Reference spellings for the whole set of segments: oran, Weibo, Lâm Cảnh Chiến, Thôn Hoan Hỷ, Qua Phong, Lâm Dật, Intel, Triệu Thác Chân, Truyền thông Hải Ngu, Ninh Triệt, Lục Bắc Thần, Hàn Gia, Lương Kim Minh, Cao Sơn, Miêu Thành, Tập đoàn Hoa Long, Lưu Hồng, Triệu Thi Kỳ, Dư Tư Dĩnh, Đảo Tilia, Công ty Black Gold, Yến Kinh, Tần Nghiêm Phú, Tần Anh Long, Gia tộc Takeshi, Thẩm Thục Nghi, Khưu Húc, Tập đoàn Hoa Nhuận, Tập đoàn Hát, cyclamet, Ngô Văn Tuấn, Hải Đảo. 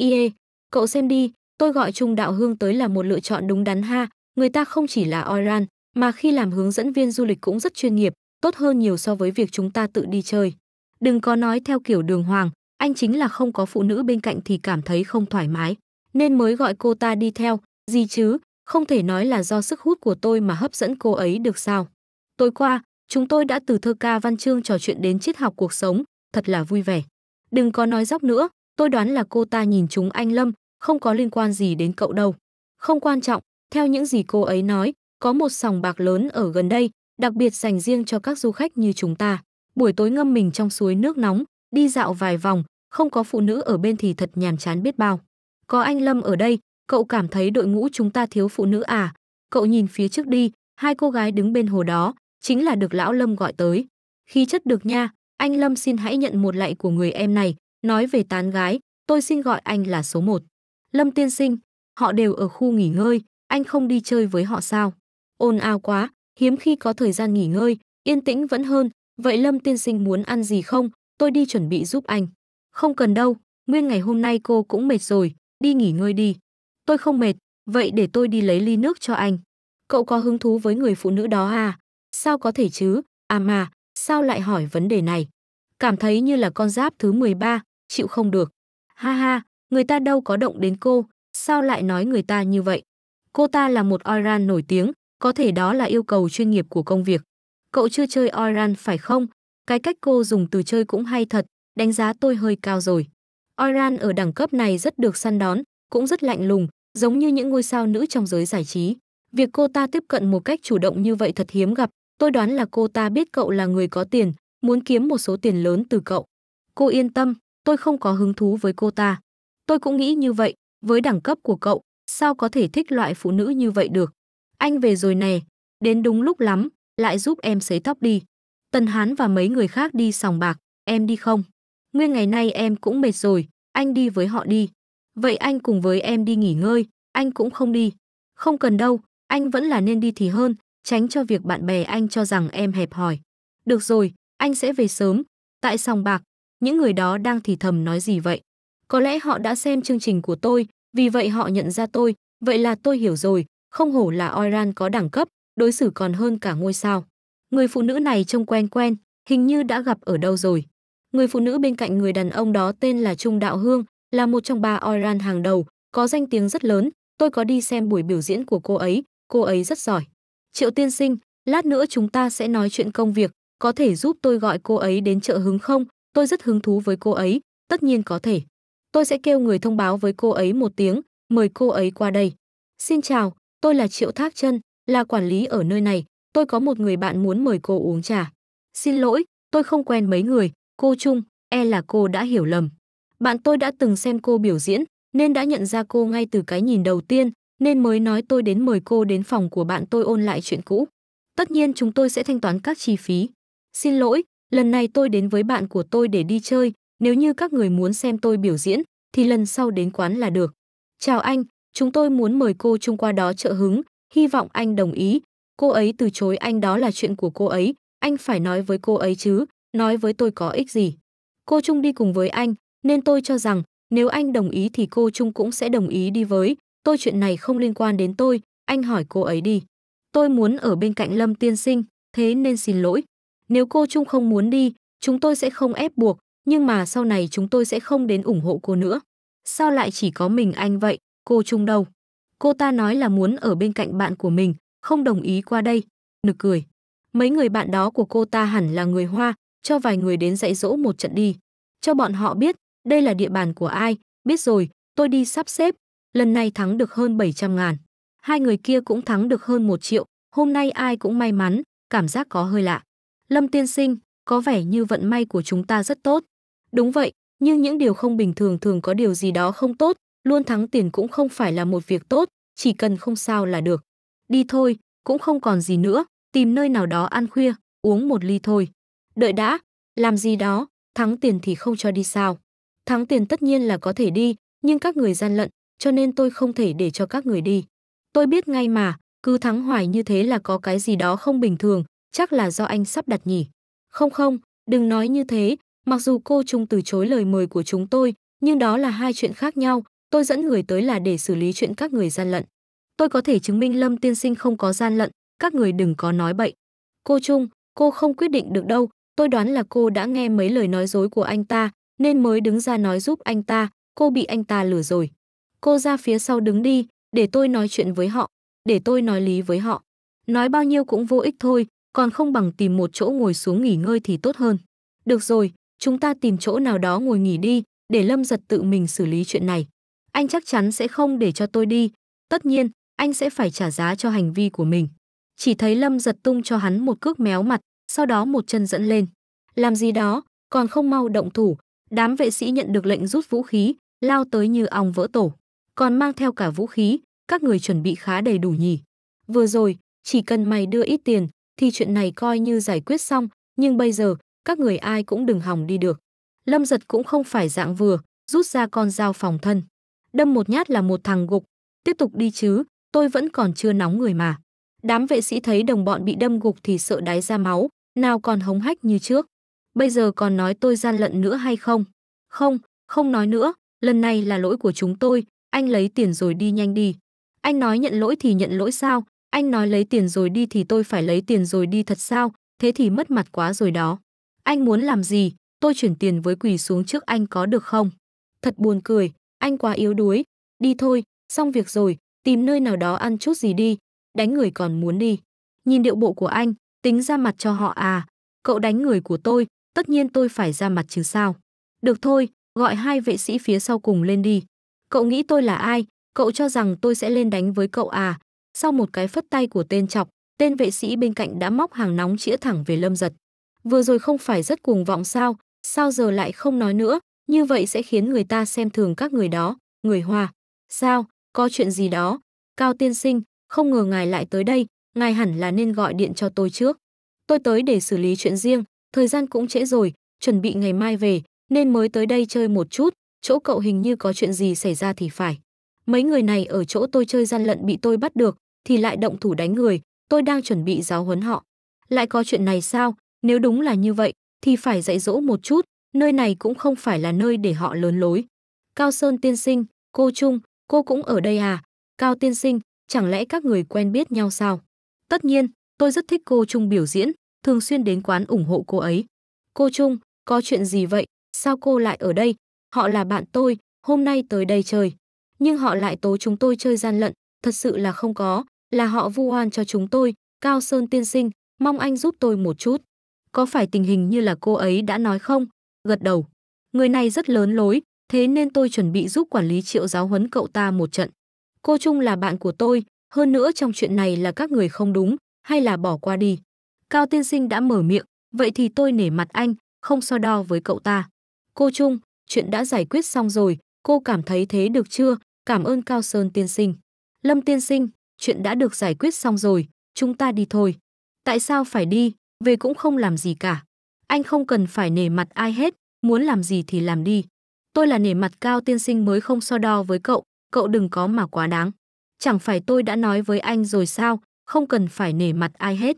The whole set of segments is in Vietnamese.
Ie, cậu xem đi, tôi gọi Trung Đạo Hương tới là một lựa chọn đúng đắn ha, người ta không chỉ là oran, mà khi làm hướng dẫn viên du lịch cũng rất chuyên nghiệp, tốt hơn nhiều so với việc chúng ta tự đi chơi. Đừng có nói theo kiểu đường hoàng, anh chính là không có phụ nữ bên cạnh thì cảm thấy không thoải mái, nên mới gọi cô ta đi theo, gì chứ, không thể nói là do sức hút của tôi mà hấp dẫn cô ấy được sao. Tối qua, chúng tôi đã từ thơ ca văn chương trò chuyện đến triết học cuộc sống, thật là vui vẻ. Đừng có nói dóc nữa, tôi đoán là cô ta nhìn chúng anh Lâm, không có liên quan gì đến cậu đâu. Không quan trọng, theo những gì cô ấy nói, có một sòng bạc lớn ở gần đây, đặc biệt dành riêng cho các du khách như chúng ta. Buổi tối ngâm mình trong suối nước nóng, đi dạo vài vòng, không có phụ nữ ở bên thì thật nhàm chán biết bao. Có anh Lâm ở đây, cậu cảm thấy đội ngũ chúng ta thiếu phụ nữ à? Cậu nhìn phía trước đi, hai cô gái đứng bên hồ đó, chính là được lão Lâm gọi tới. Khí chất được nha, anh Lâm xin hãy nhận một lạy của người em này, nói về tán gái, tôi xin gọi anh là số 1. Lâm tiên sinh, họ đều ở khu nghỉ ngơi, anh không đi chơi với họ sao? Ồn ào quá, hiếm khi có thời gian nghỉ ngơi, yên tĩnh vẫn hơn, vậy Lâm tiên sinh muốn ăn gì không? Tôi đi chuẩn bị giúp anh. Không cần đâu, nguyên ngày hôm nay cô cũng mệt rồi, đi nghỉ ngơi đi. Tôi không mệt, vậy để tôi đi lấy ly nước cho anh. Cậu có hứng thú với người phụ nữ đó à? Sao có thể chứ, à mà, sao lại hỏi vấn đề này? Cảm thấy như là con giáp thứ 13, chịu không được. Ha ha, người ta đâu có động đến cô, sao lại nói người ta như vậy? Cô ta là một oran nổi tiếng, có thể đó là yêu cầu chuyên nghiệp của công việc. Cậu chưa chơi oran phải không? Cái cách cô dùng từ chơi cũng hay thật, đánh giá tôi hơi cao rồi. Oran ở đẳng cấp này rất được săn đón, cũng rất lạnh lùng, giống như những ngôi sao nữ trong giới giải trí. Việc cô ta tiếp cận một cách chủ động như vậy thật hiếm gặp, tôi đoán là cô ta biết cậu là người có tiền, muốn kiếm một số tiền lớn từ cậu. Cô yên tâm, tôi không có hứng thú với cô ta. Tôi cũng nghĩ như vậy, với đẳng cấp của cậu, sao có thể thích loại phụ nữ như vậy được. Anh về rồi nè, đến đúng lúc lắm, lại giúp em sấy tóc đi. Tần Hán và mấy người khác đi sòng bạc, em đi không? Nguyên ngày nay em cũng mệt rồi, anh đi với họ đi. Vậy anh cùng với em đi nghỉ ngơi, anh cũng không đi. Không cần đâu, anh vẫn là nên đi thì hơn, tránh cho việc bạn bè anh cho rằng em hẹp hòi. Được rồi, anh sẽ về sớm. Tại sòng bạc, những người đó đang thì thầm nói gì vậy? Có lẽ họ đã xem chương trình của tôi, vì vậy họ nhận ra tôi, vậy là tôi hiểu rồi, không hổ là oran có đẳng cấp, đối xử còn hơn cả ngôi sao. Người phụ nữ này trông quen quen, hình như đã gặp ở đâu rồi. Người phụ nữ bên cạnh người đàn ông đó tên là Trung Đạo Hương, là một trong 3 oran hàng đầu, có danh tiếng rất lớn, tôi có đi xem buổi biểu diễn của cô ấy rất giỏi. Triệu tiên sinh, lát nữa chúng ta sẽ nói chuyện công việc, có thể giúp tôi gọi cô ấy đến chợ hứng không? Tôi rất hứng thú với cô ấy, tất nhiên có thể. Tôi sẽ kêu người thông báo với cô ấy một tiếng, mời cô ấy qua đây. Xin chào, tôi là Triệu Thác Chân, là quản lý ở nơi này, tôi có một người bạn muốn mời cô uống trà. Xin lỗi, tôi không quen mấy người, cô Trung, e là cô đã hiểu lầm. Bạn tôi đã từng xem cô biểu diễn, nên đã nhận ra cô ngay từ cái nhìn đầu tiên, nên mới nói tôi đến mời cô đến phòng của bạn tôi ôn lại chuyện cũ. Tất nhiên chúng tôi sẽ thanh toán các chi phí. Xin lỗi, lần này tôi đến với bạn của tôi để đi chơi, nếu như các người muốn xem tôi biểu diễn, thì lần sau đến quán là được. Chào anh, chúng tôi muốn mời cô Trung qua đó trợ hứng, hy vọng anh đồng ý. Cô ấy từ chối anh đó là chuyện của cô ấy, anh phải nói với cô ấy chứ, nói với tôi có ích gì. Cô Trung đi cùng với anh, nên tôi cho rằng nếu anh đồng ý thì cô Trung cũng sẽ đồng ý đi với. Tôi chuyện này không liên quan đến tôi, anh hỏi cô ấy đi. Tôi muốn ở bên cạnh Lâm tiên sinh, thế nên xin lỗi. Nếu cô Trung không muốn đi, chúng tôi sẽ không ép buộc, nhưng mà sau này chúng tôi sẽ không đến ủng hộ cô nữa. Sao lại chỉ có mình anh vậy, cô Trung đâu? Cô ta nói là muốn ở bên cạnh bạn của mình, không đồng ý qua đây. Nực cười. Mấy người bạn đó của cô ta hẳn là người Hoa, cho vài người đến dạy dỗ một trận đi. Cho bọn họ biết, đây là địa bàn của ai, biết rồi, tôi đi sắp xếp. Lần này thắng được hơn 700.000. Hai người kia cũng thắng được hơn 1 triệu. Hôm nay ai cũng may mắn, cảm giác có hơi lạ. Lâm tiên sinh, có vẻ như vận may của chúng ta rất tốt. Đúng vậy, nhưng những điều không bình thường thường có điều gì đó không tốt. Luôn thắng tiền cũng không phải là một việc tốt, chỉ cần không sao là được. Đi thôi, cũng không còn gì nữa, tìm nơi nào đó ăn khuya, uống một ly thôi. Đợi đã, làm gì đó, thắng tiền thì không cho đi sao? Thắng tiền tất nhiên là có thể đi, nhưng các người gian lận, cho nên tôi không thể để cho các người đi. Tôi biết ngay mà, cứ thắng hoài như thế là có cái gì đó không bình thường, chắc là do anh sắp đặt nhỉ. Không không, đừng nói như thế, mặc dù cô Trung từ chối lời mời của chúng tôi, nhưng đó là hai chuyện khác nhau. Tôi dẫn người tới là để xử lý chuyện các người gian lận. Tôi có thể chứng minh Lâm tiên sinh không có gian lận, các người đừng có nói bậy. Cô Trung, cô không quyết định được đâu, tôi đoán là cô đã nghe mấy lời nói dối của anh ta, nên mới đứng ra nói giúp anh ta, cô bị anh ta lừa rồi. Cô ra phía sau đứng đi, để tôi nói chuyện với họ, để tôi nói lý với họ. Nói bao nhiêu cũng vô ích thôi, còn không bằng tìm một chỗ ngồi xuống nghỉ ngơi thì tốt hơn. Được rồi, chúng ta tìm chỗ nào đó ngồi nghỉ đi, để Lâm Dật tự mình xử lý chuyện này. Anh chắc chắn sẽ không để cho tôi đi, tất nhiên, anh sẽ phải trả giá cho hành vi của mình. Chỉ thấy Lâm Dật tung cho hắn một cước méo mặt, sau đó một chân dẫn lên. Làm gì đó, còn không mau động thủ. Đám vệ sĩ nhận được lệnh rút vũ khí, lao tới như ong vỡ tổ. Còn mang theo cả vũ khí, các người chuẩn bị khá đầy đủ nhỉ. Vừa rồi, chỉ cần mày đưa ít tiền, thì chuyện này coi như giải quyết xong, nhưng bây giờ, các người ai cũng đừng hòng đi được. Lâm Dật cũng không phải dạng vừa, rút ra con dao phòng thân. Đâm một nhát là một thằng gục, tiếp tục đi chứ, tôi vẫn còn chưa nóng người mà. Đám vệ sĩ thấy đồng bọn bị đâm gục thì sợ đái ra máu, nào còn hống hách như trước. Bây giờ còn nói tôi gian lận nữa hay không? Không, không nói nữa, lần này là lỗi của chúng tôi, anh lấy tiền rồi đi nhanh đi. Anh nói nhận lỗi thì nhận lỗi sao? Anh nói lấy tiền rồi đi thì tôi phải lấy tiền rồi đi thật sao? Thế thì mất mặt quá rồi đó. Anh muốn làm gì? Tôi chuyển tiền với quỳ xuống trước anh có được không? Thật buồn cười, anh quá yếu đuối. Đi thôi, xong việc rồi, tìm nơi nào đó ăn chút gì đi. Đánh người còn muốn đi. Nhìn điệu bộ của anh, tính ra mặt cho họ à? Cậu đánh người của tôi, tất nhiên tôi phải ra mặt chứ sao? Được thôi, gọi hai vệ sĩ phía sau cùng lên đi. Cậu nghĩ tôi là ai? Cậu cho rằng tôi sẽ lên đánh với cậu à? Sau một cái phất tay của tên chọc, tên vệ sĩ bên cạnh đã móc hàng nóng chĩa thẳng về Lâm Dật. Vừa rồi không phải rất cuồng vọng sao? Sao giờ lại không nói nữa? Như vậy sẽ khiến người ta xem thường các người đó, người Hoa. Sao? Có chuyện gì đó? Cao tiên sinh, không ngờ ngài lại tới đây, ngài hẳn là nên gọi điện cho tôi trước. Tôi tới để xử lý chuyện riêng, thời gian cũng trễ rồi, chuẩn bị ngày mai về, nên mới tới đây chơi một chút, chỗ cậu hình như có chuyện gì xảy ra thì phải. Mấy người này ở chỗ tôi chơi gian lận bị tôi bắt được, thì lại động thủ đánh người, tôi đang chuẩn bị giáo huấn họ. Lại có chuyện này sao? Nếu đúng là như vậy, thì phải dạy dỗ một chút, nơi này cũng không phải là nơi để họ lớn lối. Cao Sơn tiên sinh, cô Trung, cô cũng ở đây à? Cao tiên sinh, chẳng lẽ các người quen biết nhau sao? Tất nhiên, tôi rất thích cô Trung biểu diễn, thường xuyên đến quán ủng hộ cô ấy. Cô Trung, có chuyện gì vậy? Sao cô lại ở đây? Họ là bạn tôi, hôm nay tới đây chơi. Nhưng họ lại tố chúng tôi chơi gian lận, thật sự là không có, là họ vu oan cho chúng tôi. Cao Sơn tiên sinh, mong anh giúp tôi một chút. Có phải tình hình như là cô ấy đã nói không? Gật đầu. Người này rất lớn lối, thế nên tôi chuẩn bị giúp quản lý Triệu giáo huấn cậu ta một trận. Cô Trung là bạn của tôi, hơn nữa trong chuyện này là các người không đúng, hay là bỏ qua đi. Cao tiên sinh đã mở miệng, vậy thì tôi nể mặt anh, không so đo với cậu ta. Cô Trung, chuyện đã giải quyết xong rồi, cô cảm thấy thế được chưa? Cảm ơn Cao Sơn tiên sinh. Lâm tiên sinh, chuyện đã được giải quyết xong rồi, chúng ta đi thôi. Tại sao phải đi, về cũng không làm gì cả. Anh không cần phải nể mặt ai hết, muốn làm gì thì làm đi. Tôi là nể mặt Cao tiên sinh mới không so đo với cậu, cậu đừng có mà quá đáng. Chẳng phải tôi đã nói với anh rồi sao, không cần phải nể mặt ai hết.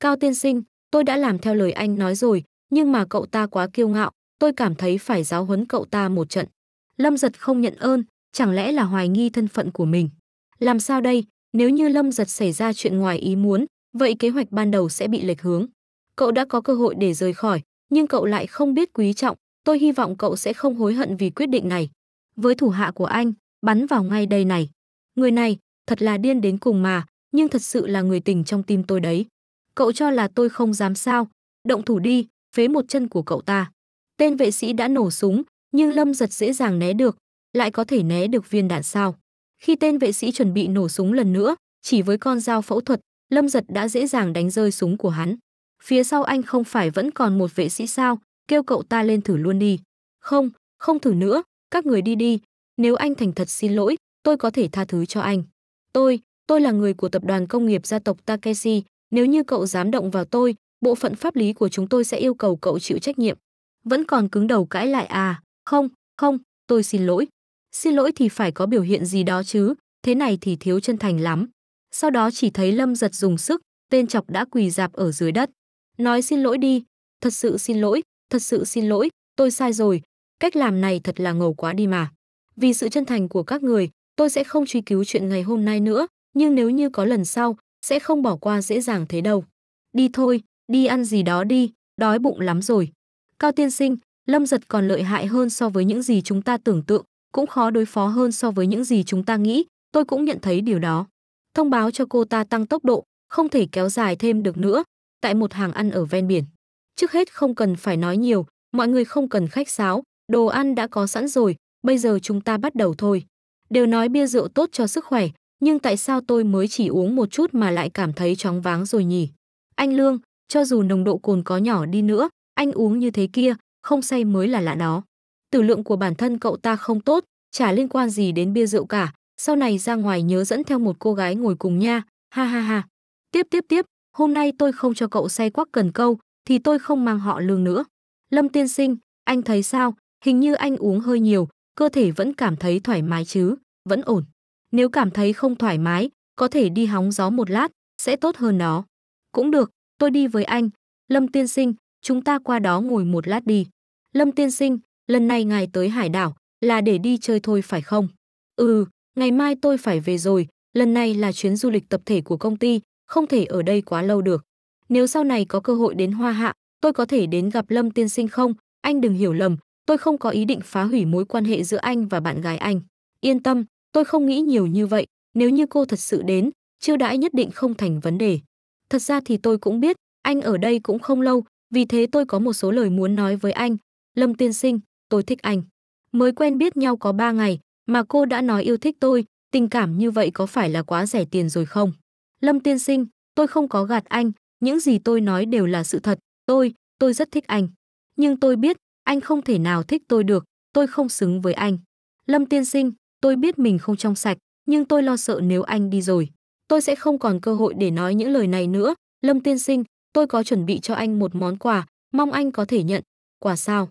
Cao tiên sinh, tôi đã làm theo lời anh nói rồi, nhưng mà cậu ta quá kiêu ngạo, tôi cảm thấy phải giáo huấn cậu ta một trận. Lâm Dật không nhận ơn, chẳng lẽ là hoài nghi thân phận của mình. Làm sao đây, nếu như Lâm Dật xảy ra chuyện ngoài ý muốn, vậy kế hoạch ban đầu sẽ bị lệch hướng. Cậu đã có cơ hội để rời khỏi, nhưng cậu lại không biết quý trọng, tôi hy vọng cậu sẽ không hối hận vì quyết định này. Với thủ hạ của anh, bắn vào ngay đây này. Người này, thật là điên đến cùng mà, nhưng thật sự là người tình trong tim tôi đấy. Cậu cho là tôi không dám sao? Động thủ đi, phế một chân của cậu ta. Tên vệ sĩ đã nổ súng, nhưng Lâm Dật dễ dàng né được, lại có thể né được viên đạn sao? Khi tên vệ sĩ chuẩn bị nổ súng lần nữa, chỉ với con dao phẫu thuật, Lâm Dật đã dễ dàng đánh rơi súng của hắn. Phía sau anh không phải vẫn còn một vệ sĩ sao? Kêu cậu ta lên thử luôn đi. Không, không thử nữa, các người đi đi. Nếu anh thành thật xin lỗi, tôi có thể tha thứ cho anh. Tôi là người của tập đoàn công nghiệp gia tộc Takeshi. Nếu như cậu dám động vào tôi, bộ phận pháp lý của chúng tôi sẽ yêu cầu cậu chịu trách nhiệm. Vẫn còn cứng đầu cãi lại à? Không, không, tôi xin lỗi. Xin lỗi thì phải có biểu hiện gì đó chứ, thế này thì thiếu chân thành lắm. Sau đó chỉ thấy Lâm Dật dùng sức, tên chọc đã quỳ rạp ở dưới đất. Nói xin lỗi đi, thật sự xin lỗi, tôi sai rồi, cách làm này thật là ngầu quá đi mà. Vì sự chân thành của các người, tôi sẽ không truy cứu chuyện ngày hôm nay nữa, nhưng nếu như có lần sau, sẽ không bỏ qua dễ dàng thế đâu. Đi thôi, đi ăn gì đó đi, đói bụng lắm rồi. Cao tiên sinh, Lâm Dật còn lợi hại hơn so với những gì chúng ta tưởng tượng, cũng khó đối phó hơn so với những gì chúng ta nghĩ, tôi cũng nhận thấy điều đó. Thông báo cho cô ta tăng tốc độ, không thể kéo dài thêm được nữa, tại một hàng ăn ở ven biển. Trước hết không cần phải nói nhiều, mọi người không cần khách sáo, đồ ăn đã có sẵn rồi, bây giờ chúng ta bắt đầu thôi. Đều nói bia rượu tốt cho sức khỏe, nhưng tại sao tôi mới chỉ uống một chút mà lại cảm thấy choáng váng rồi nhỉ? Anh Lương, cho dù nồng độ cồn có nhỏ đi nữa, anh uống như thế kia, không say mới là lạ đó. Tử lượng của bản thân cậu ta không tốt, chả liên quan gì đến bia rượu cả. Sau này ra ngoài nhớ dẫn theo một cô gái ngồi cùng nha, ha ha ha. Tiếp, hôm nay tôi không cho cậu say quắc cần câu, thì tôi không mang họ Lương nữa. Lâm tiên sinh, anh thấy sao, hình như anh uống hơi nhiều, cơ thể vẫn cảm thấy thoải mái chứ, vẫn ổn. Nếu cảm thấy không thoải mái, có thể đi hóng gió một lát, sẽ tốt hơn đó. Cũng được, tôi đi với anh. Lâm tiên sinh, chúng ta qua đó ngồi một lát đi. Lâm tiên sinh, lần này ngài tới hải đảo là để đi chơi thôi phải không? Ừ, ngày mai tôi phải về rồi, lần này là chuyến du lịch tập thể của công ty, không thể ở đây quá lâu được. Nếu sau này có cơ hội đến Hoa Hạ, tôi có thể đến gặp Lâm tiên sinh không? Anh đừng hiểu lầm, tôi không có ý định phá hủy mối quan hệ giữa anh và bạn gái anh. Yên tâm, tôi không nghĩ nhiều như vậy, nếu như cô thật sự đến, chiêu đãi nhất định không thành vấn đề. Thật ra thì tôi cũng biết, anh ở đây cũng không lâu, vì thế tôi có một số lời muốn nói với anh. Lâm tiên sinh, tôi thích anh. Mới quen biết nhau có 3 ngày, mà cô đã nói yêu thích tôi, tình cảm như vậy có phải là quá rẻ tiền rồi không? Lâm tiên sinh, tôi không có gạt anh, những gì tôi nói đều là sự thật, tôi rất thích anh. Nhưng tôi biết, anh không thể nào thích tôi được, tôi không xứng với anh. Lâm tiên sinh, tôi biết mình không trong sạch, nhưng tôi lo sợ nếu anh đi rồi, tôi sẽ không còn cơ hội để nói những lời này nữa. Lâm tiên sinh, tôi có chuẩn bị cho anh một món quà, mong anh có thể nhận. Quà sao?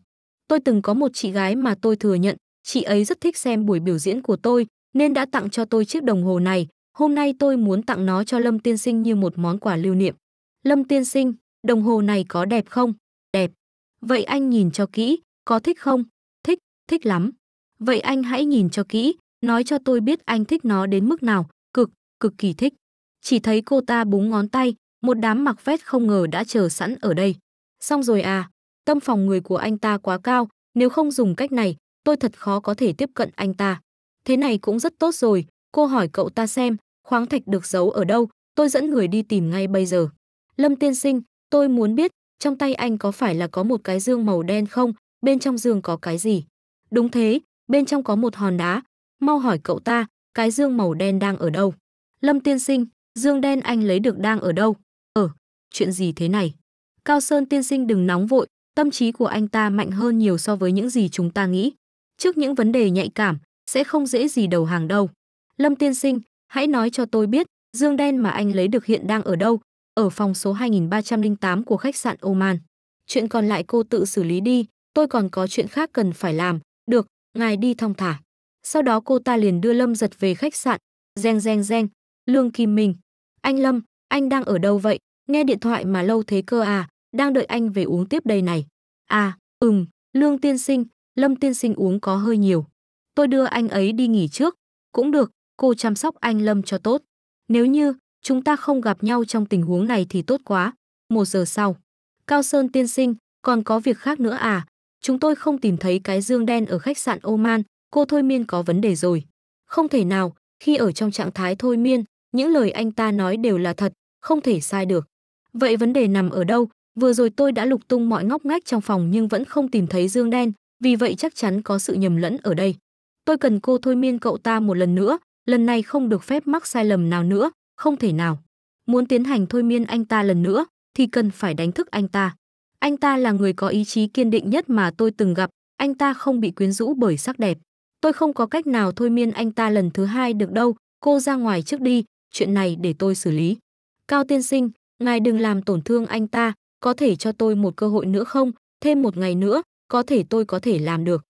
Tôi từng có một chị gái mà tôi thừa nhận, chị ấy rất thích xem buổi biểu diễn của tôi, nên đã tặng cho tôi chiếc đồng hồ này. Hôm nay tôi muốn tặng nó cho Lâm tiên sinh như một món quà lưu niệm. Lâm tiên sinh, đồng hồ này có đẹp không? Đẹp. Vậy anh nhìn cho kỹ, có thích không? Thích, thích lắm. Vậy anh hãy nhìn cho kỹ, nói cho tôi biết anh thích nó đến mức nào, cực, cực kỳ thích. Chỉ thấy cô ta búng ngón tay, một đám mặc vest không ngờ đã chờ sẵn ở đây. Xong rồi à, tâm phòng người của anh ta quá cao, nếu không dùng cách này, tôi thật khó có thể tiếp cận anh ta. Thế này cũng rất tốt rồi, cô hỏi cậu ta xem, khoáng thạch được giấu ở đâu, tôi dẫn người đi tìm ngay bây giờ. Lâm tiên sinh, tôi muốn biết, trong tay anh có phải là có một cái dương màu đen không, bên trong dương có cái gì? Đúng thế, bên trong có một hòn đá, mau hỏi cậu ta, cái dương màu đen đang ở đâu? Lâm tiên sinh, dương đen anh lấy được đang ở đâu? Chuyện gì thế này? Cao Sơn tiên sinh đừng nóng vội, tâm trí của anh ta mạnh hơn nhiều so với những gì chúng ta nghĩ. Trước những vấn đề nhạy cảm, sẽ không dễ gì đầu hàng đâu. Lâm tiên sinh, hãy nói cho tôi biết, dương đen mà anh lấy được hiện đang ở đâu? Ở phòng số 2308 của khách sạn Oman. Chuyện còn lại cô tự xử lý đi, tôi còn có chuyện khác cần phải làm. Được, ngài đi thong thả. Sau đó cô ta liền đưa Lâm Dật về khách sạn. Reng reng reng, Lương Kim Minh. Anh Lâm, anh đang ở đâu vậy? Nghe điện thoại mà lâu thế cơ à, đang đợi anh về uống tiếp đây này. À, Lương tiên sinh, Lâm tiên sinh uống có hơi nhiều. Tôi đưa anh ấy đi nghỉ trước. Cũng được, cô chăm sóc anh Lâm cho tốt. Nếu như chúng ta không gặp nhau trong tình huống này thì tốt quá. 1 giờ sau. Cao Sơn tiên sinh, còn có việc khác nữa à? Chúng tôi không tìm thấy cái dương đen ở khách sạn Oman, cô thôi miên có vấn đề rồi. Không thể nào, khi ở trong trạng thái thôi miên, những lời anh ta nói đều là thật, không thể sai được. Vậy vấn đề nằm ở đâu? Vừa rồi tôi đã lục tung mọi ngóc ngách trong phòng nhưng vẫn không tìm thấy dương đen, vì vậy chắc chắn có sự nhầm lẫn ở đây. Tôi cần cô thôi miên cậu ta một lần nữa, lần này không được phép mắc sai lầm nào nữa, không thể nào. Muốn tiến hành thôi miên anh ta lần nữa thì cần phải đánh thức anh ta. Anh ta là người có ý chí kiên định nhất mà tôi từng gặp, anh ta không bị quyến rũ bởi sắc đẹp. Tôi không có cách nào thôi miên anh ta lần thứ hai được đâu, cô ra ngoài trước đi, chuyện này để tôi xử lý. Cao tiên sinh, ngài đừng làm tổn thương anh ta, có thể cho tôi một cơ hội nữa không? Thêm 1 ngày nữa, có thể tôi có thể làm được.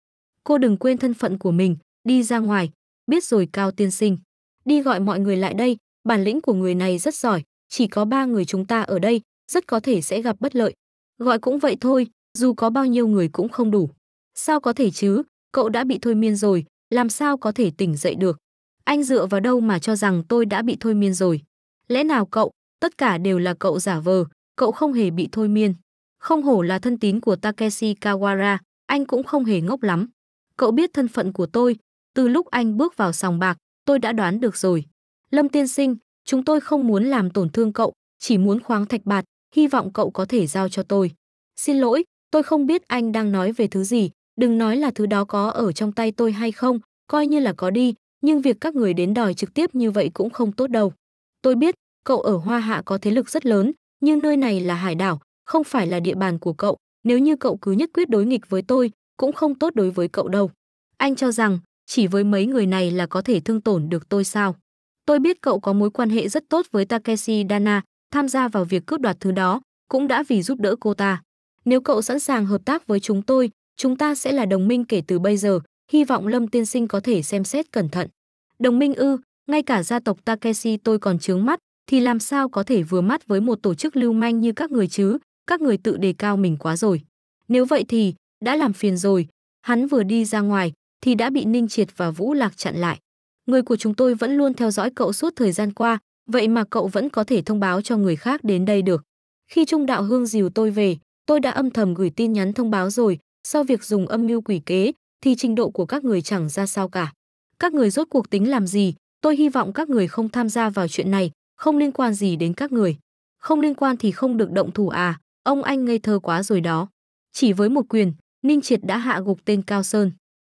Cô đừng quên thân phận của mình, đi ra ngoài. Biết rồi Cao tiên sinh. Đi gọi mọi người lại đây, bản lĩnh của người này rất giỏi, chỉ có 3 người chúng ta ở đây, rất có thể sẽ gặp bất lợi. Gọi cũng vậy thôi, dù có bao nhiêu người cũng không đủ. Sao có thể chứ, cậu đã bị thôi miên rồi, làm sao có thể tỉnh dậy được? Anh dựa vào đâu mà cho rằng tôi đã bị thôi miên rồi? Lẽ nào cậu, tất cả đều là cậu giả vờ, cậu không hề bị thôi miên. Không hổ là thân tín của Takeshi Kawara, anh cũng không hề ngốc lắm. Cậu biết thân phận của tôi, từ lúc anh bước vào sòng bạc, tôi đã đoán được rồi. Lâm tiên sinh, chúng tôi không muốn làm tổn thương cậu, chỉ muốn khoáng thạch bạt, hy vọng cậu có thể giao cho tôi. Xin lỗi, tôi không biết anh đang nói về thứ gì, đừng nói là thứ đó có ở trong tay tôi hay không, coi như là có đi, nhưng việc các người đến đòi trực tiếp như vậy cũng không tốt đâu. Tôi biết, cậu ở Hoa Hạ có thế lực rất lớn, nhưng nơi này là hải đảo, không phải là địa bàn của cậu, nếu như cậu cứ nhất quyết đối nghịch với tôi, cũng không tốt đối với cậu đâu. Anh cho rằng, chỉ với mấy người này là có thể thương tổn được tôi sao? Tôi biết cậu có mối quan hệ rất tốt với Takeshi Dana, tham gia vào việc cướp đoạt thứ đó, cũng đã vì giúp đỡ cô ta. Nếu cậu sẵn sàng hợp tác với chúng tôi, chúng ta sẽ là đồng minh kể từ bây giờ, hy vọng Lâm tiên sinh có thể xem xét cẩn thận. Đồng minh ư? Ngay cả gia tộc Takeshi tôi còn chướng mắt, thì làm sao có thể vừa mắt với một tổ chức lưu manh như các người chứ? Các người tự đề cao mình quá rồi. Nếu vậy thì, đã làm phiền rồi. Hắn vừa đi ra ngoài, thì đã bị Ninh Triệt và Vũ Lạc chặn lại. Người của chúng tôi vẫn luôn theo dõi cậu suốt thời gian qua, vậy mà cậu vẫn có thể thông báo cho người khác đến đây được. Khi Trung Đạo Hương dìu tôi về, tôi đã âm thầm gửi tin nhắn thông báo rồi, sau việc dùng âm mưu quỷ kế, thì trình độ của các người chẳng ra sao cả. Các người rốt cuộc tính làm gì, tôi hy vọng các người không tham gia vào chuyện này, không liên quan gì đến các người. Không liên quan thì không được động thủ à, ông anh ngây thơ quá rồi đó. Chỉ với một quyền, Ninh Triệt đã hạ gục tên Cao Sơn.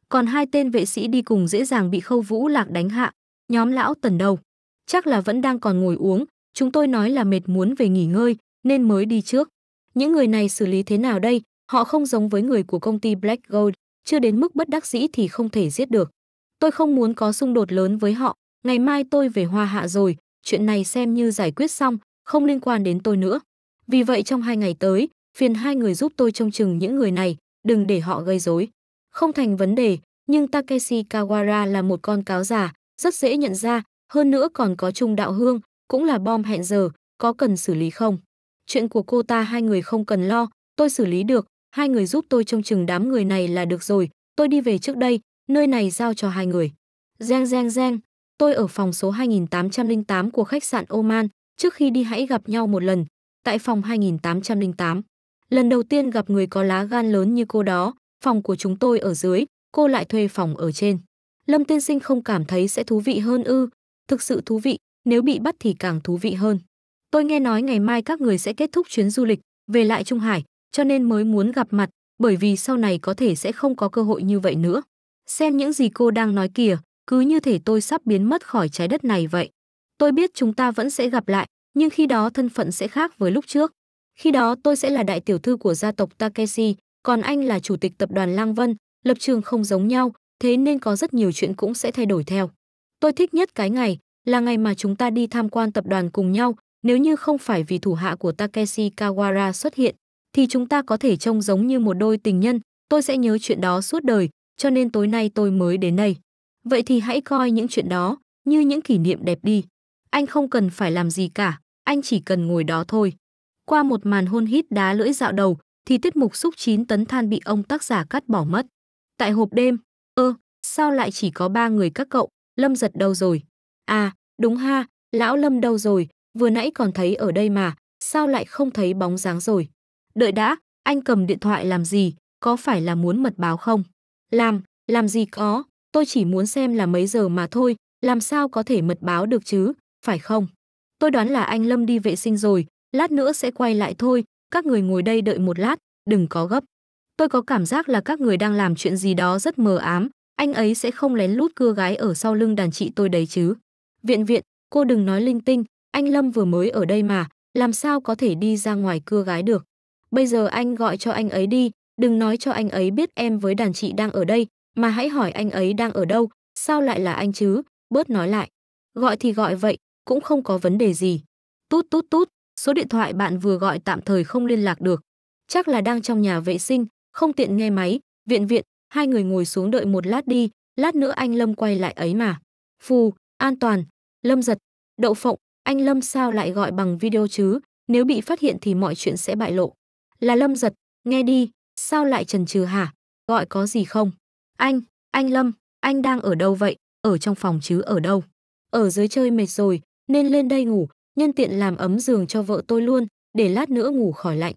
Còn hai tên vệ sĩ đi cùng dễ dàng bị Khâu Vũ Lạc đánh hạ, nhóm lão Tần đâu. Chắc là vẫn đang còn ngồi uống, chúng tôi nói là mệt muốn về nghỉ ngơi, nên mới đi trước. Những người này xử lý thế nào đây, họ không giống với người của công ty Black Gold, chưa đến mức bất đắc dĩ thì không thể giết được. Tôi không muốn có xung đột lớn với họ, ngày mai tôi về Hoa Hạ rồi, chuyện này xem như giải quyết xong, không liên quan đến tôi nữa. Vì vậy trong 2 ngày tới, phiền hai người giúp tôi trông chừng những người này, đừng để họ gây rối. Không thành vấn đề, nhưng Takeshi Kawara là một con cáo già, rất dễ nhận ra, hơn nữa còn có Trung Đạo Hương, cũng là bom hẹn giờ, có cần xử lý không? Chuyện của cô ta hai người không cần lo, tôi xử lý được, hai người giúp tôi trông chừng đám người này là được rồi, tôi đi về trước đây, nơi này giao cho hai người. Reng reng reng, tôi ở phòng số 2808 của khách sạn Oman, trước khi đi hãy gặp nhau một lần, tại phòng 2808. Lần đầu tiên gặp người có lá gan lớn như cô đó, phòng của chúng tôi ở dưới, cô lại thuê phòng ở trên. Lâm tiên sinh không cảm thấy sẽ thú vị hơn ư? Thực sự thú vị, nếu bị bắt thì càng thú vị hơn. Tôi nghe nói ngày mai các người sẽ kết thúc chuyến du lịch, về lại Trung Hải, cho nên mới muốn gặp mặt, bởi vì sau này có thể sẽ không có cơ hội như vậy nữa. Xem những gì cô đang nói kìa, cứ như thể tôi sắp biến mất khỏi trái đất này vậy. Tôi biết chúng ta vẫn sẽ gặp lại, nhưng khi đó thân phận sẽ khác với lúc trước. Khi đó tôi sẽ là đại tiểu thư của gia tộc Takeshi, còn anh là chủ tịch tập đoàn Lăng Vân, lập trường không giống nhau, thế nên có rất nhiều chuyện cũng sẽ thay đổi theo. Tôi thích nhất cái ngày, là ngày mà chúng ta đi tham quan tập đoàn cùng nhau, nếu như không phải vì thủ hạ của Takeshi Kawara xuất hiện, thì chúng ta có thể trông giống như một đôi tình nhân, tôi sẽ nhớ chuyện đó suốt đời, cho nên tối nay tôi mới đến đây. Vậy thì hãy coi những chuyện đó như những kỷ niệm đẹp đi. Anh không cần phải làm gì cả, anh chỉ cần ngồi đó thôi. Qua một màn hôn hít đá lưỡi dạo đầu, thì tiết mục xúc 9 tấn than bị ông tác giả cắt bỏ mất. Tại hộp đêm, sao lại chỉ có 3 người các cậu, Lâm Dật đâu rồi? À, đúng ha, lão Lâm đâu rồi, vừa nãy còn thấy ở đây mà, sao lại không thấy bóng dáng rồi? Đợi đã, anh cầm điện thoại làm gì, có phải là muốn mật báo không? Làm gì có, tôi chỉ muốn xem là mấy giờ mà thôi, làm sao có thể mật báo được chứ, phải không? Tôi đoán là anh Lâm đi vệ sinh rồi, lát nữa sẽ quay lại thôi, các người ngồi đây đợi một lát, đừng có gấp. Tôi có cảm giác là các người đang làm chuyện gì đó rất mờ ám, anh ấy sẽ không lén lút cưa gái ở sau lưng đàn chị tôi đấy chứ. Viện, cô đừng nói linh tinh, anh Lâm vừa mới ở đây mà, làm sao có thể đi ra ngoài cưa gái được. Bây giờ anh gọi cho anh ấy đi, đừng nói cho anh ấy biết em với đàn chị đang ở đây, mà hãy hỏi anh ấy đang ở đâu, sao lại là anh chứ, bớt nói lại. Gọi thì gọi vậy, cũng không có vấn đề gì. Tút tút tút, số điện thoại bạn vừa gọi tạm thời không liên lạc được. Chắc là đang trong nhà vệ sinh, không tiện nghe máy, viện, hai người ngồi xuống đợi một lát đi, lát nữa anh Lâm quay lại ấy mà. Phù, an toàn, Lâm Dật, đậu phộng, anh Lâm sao lại gọi bằng video chứ, nếu bị phát hiện thì mọi chuyện sẽ bại lộ. Là Lâm Dật, nghe đi, sao lại chần chừ hả, Gọi có gì không? Anh Lâm, anh đang ở đâu vậy? Ở trong phòng chứ ở đâu? Ở dưới chơi mệt rồi, nên lên đây ngủ, nhân tiện làm ấm giường cho vợ tôi luôn, để lát nữa ngủ khỏi lạnh.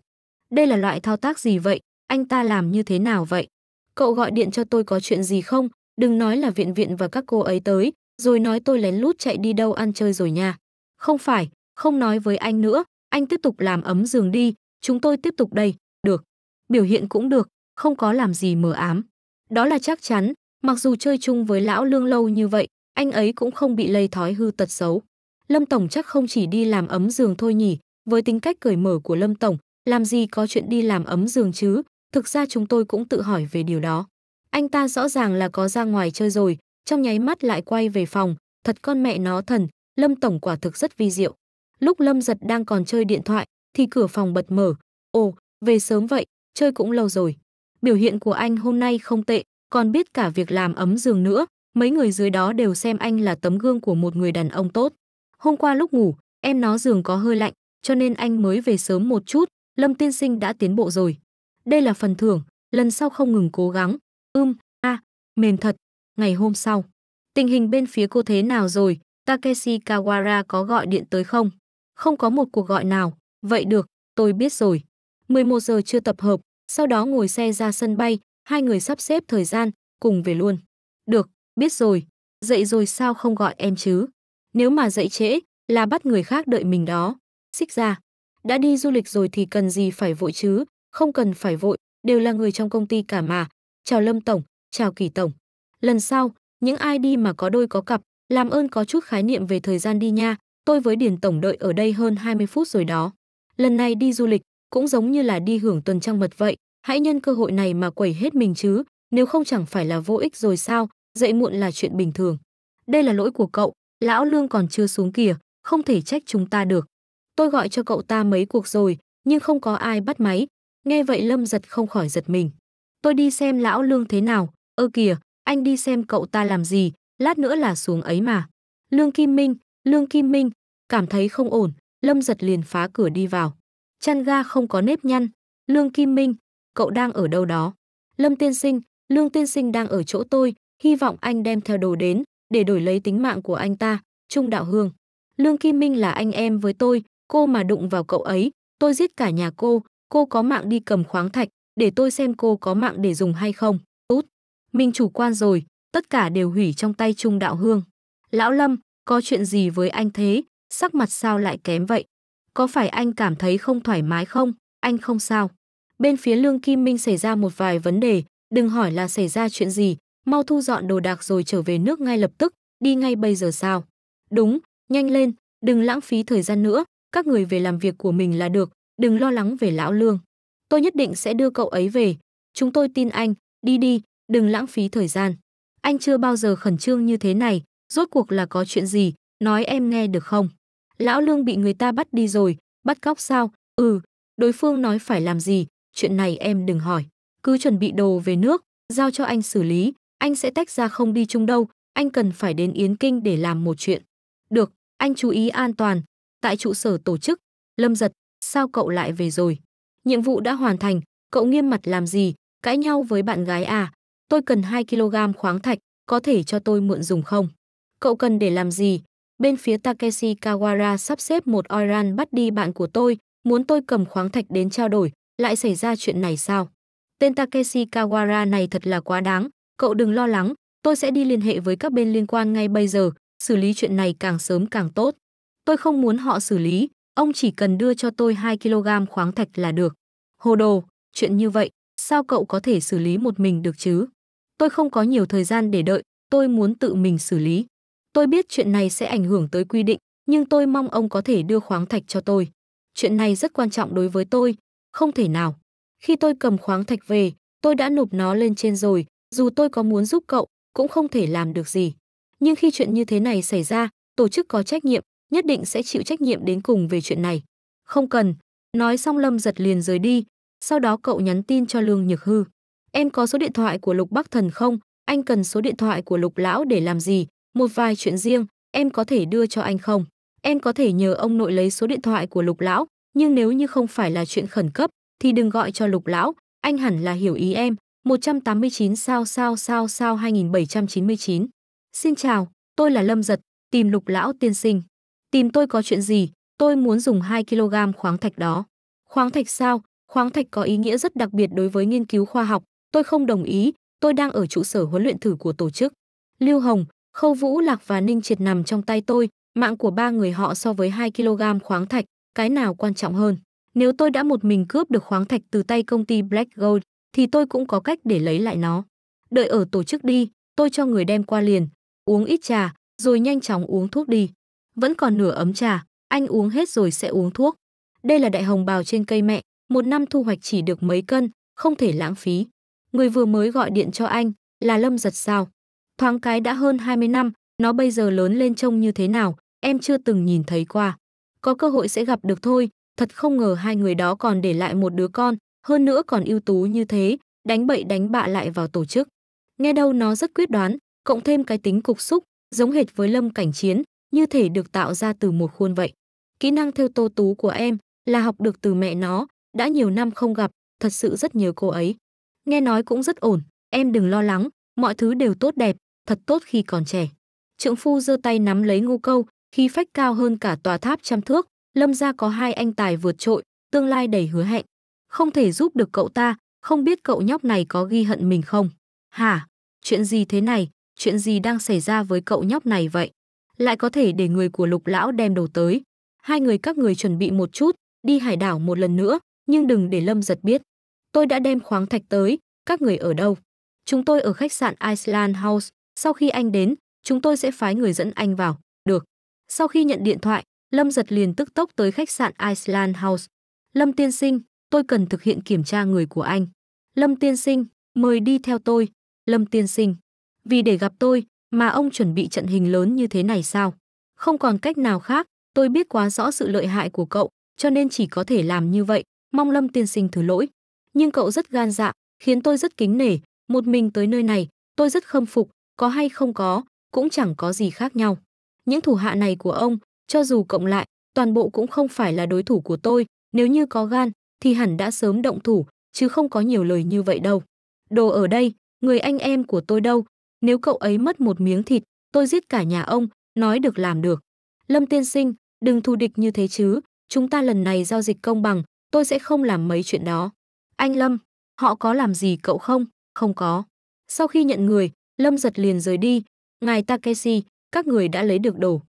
Đây là loại thao tác gì vậy? Anh ta làm như thế nào vậy? Cậu gọi điện cho tôi có chuyện gì không? Đừng nói là viện và các cô ấy tới, rồi nói tôi lén lút chạy đi đâu ăn chơi rồi nha. Không phải, không nói với anh nữa, anh tiếp tục làm ấm giường đi, chúng tôi tiếp tục đây, được. Biểu hiện cũng được, không có làm gì mờ ám. Đó là chắc chắn, mặc dù chơi chung với lão Lương lâu như vậy, anh ấy cũng không bị lây thói hư tật xấu. Lâm Tổng chắc không chỉ đi làm ấm giường thôi nhỉ, với tính cách cởi mở của Lâm Tổng, làm gì có chuyện đi làm ấm giường chứ, thực ra chúng tôi cũng tự hỏi về điều đó. Anh ta rõ ràng là có ra ngoài chơi rồi, trong nháy mắt lại quay về phòng, thật con mẹ nó thần, Lâm Tổng quả thực rất vi diệu. Lúc Lâm Dật đang còn chơi điện thoại, thì cửa phòng bật mở, ồ, về sớm vậy, chơi cũng lâu rồi. Biểu hiện của anh hôm nay không tệ, còn biết cả việc làm ấm giường nữa, mấy người dưới đó đều xem anh là tấm gương của một người đàn ông tốt. Hôm qua lúc ngủ, em nó giường có hơi lạnh, cho nên anh mới về sớm một chút, Lâm tiên sinh đã tiến bộ rồi. Đây là phần thưởng, lần sau không ngừng cố gắng. Mềm thật. Ngày hôm sau, tình hình bên phía cô thế nào rồi? Takeshi Kawara có gọi điện tới không? Không có một cuộc gọi nào. Vậy được, tôi biết rồi. 11 giờ chưa tập hợp, sau đó ngồi xe ra sân bay, hai người sắp xếp thời gian, cùng về luôn. Được, biết rồi. Dậy rồi sao không gọi em chứ? Nếu mà dậy trễ, là bắt người khác đợi mình đó. Xích ra. Đã đi du lịch rồi thì cần gì phải vội chứ? Không cần phải vội, đều là người trong công ty cả mà. Chào Lâm Tổng, chào Kỳ Tổng. Lần sau, những ai đi mà có đôi có cặp, làm ơn có chút khái niệm về thời gian đi nha. Tôi với Điền Tổng đợi ở đây hơn 20 phút rồi đó. Lần này đi du lịch, cũng giống như là đi hưởng tuần trăng mật vậy. Hãy nhân cơ hội này mà quẩy hết mình chứ, nếu không chẳng phải là vô ích rồi sao, dậy muộn là chuyện bình thường. Đây là lỗi của cậu, lão Lương còn chưa xuống kìa, không thể trách chúng ta được. Tôi gọi cho cậu ta mấy cuộc rồi, nhưng không có ai bắt máy. Nghe vậy Lâm Dật không khỏi giật mình. Tôi đi xem lão Lương thế nào, ơ kìa, anh đi xem cậu ta làm gì, lát nữa là xuống ấy mà. Lương Kim Minh, cảm thấy không ổn, Lâm Dật liền phá cửa đi vào. Chăn ga không có nếp nhăn, Lương Kim Minh, cậu đang ở đâu đó? Lâm tiên sinh, Lương tiên sinh đang ở chỗ tôi, hy vọng anh đem theo đồ đến, để đổi lấy tính mạng của anh ta, Trung Đạo Hương. Lương Kim Minh là anh em với tôi, cô mà đụng vào cậu ấy, tôi giết cả nhà cô có mạng đi cầm khoáng thạch, để tôi xem cô có mạng để dùng hay không. Út, mình chủ quan rồi, tất cả đều hủy trong tay Trung Đạo Hương. Lão Lâm, có chuyện gì với anh thế, sắc mặt sao lại kém vậy? Có phải anh cảm thấy không thoải mái không, anh không sao? Bên phía Lương Kim Minh xảy ra một vài vấn đề, đừng hỏi là xảy ra chuyện gì, mau thu dọn đồ đạc rồi trở về nước ngay lập tức, đi ngay bây giờ sao? Đúng, nhanh lên, đừng lãng phí thời gian nữa, các người về làm việc của mình là được, đừng lo lắng về lão Lương. Tôi nhất định sẽ đưa cậu ấy về, chúng tôi tin anh, đi, đừng lãng phí thời gian. Anh chưa bao giờ khẩn trương như thế này, rốt cuộc là có chuyện gì, nói em nghe được không? Lão Lương bị người ta bắt đi rồi, bắt cóc sao? Ừ, đối phương nói phải làm gì, chuyện này em đừng hỏi. Cứ chuẩn bị đồ về nước, giao cho anh xử lý, anh sẽ tách ra không đi chung đâu, anh cần phải đến Yến Kinh để làm một chuyện. Được, anh chú ý an toàn, tại trụ sở tổ chức. Lâm Dật, sao cậu lại về rồi? Nhiệm vụ đã hoàn thành, cậu nghiêm mặt làm gì, cãi nhau với bạn gái à? Tôi cần 2 kg khoáng thạch, có thể cho tôi mượn dùng không? Cậu cần để làm gì? Bên phía Takeshi Kawara sắp xếp một oiran bắt đi bạn của tôi, muốn tôi cầm khoáng thạch đến trao đổi, lại xảy ra chuyện này sao? Tên Takeshi Kawara này thật là quá đáng, cậu đừng lo lắng, tôi sẽ đi liên hệ với các bên liên quan ngay bây giờ, xử lý chuyện này càng sớm càng tốt. Tôi không muốn họ xử lý, ông chỉ cần đưa cho tôi 2 kg khoáng thạch là được. Hồ đồ, chuyện như vậy, sao cậu có thể xử lý một mình được chứ? Tôi không có nhiều thời gian để đợi, tôi muốn tự mình xử lý. Tôi biết chuyện này sẽ ảnh hưởng tới quy định, nhưng tôi mong ông có thể đưa khoáng thạch cho tôi. Chuyện này rất quan trọng đối với tôi, không thể nào. Khi tôi cầm khoáng thạch về, tôi đã nộp nó lên trên rồi, dù tôi có muốn giúp cậu, cũng không thể làm được gì. Nhưng khi chuyện như thế này xảy ra, tổ chức có trách nhiệm, nhất định sẽ chịu trách nhiệm đến cùng về chuyện này. Không cần, nói xong Lâm Dật liền rời đi, sau đó cậu nhắn tin cho Lương Nhược Hư. Em có số điện thoại của Lục Bắc Thần không? Anh cần số điện thoại của Lục Lão để làm gì? Một vài chuyện riêng, em có thể đưa cho anh không? Em có thể nhờ ông nội lấy số điện thoại của Lục Lão, nhưng nếu như không phải là chuyện khẩn cấp, thì đừng gọi cho Lục Lão, anh hẳn là hiểu ý em, 189/2799. Xin chào, tôi là Lâm Dật, tìm Lục lão tiên sinh. Tìm tôi có chuyện gì? Tôi muốn dùng 2 kg khoáng thạch đó. Khoáng thạch sao? Khoáng thạch có ý nghĩa rất đặc biệt đối với nghiên cứu khoa học. Tôi không đồng ý, tôi đang ở trụ sở huấn luyện thử của tổ chức. Lưu Hồng, Khâu Vũ Lạc và Ninh Triệt nằm trong tay tôi, mạng của 3 người họ so với 2 kg khoáng thạch, cái nào quan trọng hơn? Nếu tôi đã một mình cướp được khoáng thạch từ tay công ty Black Gold, thì tôi cũng có cách để lấy lại nó. Đợi ở tổ chức đi, tôi cho người đem qua liền. Uống ít trà, rồi nhanh chóng uống thuốc đi. Vẫn còn nửa ấm trà, anh uống hết rồi sẽ uống thuốc. Đây là đại hồng bào trên cây mẹ, một năm thu hoạch chỉ được mấy cân, không thể lãng phí. Người vừa mới gọi điện cho anh, là Lâm Dật sao? Thoáng cái đã hơn 20 năm, nó bây giờ lớn lên trông như thế nào, em chưa từng nhìn thấy qua. Có cơ hội sẽ gặp được thôi, thật không ngờ hai người đó còn để lại một đứa con, hơn nữa còn ưu tú như thế, đánh bậy đánh bạ lại vào tổ chức. Nghe đâu nó rất quyết đoán, cộng thêm cái tính cục xúc, giống hệt với Lâm Cảnh Chiến, như thể được tạo ra từ một khuôn vậy. Kỹ năng theo Tô Tú của em là học được từ mẹ nó, đã nhiều năm không gặp, thật sự rất nhớ cô ấy. Nghe nói cũng rất ổn, em đừng lo lắng, mọi thứ đều tốt đẹp, thật tốt khi còn trẻ. Trượng phu giơ tay nắm lấy Ngô Câu, khí phách cao hơn cả tòa tháp trăm thước. Lâm gia có 2 anh tài vượt trội, tương lai đầy hứa hẹn. Không thể giúp được cậu ta, không biết cậu nhóc này có ghi hận mình không? Hả? Chuyện gì thế này? Chuyện gì đang xảy ra với cậu nhóc này vậy? Lại có thể để người của Lục lão đem đầu tới. Hai người các người chuẩn bị một chút, đi hải đảo một lần nữa, nhưng đừng để Lâm Dật biết. Tôi đã đem khoáng thạch tới, các người ở đâu? Chúng tôi ở khách sạn Island House, sau khi anh đến, chúng tôi sẽ phái người dẫn anh vào. Được. Sau khi nhận điện thoại, Lâm Dật liền tức tốc tới khách sạn Island House. Lâm tiên sinh, tôi cần thực hiện kiểm tra người của anh. Lâm tiên sinh, mời đi theo tôi. Lâm tiên sinh, vì để gặp tôi mà ông chuẩn bị trận hình lớn như thế này sao? Không còn cách nào khác, tôi biết quá rõ sự lợi hại của cậu, cho nên chỉ có thể làm như vậy, mong Lâm tiên sinh thứ lỗi. Nhưng cậu rất gan dạ, khiến tôi rất kính nể, một mình tới nơi này, tôi rất khâm phục, có hay không có, cũng chẳng có gì khác nhau. Những thủ hạ này của ông, cho dù cộng lại, toàn bộ cũng không phải là đối thủ của tôi, nếu như có gan, thì hẳn đã sớm động thủ, chứ không có nhiều lời như vậy đâu. Đồ ở đây, người anh em của tôi đâu, nếu cậu ấy mất một miếng thịt, tôi giết cả nhà ông, nói được làm được. Lâm tiên sinh, đừng thù địch như thế chứ, chúng ta lần này giao dịch công bằng, tôi sẽ không làm mấy chuyện đó. Anh Lâm, họ có làm gì cậu không? Không có. Sau khi nhận người, Lâm Dật liền rời đi. Ngài Takeshi, các người đã lấy được đồ.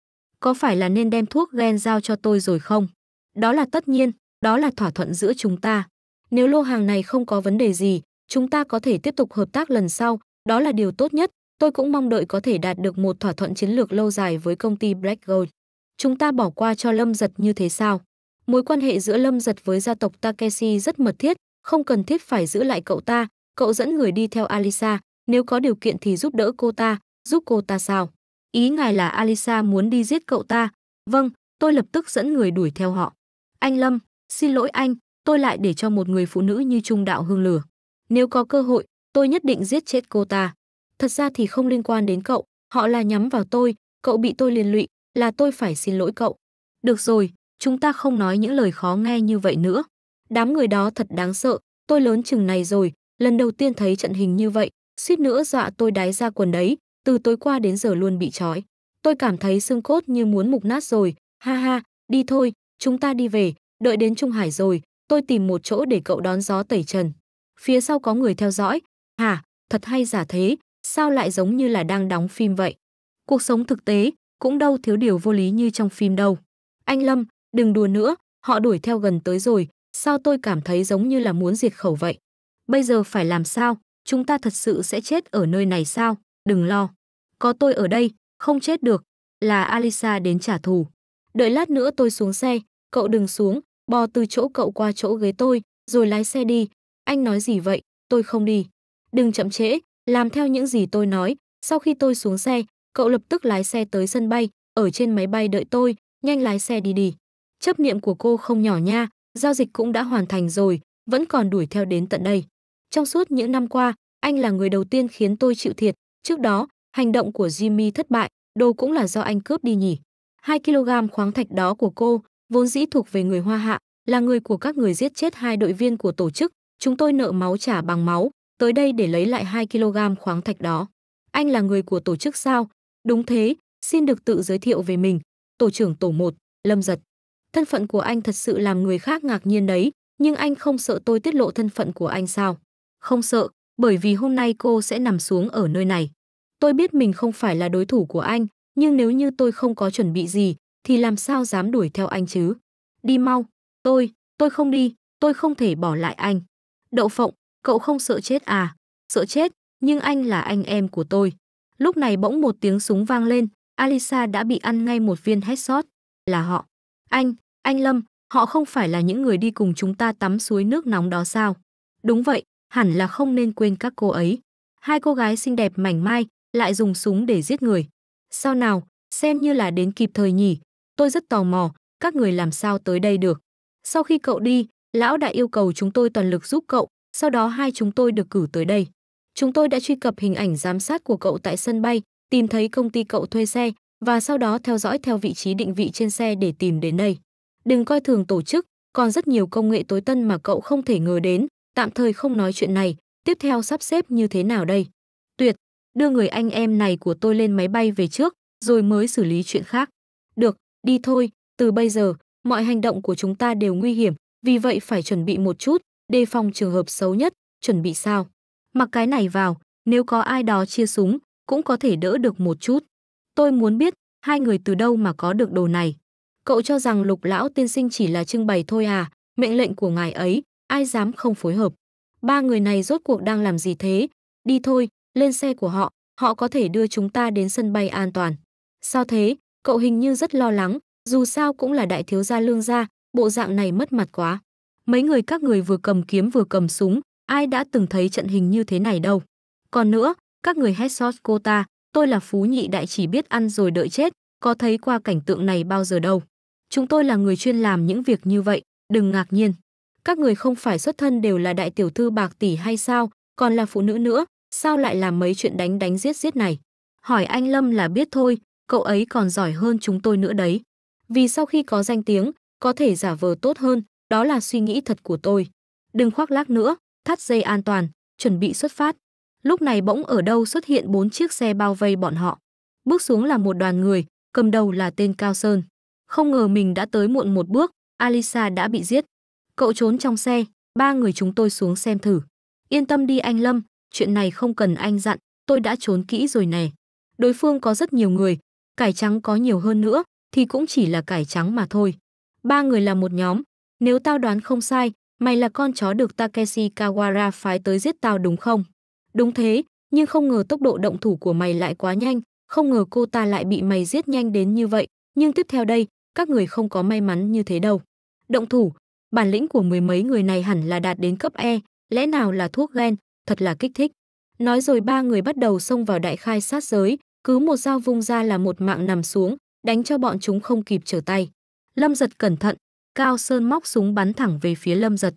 Có phải là nên đem thuốc gen giao cho tôi rồi không? Đó là tất nhiên, đó là thỏa thuận giữa chúng ta. Nếu lô hàng này không có vấn đề gì, chúng ta có thể tiếp tục hợp tác lần sau, đó là điều tốt nhất. Tôi cũng mong đợi có thể đạt được một thỏa thuận chiến lược lâu dài với công ty Black Gold. Chúng ta bỏ qua cho Lâm Dật như thế sao? Mối quan hệ giữa Lâm Dật với gia tộc Takeshi rất mật thiết, không cần thiết phải giữ lại cậu ta. Cậu dẫn người đi theo Alisa, nếu có điều kiện thì giúp đỡ cô ta, giúp cô ta sao? Ý ngài là Alisa muốn đi giết cậu ta? Vâng, tôi lập tức dẫn người đuổi theo họ. Anh Lâm, xin lỗi anh, tôi lại để cho một người phụ nữ như Trung Đạo Hương lừa. Nếu có cơ hội, tôi nhất định giết chết cô ta. Thật ra thì không liên quan đến cậu, họ là nhắm vào tôi, cậu bị tôi liên lụy, là tôi phải xin lỗi cậu. Được rồi, chúng ta không nói những lời khó nghe như vậy nữa. Đám người đó thật đáng sợ, tôi lớn chừng này rồi, lần đầu tiên thấy trận hình như vậy, suýt nữa dọa tôi đái ra quần đấy, từ tối qua đến giờ luôn bị trói. Tôi cảm thấy xương cốt như muốn mục nát rồi, ha ha, đi thôi, chúng ta đi về, đợi đến Trung Hải rồi, tôi tìm một chỗ để cậu đón gió tẩy trần. Phía sau có người theo dõi, hả, thật hay giả thế, sao lại giống như là đang đóng phim vậy? Cuộc sống thực tế cũng đâu thiếu điều vô lý như trong phim đâu. Anh Lâm, đừng đùa nữa, họ đuổi theo gần tới rồi, sao tôi cảm thấy giống như là muốn diệt khẩu vậy? Bây giờ phải làm sao, chúng ta thật sự sẽ chết ở nơi này sao? Đừng lo, có tôi ở đây, không chết được, là Alisa đến trả thù. Đợi lát nữa tôi xuống xe, cậu đừng xuống, bò từ chỗ cậu qua chỗ ghế tôi, rồi lái xe đi. Anh nói gì vậy, tôi không đi. Đừng chậm trễ, làm theo những gì tôi nói, sau khi tôi xuống xe, cậu lập tức lái xe tới sân bay, ở trên máy bay đợi tôi, nhanh lái xe đi đi. Chấp niệm của cô không nhỏ nha, giao dịch cũng đã hoàn thành rồi, vẫn còn đuổi theo đến tận đây. Trong suốt những năm qua, anh là người đầu tiên khiến tôi chịu thiệt. Trước đó, hành động của Jimmy thất bại, đồ cũng là do anh cướp đi nhỉ. 2 kg khoáng thạch đó của cô, vốn dĩ thuộc về người Hoa Hạ, là người của các người giết chết 2 đội viên của tổ chức. Chúng tôi nợ máu trả bằng máu, tới đây để lấy lại 2 kg khoáng thạch đó. Anh là người của tổ chức sao? Đúng thế, xin được tự giới thiệu về mình. Tổ trưởng tổ 1, Lâm Dật. Thân phận của anh thật sự làm người khác ngạc nhiên đấy, nhưng anh không sợ tôi tiết lộ thân phận của anh sao? Không sợ, bởi vì hôm nay cô sẽ nằm xuống ở nơi này. Tôi biết mình không phải là đối thủ của anh, nhưng nếu như tôi không có chuẩn bị gì, thì làm sao dám đuổi theo anh chứ? Đi mau, tôi không đi, tôi không thể bỏ lại anh. Đậu Phộng, cậu không sợ chết à? Sợ chết, nhưng anh là anh em của tôi. Lúc này bỗng một tiếng súng vang lên, Alisa đã bị ăn ngay một viên headshot. Là họ. Anh Lâm, họ không phải là những người đi cùng chúng ta tắm suối nước nóng đó sao? Đúng vậy, hẳn là không nên quên các cô ấy. Hai cô gái xinh đẹp mảnh mai, lại dùng súng để giết người. Sao nào, xem như là đến kịp thời nhỉ. Tôi rất tò mò, các người làm sao tới đây được. Sau khi cậu đi, lão đã yêu cầu chúng tôi toàn lực giúp cậu, sau đó hai chúng tôi được cử tới đây. Chúng tôi đã truy cập hình ảnh giám sát của cậu tại sân bay, tìm thấy công ty cậu thuê xe, và sau đó theo dõi theo vị trí định vị trên xe để tìm đến đây. Đừng coi thường tổ chức, còn rất nhiều công nghệ tối tân mà cậu không thể ngờ đến, tạm thời không nói chuyện này, tiếp theo sắp xếp như thế nào đây? Tuyệt, đưa người anh em này của tôi lên máy bay về trước, rồi mới xử lý chuyện khác. Được, đi thôi, từ bây giờ, mọi hành động của chúng ta đều nguy hiểm, vì vậy phải chuẩn bị một chút, đề phòng trường hợp xấu nhất, chuẩn bị sao? Mặc cái này vào, nếu có ai đó chia súng, cũng có thể đỡ được một chút. Tôi muốn biết, hai người từ đâu mà có được đồ này? Cậu cho rằng Lục lão tiên sinh chỉ là trưng bày thôi à? Mệnh lệnh của ngài ấy, ai dám không phối hợp? Ba người này rốt cuộc đang làm gì thế? Đi thôi, lên xe của họ, họ có thể đưa chúng ta đến sân bay an toàn. Sao thế? Cậu hình như rất lo lắng, dù sao cũng là đại thiếu gia Lương gia, bộ dạng này mất mặt quá. Mấy người các người vừa cầm kiếm vừa cầm súng, ai đã từng thấy trận hình như thế này đâu. Còn nữa, các người headshot cô ta, tôi là phú nhị đại chỉ biết ăn rồi đợi chết, có thấy qua cảnh tượng này bao giờ đâu. Chúng tôi là người chuyên làm những việc như vậy, đừng ngạc nhiên. Các người không phải xuất thân đều là đại tiểu thư bạc tỷ hay sao, còn là phụ nữ nữa, sao lại làm mấy chuyện đánh giết này. Hỏi anh Lâm là biết thôi, cậu ấy còn giỏi hơn chúng tôi nữa đấy. Vì sau khi có danh tiếng, có thể giả vờ tốt hơn, đó là suy nghĩ thật của tôi. Đừng khoác lác nữa, thắt dây an toàn, chuẩn bị xuất phát. Lúc này bỗng ở đâu xuất hiện 4 chiếc xe bao vây bọn họ. Bước xuống là một đoàn người, cầm đầu là tên Cao Sơn. Không ngờ mình đã tới muộn một bước, Alisa đã bị giết. Cậu trốn trong xe, ba người chúng tôi xuống xem thử. Yên tâm đi anh Lâm, chuyện này không cần anh dặn, tôi đã trốn kỹ rồi nè. Đối phương có rất nhiều người, cải trắng có nhiều hơn nữa, thì cũng chỉ là cải trắng mà thôi. Ba người là một nhóm, nếu tao đoán không sai, mày là con chó được Takeshi Kawara phái tới giết tao đúng không? Đúng thế, nhưng không ngờ tốc độ động thủ của mày lại quá nhanh, không ngờ cô ta lại bị mày giết nhanh đến như vậy, nhưng tiếp theo đây, các người không có may mắn như thế đâu. Động thủ, bản lĩnh của mười mấy người này hẳn là đạt đến cấp E, lẽ nào là thuốc ghen, thật là kích thích. Nói rồi ba người bắt đầu xông vào đại khai sát giới, cứ một dao vung ra là một mạng nằm xuống, đánh cho bọn chúng không kịp trở tay. Lâm Dật cẩn thận, Cao Sơn móc súng bắn thẳng về phía Lâm Dật.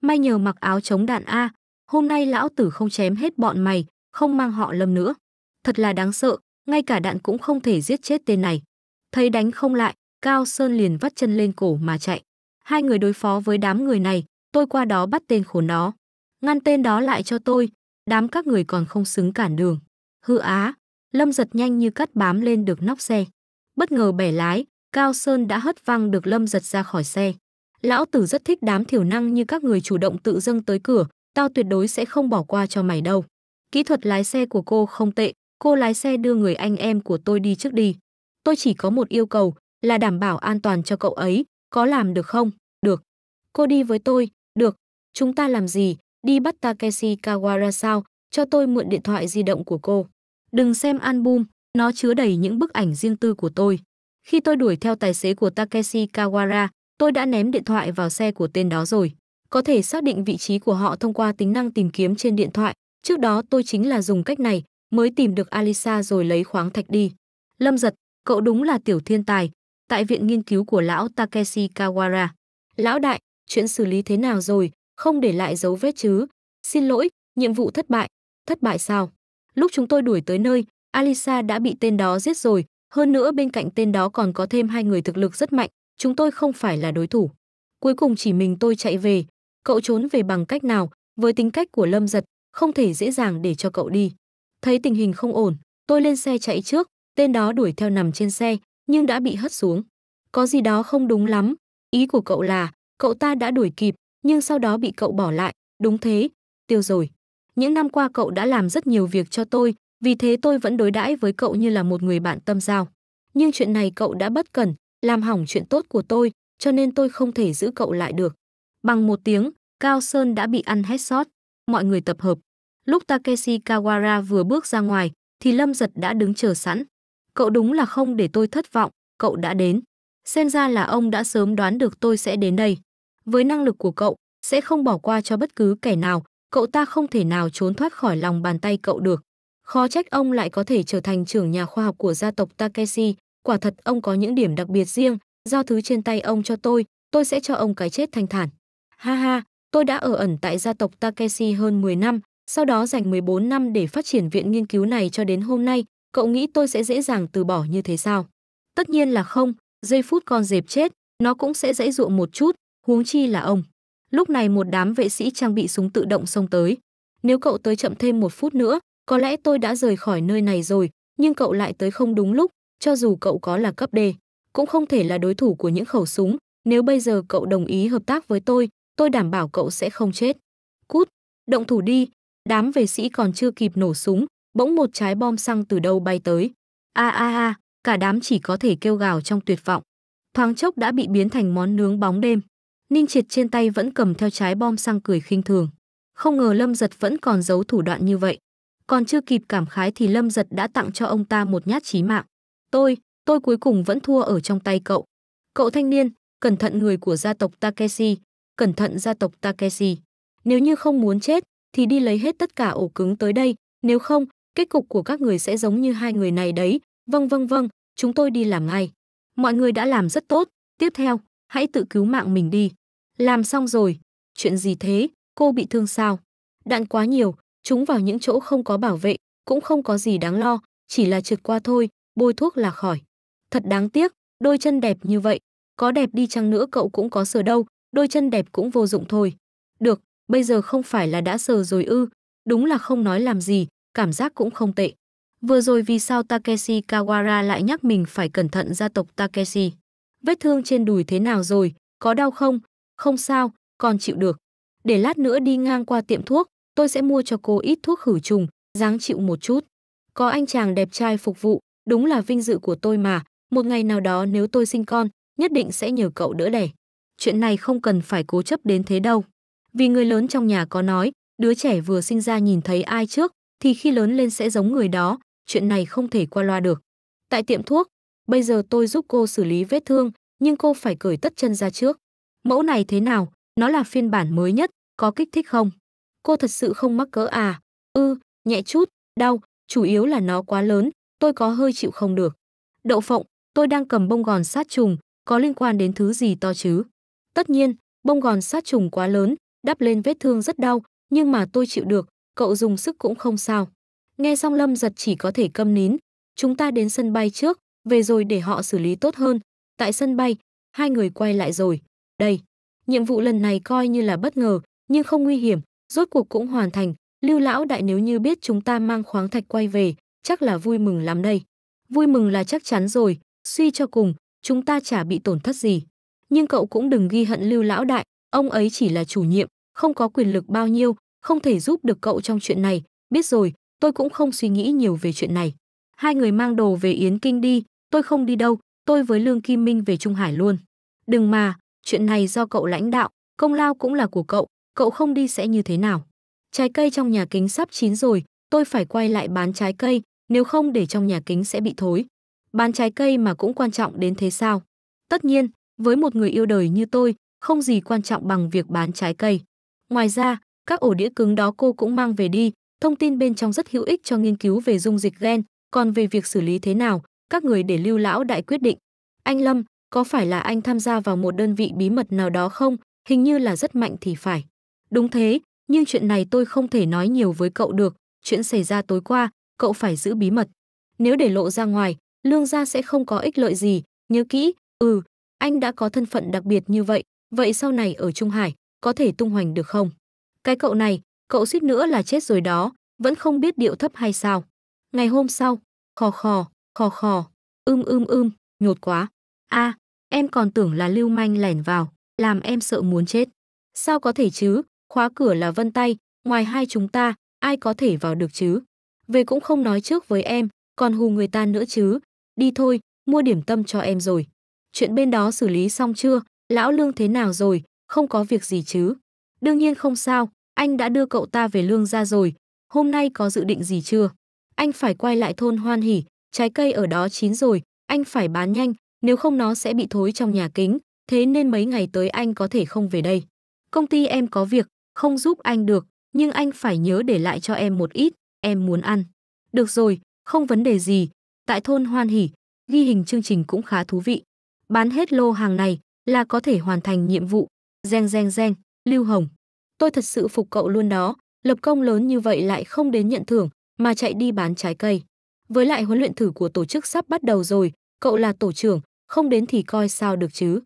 May nhờ mặc áo chống đạn a, hôm nay lão tử không chém hết bọn mày, không mang họ Lâm nữa. Thật là đáng sợ, ngay cả đạn cũng không thể giết chết tên này. Thấy đánh không lại, Cao Sơn liền vắt chân lên cổ mà chạy. Hai người đối phó với đám người này, tôi qua đó bắt tên khốn đó. Ngăn tên đó lại cho tôi, đám các người còn không xứng cản đường. Hư á, Lâm Dật nhanh như cắt bám lên được nóc xe. Bất ngờ bẻ lái, Cao Sơn đã hất văng được Lâm Dật ra khỏi xe. Lão tử rất thích đám thiểu năng như các người chủ động tự dâng tới cửa, tao tuyệt đối sẽ không bỏ qua cho mày đâu. Kỹ thuật lái xe của cô không tệ, cô lái xe đưa người anh em của tôi đi trước đi. Tôi chỉ có một yêu cầu, là đảm bảo an toàn cho cậu ấy, có làm được không? Được. Cô đi với tôi, được. Chúng ta làm gì? Đi bắt Takeshi Kawara sao? Cho tôi mượn điện thoại di động của cô. Đừng xem album, nó chứa đầy những bức ảnh riêng tư của tôi. Khi tôi đuổi theo tài xế của Takeshi Kawara, tôi đã ném điện thoại vào xe của tên đó rồi. Có thể xác định vị trí của họ thông qua tính năng tìm kiếm trên điện thoại. Trước đó tôi chính là dùng cách này mới tìm được Alisa rồi lấy khoáng thạch đi. Lâm Dật, cậu đúng là tiểu thiên tài. Tại viện nghiên cứu của lão Takeshi Kawara. Lão đại, chuyện xử lý thế nào rồi? Không để lại dấu vết chứ? Xin lỗi, nhiệm vụ thất bại. Thất bại sao? Lúc chúng tôi đuổi tới nơi, Alisa đã bị tên đó giết rồi. Hơn nữa bên cạnh tên đó còn có thêm hai người thực lực rất mạnh. Chúng tôi không phải là đối thủ. Cuối cùng chỉ mình tôi chạy về. Cậu trốn về bằng cách nào? Với tính cách của Lâm Dật, không thể dễ dàng để cho cậu đi. Thấy tình hình không ổn, tôi lên xe chạy trước, tên đó đuổi theo nằm trên xe, nhưng đã bị hất xuống. Có gì đó không đúng lắm, ý của cậu là, cậu ta đã đuổi kịp, nhưng sau đó bị cậu bỏ lại, đúng thế, tiêu rồi. Những năm qua cậu đã làm rất nhiều việc cho tôi, vì thế tôi vẫn đối đãi với cậu như là một người bạn tâm giao. Nhưng chuyện này cậu đã bất cẩn, làm hỏng chuyện tốt của tôi, cho nên tôi không thể giữ cậu lại được. Bằng một tiếng, Cao Sơn đã bị ăn hết sót. Mọi người tập hợp. Lúc Takeshi Kawara vừa bước ra ngoài, thì Lâm Dật đã đứng chờ sẵn. Cậu đúng là không để tôi thất vọng, cậu đã đến. Xem ra là ông đã sớm đoán được tôi sẽ đến đây. Với năng lực của cậu, sẽ không bỏ qua cho bất cứ kẻ nào, cậu ta không thể nào trốn thoát khỏi lòng bàn tay cậu được. Khó trách ông lại có thể trở thành trưởng nhà khoa học của gia tộc Takeshi, quả thật ông có những điểm đặc biệt riêng, giao thứ trên tay ông cho tôi sẽ cho ông cái chết thanh thản. Ha ha, tôi đã ở ẩn tại gia tộc Takeshi hơn 10 năm, sau đó dành 14 năm để phát triển viện nghiên cứu này cho đến hôm nay, cậu nghĩ tôi sẽ dễ dàng từ bỏ như thế sao? Tất nhiên là không, giây phút con dẹp chết, nó cũng sẽ giãy giụa một chút, huống chi là ông. Lúc này một đám vệ sĩ trang bị súng tự động xông tới. Nếu cậu tới chậm thêm một phút nữa, có lẽ tôi đã rời khỏi nơi này rồi, nhưng cậu lại tới không đúng lúc, cho dù cậu có là cấp D, cũng không thể là đối thủ của những khẩu súng. Nếu bây giờ cậu đồng ý hợp tác với tôi đảm bảo cậu sẽ không chết. Cút, động thủ đi. Đám vệ sĩ còn chưa kịp nổ súng, bỗng một trái bom xăng từ đâu bay tới. A, cả đám chỉ có thể kêu gào trong tuyệt vọng. Thoáng chốc đã bị biến thành món nướng bóng đêm. Ninh Triệt trên tay vẫn cầm theo trái bom xăng cười khinh thường. Không ngờ Lâm Dật vẫn còn giấu thủ đoạn như vậy. Còn chưa kịp cảm khái thì Lâm Dật đã tặng cho ông ta một nhát chí mạng. Tôi cuối cùng vẫn thua ở trong tay cậu. Cậu thanh niên, cẩn thận người của gia tộc Takeshi, cẩn thận gia tộc Takeshi. Nếu như không muốn chết, thì đi lấy hết tất cả ổ cứng tới đây. Nếu không, kết cục của các người sẽ giống như hai người này đấy. Vâng, chúng tôi đi làm ngay. Mọi người đã làm rất tốt. Tiếp theo, hãy tự cứu mạng mình đi. Làm xong rồi. Chuyện gì thế? Cô bị thương sao? Đạn quá nhiều, trúng vào những chỗ không có bảo vệ, cũng không có gì đáng lo, chỉ là trượt qua thôi, bôi thuốc là khỏi. Thật đáng tiếc, đôi chân đẹp như vậy. Có đẹp đi chăng nữa cậu cũng có sờ đâu, đôi chân đẹp cũng vô dụng thôi. Được, bây giờ không phải là đã sờ rồi ư? Đúng là không nói làm gì, cảm giác cũng không tệ. Vừa rồi vì sao Takeshi Kawara lại nhắc mình phải cẩn thận gia tộc Takeshi? Vết thương trên đùi thế nào rồi, có đau không? Không sao, còn chịu được. Để lát nữa đi ngang qua tiệm thuốc, tôi sẽ mua cho cô ít thuốc khử trùng, ráng chịu một chút. Có anh chàng đẹp trai phục vụ, đúng là vinh dự của tôi mà. Một ngày nào đó nếu tôi sinh con, nhất định sẽ nhờ cậu đỡ đẻ. Chuyện này không cần phải cố chấp đến thế đâu. Vì người lớn trong nhà có nói, đứa trẻ vừa sinh ra nhìn thấy ai trước, thì khi lớn lên sẽ giống người đó, chuyện này không thể qua loa được. Tại tiệm thuốc, bây giờ tôi giúp cô xử lý vết thương, nhưng cô phải cởi tất chân ra trước. Mẫu này thế nào? Nó là phiên bản mới nhất, có kích thích không? Cô thật sự không mắc cỡ à? Nhẹ chút, đau, chủ yếu là nó quá lớn, tôi có hơi chịu không được. Đậu phộng, tôi đang cầm bông gòn sát trùng, có liên quan đến thứ gì to chứ? Tất nhiên, bông gòn sát trùng quá lớn, đắp lên vết thương rất đau, nhưng mà tôi chịu được, cậu dùng sức cũng không sao. Nghe xong Lâm Dật chỉ có thể câm nín. Chúng ta đến sân bay trước, về rồi để họ xử lý tốt hơn. Tại sân bay, hai người quay lại rồi. Đây, nhiệm vụ lần này coi như là bất ngờ, nhưng không nguy hiểm, rốt cuộc cũng hoàn thành. Lưu lão đại nếu như biết chúng ta mang khoáng thạch quay về, chắc là vui mừng lắm đây. Vui mừng là chắc chắn rồi, suy cho cùng, chúng ta chả bị tổn thất gì. Nhưng cậu cũng đừng ghi hận Lưu lão đại, ông ấy chỉ là chủ nhiệm, không có quyền lực bao nhiêu, không thể giúp được cậu trong chuyện này. Biết rồi, tôi cũng không suy nghĩ nhiều về chuyện này. Hai người mang đồ về Yến Kinh đi, tôi không đi đâu, tôi với Lương Kim Minh về Trung Hải luôn. Đừng mà, chuyện này do cậu lãnh đạo, công lao cũng là của cậu, cậu không đi sẽ như thế nào? Trái cây trong nhà kính sắp chín rồi, tôi phải quay lại bán trái cây, nếu không để trong nhà kính sẽ bị thối. Bán trái cây mà cũng quan trọng đến thế sao? Tất nhiên, với một người yêu đời như tôi, không gì quan trọng bằng việc bán trái cây. Ngoài ra, các ổ đĩa cứng đó cô cũng mang về đi, thông tin bên trong rất hữu ích cho nghiên cứu về dung dịch gen, còn về việc xử lý thế nào, các người để Lưu lão đại quyết định. Anh Lâm, có phải là anh tham gia vào một đơn vị bí mật nào đó không? Hình như là rất mạnh thì phải. Đúng thế, nhưng chuyện này tôi không thể nói nhiều với cậu được, chuyện xảy ra tối qua, cậu phải giữ bí mật. Nếu để lộ ra ngoài, Lương gia sẽ không có ích lợi gì, nhớ kỹ. Anh đã có thân phận đặc biệt như vậy, vậy sau này ở Trung Hải, có thể tung hoành được không? Cái cậu này, Cậu suýt nữa là chết rồi đó, vẫn không biết điệu thấp hay sao. Ngày hôm sau, nhột quá. À, em còn tưởng là lưu manh lẻn vào, làm em sợ muốn chết. Sao có thể chứ, khóa cửa là vân tay, ngoài hai chúng ta, ai có thể vào được chứ. Về cũng không nói trước với em, còn hù người ta nữa chứ. Đi thôi, mua điểm tâm cho em rồi. Chuyện bên đó xử lý xong chưa, lão Lương thế nào rồi, không có việc gì chứ. Đương nhiên không sao, anh đã đưa cậu ta về Lương gia rồi. Hôm nay có dự định gì chưa? Anh phải quay lại thôn Hoan Hỷ, trái cây ở đó chín rồi, anh phải bán nhanh, nếu không nó sẽ bị thối trong nhà kính, thế nên mấy ngày tới anh có thể không về đây. Công ty em có việc, không giúp anh được, nhưng anh phải nhớ để lại cho em một ít, em muốn ăn. Được rồi, không vấn đề gì, tại thôn Hoan Hỷ, ghi hình chương trình cũng khá thú vị. Bán hết lô hàng này là có thể hoàn thành nhiệm vụ. Reng reng reng, Lưu Hồng. Tôi thật sự phục cậu luôn đó, lập công lớn như vậy lại không đến nhận thưởng, mà chạy đi bán trái cây. Với lại huấn luyện thử của tổ chức sắp bắt đầu rồi, cậu là tổ trưởng, không đến thì coi sao được chứ.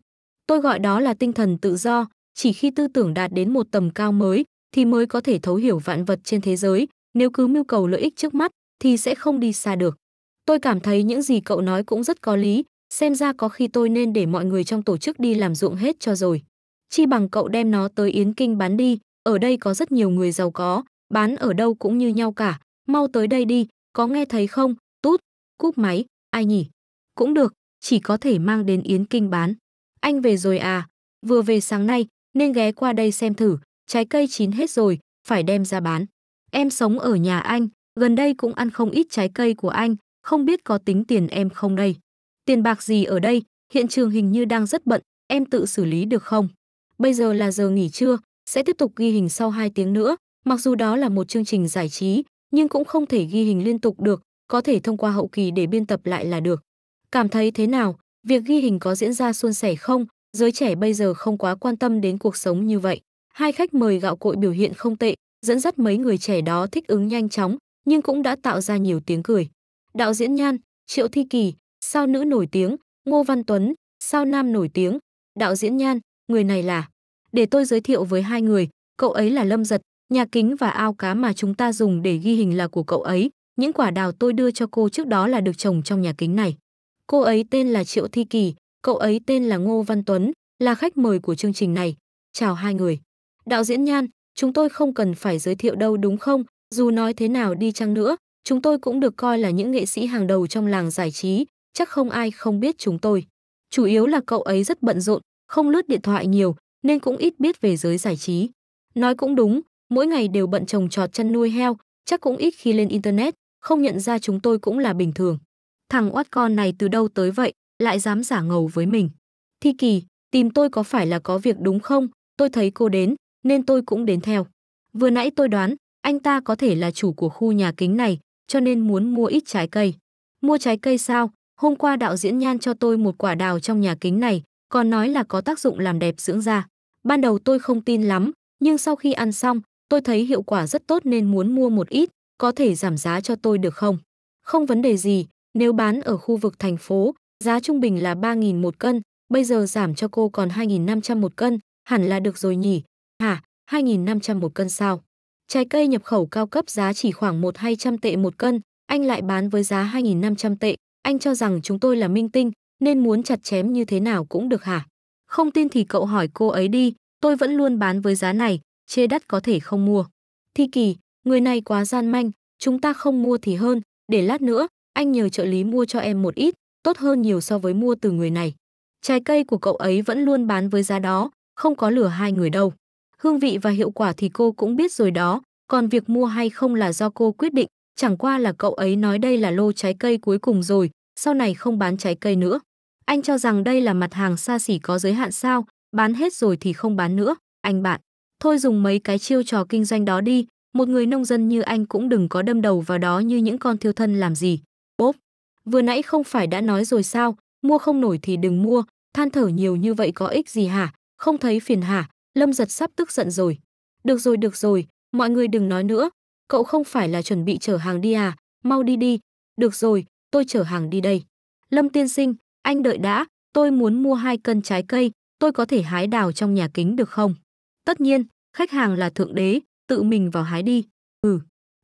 Tôi gọi đó là tinh thần tự do, chỉ khi tư tưởng đạt đến một tầm cao mới, thì mới có thể thấu hiểu vạn vật trên thế giới, nếu cứ mưu cầu lợi ích trước mắt, thì sẽ không đi xa được. Tôi cảm thấy những gì cậu nói cũng rất có lý, xem ra có khi tôi nên để mọi người trong tổ chức đi làm ruộng hết cho rồi. Chi bằng cậu đem nó tới Yến Kinh bán đi, ở đây có rất nhiều người giàu có, bán ở đâu cũng như nhau cả, mau tới đây đi, có nghe thấy không, tút, cúp máy, ai nhỉ? Cũng được, chỉ có thể mang đến Yến Kinh bán. Anh về rồi à, vừa về sáng nay, nên ghé qua đây xem thử, trái cây chín hết rồi, phải đem ra bán. Em sống ở nhà anh, gần đây cũng ăn không ít trái cây của anh, không biết có tính tiền em không đây. Tiền bạc gì ở đây, hiện trường hình như đang rất bận, em tự xử lý được không? Bây giờ là giờ nghỉ trưa, sẽ tiếp tục ghi hình sau 2 tiếng nữa, mặc dù đó là một chương trình giải trí, nhưng cũng không thể ghi hình liên tục được, có thể thông qua hậu kỳ để biên tập lại là được. Cảm thấy thế nào, việc ghi hình có diễn ra suôn sẻ không? Giới trẻ bây giờ không quá quan tâm đến cuộc sống như vậy. Hai khách mời gạo cội biểu hiện không tệ, dẫn dắt mấy người trẻ đó thích ứng nhanh chóng, nhưng cũng đã tạo ra nhiều tiếng cười. Đạo diễn Nhan, Triệu Thi Kỳ, sao nữ nổi tiếng, Ngô Văn Tuấn, sao nam nổi tiếng. Đạo diễn Nhan, người này là... Để tôi giới thiệu với hai người, cậu ấy là Lâm Dật, nhà kính và ao cá mà chúng ta dùng để ghi hình là của cậu ấy. Những quả đào tôi đưa cho cô trước đó là được trồng trong nhà kính này. Cô ấy tên là Triệu Thi Kỳ, cậu ấy tên là Ngô Văn Tuấn, là khách mời của chương trình này. Chào hai người. Đạo diễn Nhan, chúng tôi không cần phải giới thiệu đâu đúng không? Dù nói thế nào đi chăng nữa, chúng tôi cũng được coi là những nghệ sĩ hàng đầu trong làng giải trí, chắc không ai không biết chúng tôi. Chủ yếu là cậu ấy rất bận rộn, không lướt điện thoại nhiều, nên cũng ít biết về giới giải trí. Nói cũng đúng, mỗi ngày đều bận trồng trọt chăn nuôi heo, chắc cũng ít khi lên internet, không nhận ra chúng tôi cũng là bình thường. Thằng oát con này từ đâu tới vậy, lại dám giả ngầu với mình. Thi Kỳ, tìm tôi có phải là có việc đúng không? Tôi thấy cô đến, nên tôi cũng đến theo. Vừa nãy tôi đoán, anh ta có thể là chủ của khu nhà kính này, cho nên muốn mua ít trái cây. Mua trái cây sao? Hôm qua đạo diễn Nhan cho tôi một quả đào trong nhà kính này, còn nói là có tác dụng làm đẹp dưỡng da. Ban đầu tôi không tin lắm, nhưng sau khi ăn xong, tôi thấy hiệu quả rất tốt nên muốn mua một ít, có thể giảm giá cho tôi được không? Không vấn đề gì, nếu bán ở khu vực thành phố, giá trung bình là 3.000 một cân, bây giờ giảm cho cô còn 2.500 một cân, hẳn là được rồi nhỉ? Hả, 2.500 một cân sao? Trái cây nhập khẩu cao cấp giá chỉ khoảng 1-200 tệ một cân, anh lại bán với giá 2.500 tệ, anh cho rằng chúng tôi là minh tinh, nên muốn chặt chém như thế nào cũng được hả? Không tin thì cậu hỏi cô ấy đi, tôi vẫn luôn bán với giá này, chê đắt có thể không mua. Thi Kỳ, người này quá gian manh, chúng ta không mua thì hơn, để lát nữa, anh nhờ trợ lý mua cho em một ít, tốt hơn nhiều so với mua từ người này. Trái cây của cậu ấy vẫn luôn bán với giá đó, không có lừa hai người đâu. Hương vị và hiệu quả thì cô cũng biết rồi đó, còn việc mua hay không là do cô quyết định, chẳng qua là cậu ấy nói đây là lô trái cây cuối cùng rồi, sau này không bán trái cây nữa. Anh cho rằng đây là mặt hàng xa xỉ có giới hạn sao, bán hết rồi thì không bán nữa, anh bạn. Thôi dùng mấy cái chiêu trò kinh doanh đó đi, một người nông dân như anh cũng đừng có đâm đầu vào đó như những con thiêu thân làm gì. Bốp, vừa nãy không phải đã nói rồi sao, mua không nổi thì đừng mua, than thở nhiều như vậy có ích gì hả, không thấy phiền hả, Lâm Dật sắp tức giận rồi. Được rồi, mọi người đừng nói nữa, cậu không phải là chuẩn bị chở hàng đi à, mau đi đi, được rồi, tôi chở hàng đi đây. Lâm tiên sinh, anh đợi đã, tôi muốn mua 2 cân trái cây, tôi có thể hái đào trong nhà kính được không? Tất nhiên, khách hàng là thượng đế, tự mình vào hái đi. Ừ,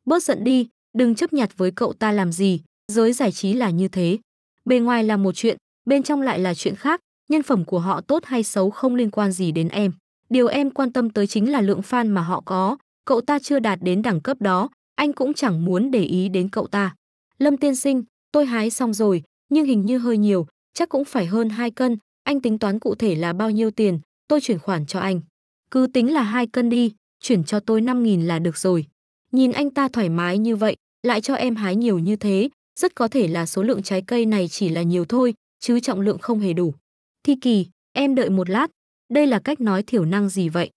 bớt giận đi, đừng chấp nhặt với cậu ta làm gì, giới giải trí là như thế. Bề ngoài là một chuyện, bên trong lại là chuyện khác, nhân phẩm của họ tốt hay xấu không liên quan gì đến em. Điều em quan tâm tới chính là lượng fan mà họ có, cậu ta chưa đạt đến đẳng cấp đó, anh cũng chẳng muốn để ý đến cậu ta. Lâm tiên sinh, tôi hái xong rồi, nhưng hình như hơi nhiều, chắc cũng phải hơn 2 cân, anh tính toán cụ thể là bao nhiêu tiền, tôi chuyển khoản cho anh. Cứ tính là 2 cân đi, chuyển cho tôi 5.000 là được rồi. Nhìn anh ta thoải mái như vậy, lại cho em hái nhiều như thế, rất có thể là số lượng trái cây này chỉ là nhiều thôi, chứ trọng lượng không hề đủ. Thi Kỳ, em đợi một lát, đây là cách nói thiểu năng gì vậy?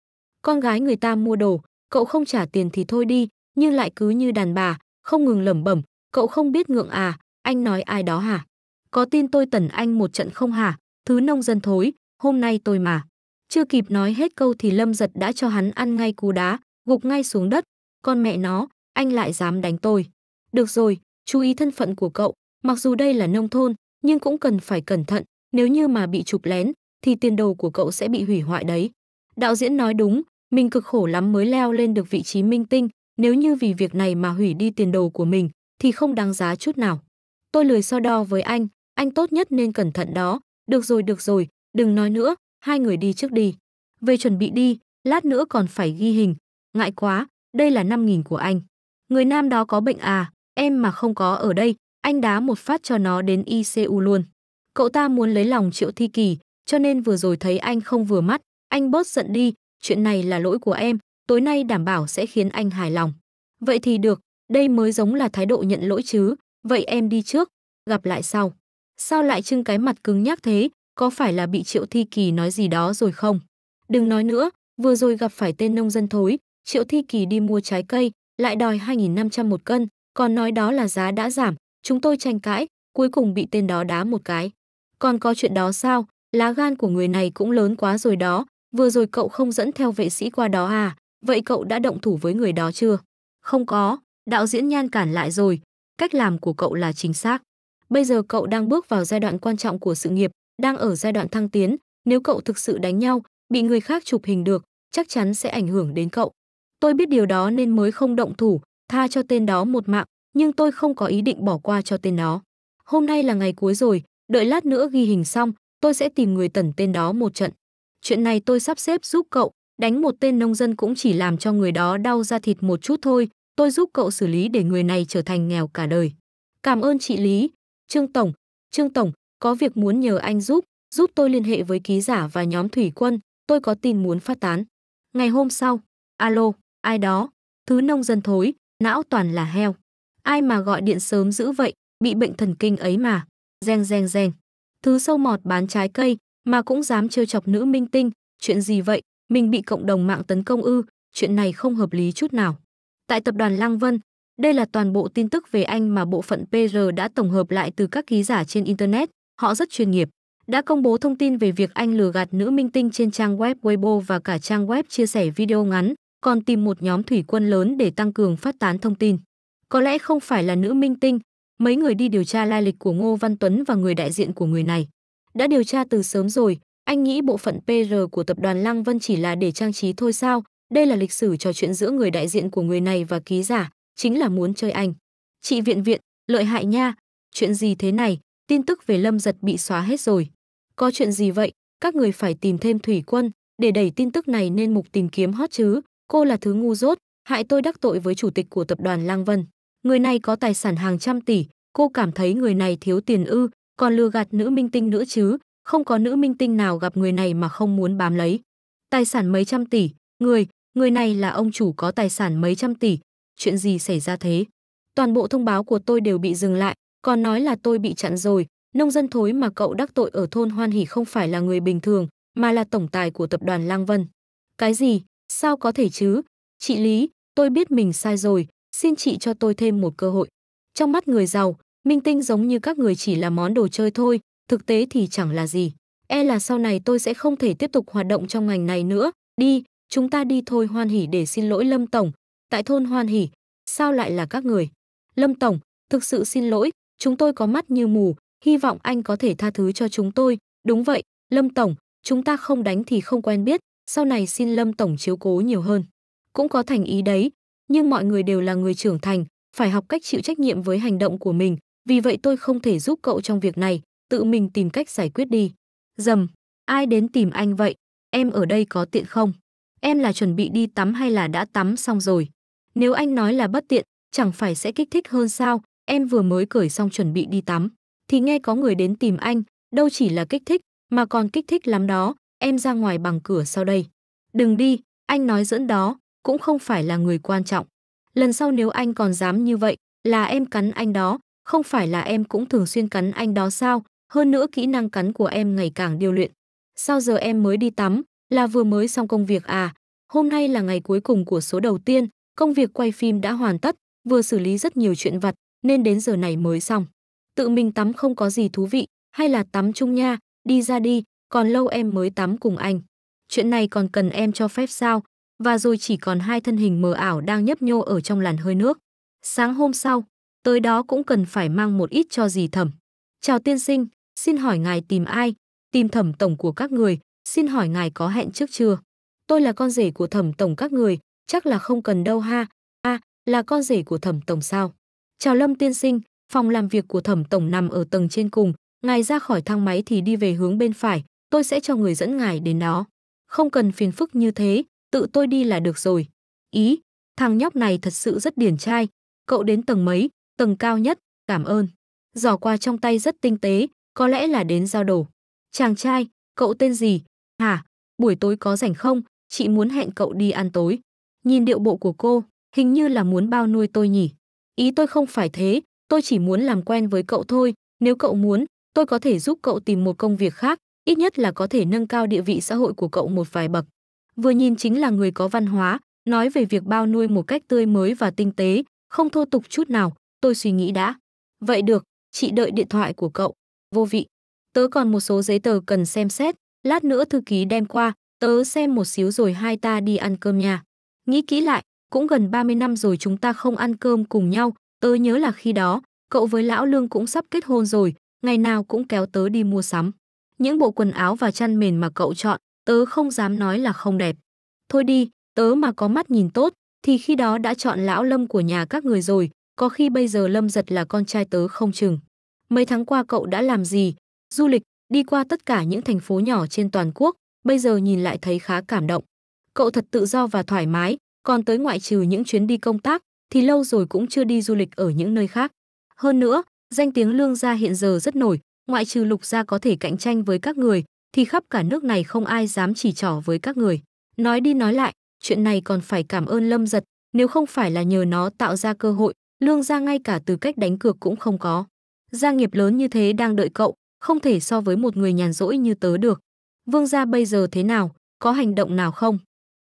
Con gái người ta mua đồ, cậu không trả tiền thì thôi đi, nhưng lại cứ như đàn bà, không ngừng lẩm bẩm, cậu không biết ngượng à, anh nói ai đó hả? Có tin tôi tẩn anh một trận không hả? Thứ nông dân thối, hôm nay tôi mà. Chưa kịp nói hết câu thì Lâm Dật đã cho hắn ăn ngay cú đá, gục ngay xuống đất. Con mẹ nó, anh lại dám đánh tôi. Được rồi, chú ý thân phận của cậu, mặc dù đây là nông thôn, nhưng cũng cần phải cẩn thận, nếu như mà bị chụp lén, thì tiền đồ của cậu sẽ bị hủy hoại đấy. Đạo diễn nói đúng, mình cực khổ lắm mới leo lên được vị trí minh tinh, nếu như vì việc này mà hủy đi tiền đồ của mình, thì không đáng giá chút nào. Tôi lười so đo với anh tốt nhất nên cẩn thận đó. Được rồi, đừng nói nữa, hai người đi trước đi. Về chuẩn bị đi, lát nữa còn phải ghi hình. Ngại quá, đây là 5.000 của anh. Người nam đó có bệnh à, em mà không có ở đây, anh đá một phát cho nó đến ICU luôn. Cậu ta muốn lấy lòng Triệu Thi Kỳ, cho nên vừa rồi thấy anh không vừa mắt, anh bớt giận đi, chuyện này là lỗi của em, tối nay đảm bảo sẽ khiến anh hài lòng. Vậy thì được, đây mới giống là thái độ nhận lỗi chứ, vậy em đi trước, gặp lại sau. Sao lại trưng cái mặt cứng nhắc thế, có phải là bị Triệu Thi Kỳ nói gì đó rồi không? Đừng nói nữa, vừa rồi gặp phải tên nông dân thối, Triệu Thi Kỳ đi mua trái cây, lại đòi 2.500 một cân, còn nói đó là giá đã giảm, chúng tôi tranh cãi, cuối cùng bị tên đó đá một cái. Còn có chuyện đó sao, lá gan của người này cũng lớn quá rồi đó, vừa rồi cậu không dẫn theo vệ sĩ qua đó à, vậy cậu đã động thủ với người đó chưa? Không có, đạo diễn nhan cản lại rồi, cách làm của cậu là chính xác. Bây giờ cậu đang bước vào giai đoạn quan trọng của sự nghiệp, đang ở giai đoạn thăng tiến, nếu cậu thực sự đánh nhau, bị người khác chụp hình được, chắc chắn sẽ ảnh hưởng đến cậu. Tôi biết điều đó nên mới không động thủ, tha cho tên đó một mạng, nhưng tôi không có ý định bỏ qua cho tên đó. Hôm nay là ngày cuối rồi, đợi lát nữa ghi hình xong, tôi sẽ tìm người tẩn tên đó một trận. Chuyện này tôi sắp xếp giúp cậu, đánh một tên nông dân cũng chỉ làm cho người đó đau da thịt một chút thôi, tôi giúp cậu xử lý để người này trở thành nghèo cả đời. Cảm ơn chị Lý. Trương Tổng, có việc muốn nhờ anh giúp tôi liên hệ với ký giả và nhóm thủy quân, tôi có tin muốn phát tán. Ngày hôm sau, alo, ai đó, thứ nông dân thối, não toàn là heo. Ai mà gọi điện sớm dữ vậy, bị bệnh thần kinh ấy mà, reng. Thứ sâu mọt bán trái cây, mà cũng dám trêu chọc nữ minh tinh, chuyện gì vậy, mình bị cộng đồng mạng tấn công ư, chuyện này không hợp lý chút nào. Tại tập đoàn Lăng Vân, đây là toàn bộ tin tức về anh mà bộ phận PR đã tổng hợp lại từ các ký giả trên Internet, họ rất chuyên nghiệp. Đã công bố thông tin về việc anh lừa gạt nữ minh tinh trên trang web Weibo và cả trang web chia sẻ video ngắn, còn tìm một nhóm thủy quân lớn để tăng cường phát tán thông tin. Có lẽ không phải là nữ minh tinh, mấy người đi điều tra lai lịch của Ngô Văn Tuấn và người đại diện của người này. Đã điều tra từ sớm rồi, anh nghĩ bộ phận PR của tập đoàn Lăng Vân chỉ là để trang trí thôi sao, đây là lịch sử trò chuyện giữa người đại diện của người này và ký giả. Chính là muốn chơi anh. Chị Viện, lợi hại nha. Chuyện gì thế này, tin tức về Lâm Dật bị xóa hết rồi. Có chuyện gì vậy, các người phải tìm thêm thủy quân, để đẩy tin tức này nên mục tìm kiếm hot chứ. Cô là thứ ngu dốt, hại tôi đắc tội với chủ tịch của tập đoàn Lăng Vân. Người này có tài sản hàng trăm tỷ, cô cảm thấy người này thiếu tiền ư, còn lừa gạt nữ minh tinh nữa chứ. Không có nữ minh tinh nào gặp người này mà không muốn bám lấy. Tài sản mấy trăm tỷ, người này là ông chủ có tài sản mấy trăm tỷ. Chuyện gì xảy ra thế? Toàn bộ thông báo của tôi đều bị dừng lại, còn nói là tôi bị chặn rồi. Nông dân thối mà cậu đắc tội ở thôn Hoan Hỷ không phải là người bình thường, mà là tổng tài của tập đoàn Lăng Vân. Cái gì? Sao có thể chứ? Chị Lý, tôi biết mình sai rồi, xin chị cho tôi thêm một cơ hội. Trong mắt người giàu, minh tinh giống như các người chỉ là món đồ chơi thôi, thực tế thì chẳng là gì. E là sau này tôi sẽ không thể tiếp tục hoạt động trong ngành này nữa. Đi, chúng ta đi thôi Hoan Hỷ để xin lỗi Lâm Tổng. Tại thôn Hoan Hỷ, sao lại là các người? Lâm Tổng, thực sự xin lỗi, chúng tôi có mắt như mù, hy vọng anh có thể tha thứ cho chúng tôi. Đúng vậy, Lâm Tổng, chúng ta không đánh thì không quen biết, sau này xin Lâm Tổng chiếu cố nhiều hơn. cũng có thành ý đấy, nhưng mọi người đều là người trưởng thành, phải học cách chịu trách nhiệm với hành động của mình, vì vậy tôi không thể giúp cậu trong việc này, tự mình tìm cách giải quyết đi. Dầm, ai đến tìm anh vậy? Em ở đây có tiện không? Em là chuẩn bị đi tắm hay là đã tắm xong rồi? Nếu anh nói là bất tiện, chẳng phải sẽ kích thích hơn sao? Em vừa mới cởi xong chuẩn bị đi tắm, thì nghe có người đến tìm anh, đâu chỉ là kích thích, mà còn kích thích lắm đó, em ra ngoài bằng cửa sau đây. Đừng đi, anh nói dẫn đó, cũng không phải là người quan trọng. Lần sau nếu anh còn dám như vậy, là em cắn anh đó, không phải là em cũng thường xuyên cắn anh đó sao? Hơn nữa kỹ năng cắn của em ngày càng điêu luyện. Sao giờ em mới đi tắm, là vừa mới xong công việc à? Hôm nay là ngày cuối cùng của số đầu tiên, công việc quay phim đã hoàn tất, vừa xử lý rất nhiều chuyện vặt, nên đến giờ này mới xong. Tự mình tắm không có gì thú vị, hay là tắm chung nha, đi ra đi, còn lâu em mới tắm cùng anh. Chuyện này còn cần em cho phép sao? Và rồi chỉ còn hai thân hình mờ ảo đang nhấp nhô ở trong làn hơi nước. Sáng hôm sau, tới đó cũng cần phải mang một ít cho dì Thẩm. Chào tiên sinh, xin hỏi ngài tìm ai? Tìm Thẩm tổng của các người, xin hỏi ngài có hẹn trước chưa? Tôi là con rể của Thẩm tổng các người, chắc là không cần đâu ha. À, là con rể của Thẩm tổng sao? Chào Lâm tiên sinh, phòng làm việc của Thẩm tổng nằm ở tầng trên cùng, ngài ra khỏi thang máy thì đi về hướng bên phải, tôi sẽ cho người dẫn ngài đến đó. Không cần phiền phức như thế, tự tôi đi là được rồi. Ý, thằng nhóc này thật sự rất điển trai. Cậu đến tầng mấy? Tầng cao nhất, cảm ơn. Giỏ quà trong tay rất tinh tế, có lẽ là đến giao đồ. Chàng trai, cậu tên gì? Hả, buổi tối có rảnh không? Chị muốn hẹn cậu đi ăn tối. Nhìn điệu bộ của cô, hình như là muốn bao nuôi tôi nhỉ? Ý tôi không phải thế, tôi chỉ muốn làm quen với cậu thôi. Nếu cậu muốn, tôi có thể giúp cậu tìm một công việc khác, ít nhất là có thể nâng cao địa vị xã hội của cậu một vài bậc. Vừa nhìn chính là người có văn hóa, nói về việc bao nuôi một cách tươi mới và tinh tế, không thô tục chút nào, tôi suy nghĩ đã. Vậy được, chị đợi điện thoại của cậu. Vô vị, tớ còn một số giấy tờ cần xem xét, lát nữa thư ký đem qua, tớ xem một xíu rồi hai ta đi ăn cơm nhà. Nghĩ kỹ lại, cũng gần 30 năm rồi chúng ta không ăn cơm cùng nhau, tớ nhớ là khi đó, cậu với lão Lương cũng sắp kết hôn rồi, ngày nào cũng kéo tớ đi mua sắm. Những bộ quần áo và chăn mền mà cậu chọn, tớ không dám nói là không đẹp. Thôi đi, tớ mà có mắt nhìn tốt, thì khi đó đã chọn lão Lâm của nhà các người rồi, có khi bây giờ Lâm Dật là con trai tớ không chừng. Mấy tháng qua cậu đã làm gì? Du lịch, đi qua tất cả những thành phố nhỏ trên toàn quốc, bây giờ nhìn lại thấy khá cảm động. Cậu thật tự do và thoải mái, còn tới ngoại trừ những chuyến đi công tác, thì lâu rồi cũng chưa đi du lịch ở những nơi khác. Hơn nữa, danh tiếng Lương gia hiện giờ rất nổi, ngoại trừ Lục gia có thể cạnh tranh với các người, thì khắp cả nước này không ai dám chỉ trỏ với các người. Nói đi nói lại, chuyện này còn phải cảm ơn Lâm Dật, nếu không phải là nhờ nó tạo ra cơ hội, Lương gia ngay cả tư cách đánh cược cũng không có. Gia nghiệp lớn như thế đang đợi cậu, không thể so với một người nhàn rỗi như tớ được. Vương gia bây giờ thế nào, có hành động nào không?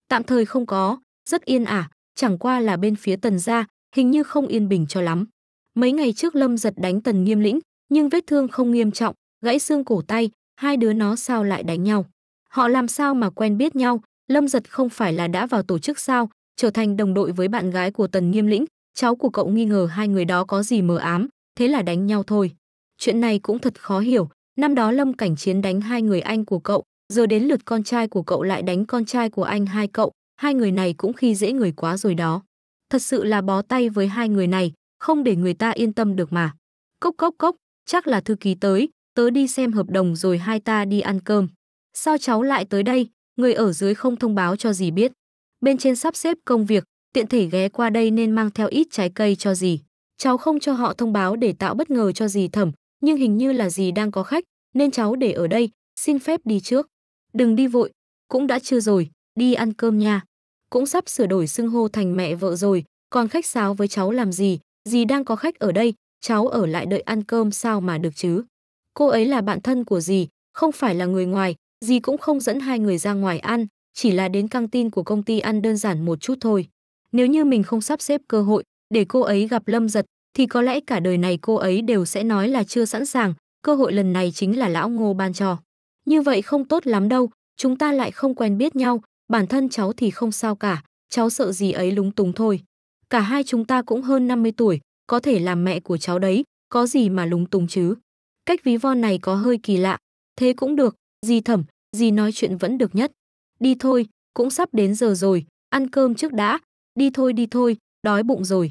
Tạm thời không có, rất yên ả, chẳng qua là bên phía Tần gia, hình như không yên bình cho lắm. Mấy ngày trước Lâm Dật đánh Tần Nghiêm Lĩnh, nhưng vết thương không nghiêm trọng, gãy xương cổ tay, hai đứa nó sao lại đánh nhau? Họ làm sao mà quen biết nhau? Lâm Dật không phải là đã vào tổ chức sao, trở thành đồng đội với bạn gái của Tần Nghiêm Lĩnh, cháu của cậu nghi ngờ hai người đó có gì mờ ám, thế là đánh nhau thôi. Chuyện này cũng thật khó hiểu, năm đó Lâm Cảnh Chiến đánh hai người anh của cậu, giờ đến lượt con trai của cậu lại đánh con trai của anh hai cậu, hai người này cũng khi dễ người quá rồi đó. Thật sự là bó tay với hai người này, không để người ta yên tâm được mà. Cốc cốc cốc, chắc là thư ký tới, tớ đi xem hợp đồng rồi hai ta đi ăn cơm. Sao cháu lại tới đây, người ở dưới không thông báo cho dì biết? Bên trên sắp xếp công việc, tiện thể ghé qua đây nên mang theo ít trái cây cho dì. Cháu không cho họ thông báo để tạo bất ngờ cho dì Thẩm, nhưng hình như là dì đang có khách, nên cháu để ở đây, xin phép đi trước. Đừng đi vội, cũng đã trưa rồi, đi ăn cơm nha. Cũng sắp sửa đổi xưng hô thành mẹ vợ rồi, còn khách sáo với cháu làm gì, dì đang có khách ở đây, cháu ở lại đợi ăn cơm sao mà được chứ. Cô ấy là bạn thân của dì, không phải là người ngoài, dì cũng không dẫn hai người ra ngoài ăn, chỉ là đến căng tin của công ty ăn đơn giản một chút thôi. Nếu như mình không sắp xếp cơ hội để cô ấy gặp Lâm Dật, thì có lẽ cả đời này cô ấy đều sẽ nói là chưa sẵn sàng, cơ hội lần này chính là lão Ngô ban cho. Như vậy không tốt lắm đâu, chúng ta lại không quen biết nhau, bản thân cháu thì không sao cả, cháu sợ gì ấy lúng túng thôi. Cả hai chúng ta cũng hơn 50 tuổi, có thể làm mẹ của cháu đấy, có gì mà lúng túng chứ. Cách ví von này có hơi kỳ lạ, thế cũng được, dì Thẩm, dì nói chuyện vẫn được nhất. Đi thôi, cũng sắp đến giờ rồi, ăn cơm trước đã, đi thôi, đói bụng rồi.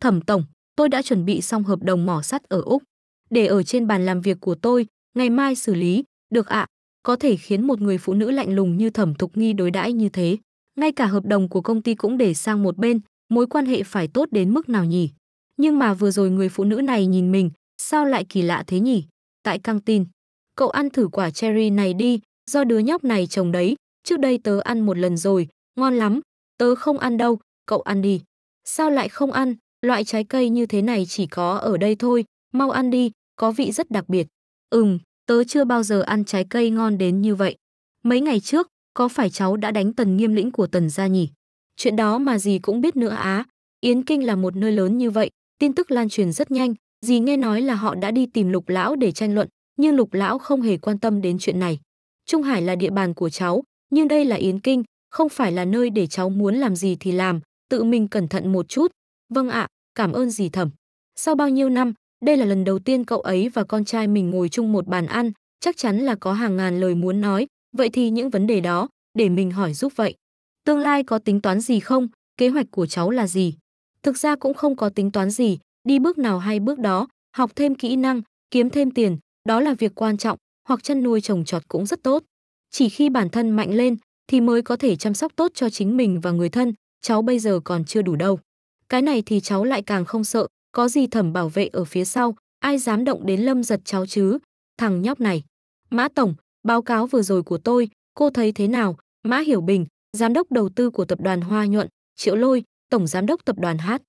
Thẩm Tổng, tôi đã chuẩn bị xong hợp đồng mỏ sắt ở Úc, để ở trên bàn làm việc của tôi, ngày mai xử lý, được ạ. Có thể khiến một người phụ nữ lạnh lùng như Thẩm Thục Nghi đối đãi như thế, ngay cả hợp đồng của công ty cũng để sang một bên, mối quan hệ phải tốt đến mức nào nhỉ? Nhưng mà vừa rồi người phụ nữ này nhìn mình, sao lại kỳ lạ thế nhỉ? Tại căng tin, cậu ăn thử quả cherry này đi, do đứa nhóc này trồng đấy, trước đây tớ ăn một lần rồi, ngon lắm. Tớ không ăn đâu, cậu ăn đi. Sao lại không ăn? Loại trái cây như thế này chỉ có ở đây thôi, mau ăn đi, có vị rất đặc biệt. Tớ chưa bao giờ ăn trái cây ngon đến như vậy. Mấy ngày trước, có phải cháu đã đánh Tần Nghiêm Lĩnh của Tần gia nhỉ? Chuyện đó mà dì cũng biết nữa á. Yến Kinh là một nơi lớn như vậy, tin tức lan truyền rất nhanh. Dì nghe nói là họ đã đi tìm Lục Lão để tranh luận, nhưng Lục Lão không hề quan tâm đến chuyện này. Trung Hải là địa bàn của cháu, nhưng đây là Yến Kinh, không phải là nơi để cháu muốn làm gì thì làm, tự mình cẩn thận một chút. Vâng ạ, cảm ơn dì Thẩm. Sau bao nhiêu năm, đây là lần đầu tiên cậu ấy và con trai mình ngồi chung một bàn ăn, chắc chắn là có hàng ngàn lời muốn nói, vậy thì những vấn đề đó, để mình hỏi giúp vậy. Tương lai có tính toán gì không? Kế hoạch của cháu là gì? Thực ra cũng không có tính toán gì, đi bước nào hay bước đó, học thêm kỹ năng, kiếm thêm tiền, đó là việc quan trọng, hoặc chăn nuôi trồng trọt cũng rất tốt. Chỉ khi bản thân mạnh lên thì mới có thể chăm sóc tốt cho chính mình và người thân, cháu bây giờ còn chưa đủ đâu. Cái này thì cháu lại càng không sợ, có gì Thẩm bảo vệ ở phía sau, ai dám động đến Lâm Dật cháu chứ, thằng nhóc này. Mã Tổng, báo cáo vừa rồi của tôi, cô thấy thế nào? Mã Hiểu Bình, giám đốc đầu tư của tập đoàn Hoa Nhuận, Triệu Lôi, tổng giám đốc tập đoàn Hát.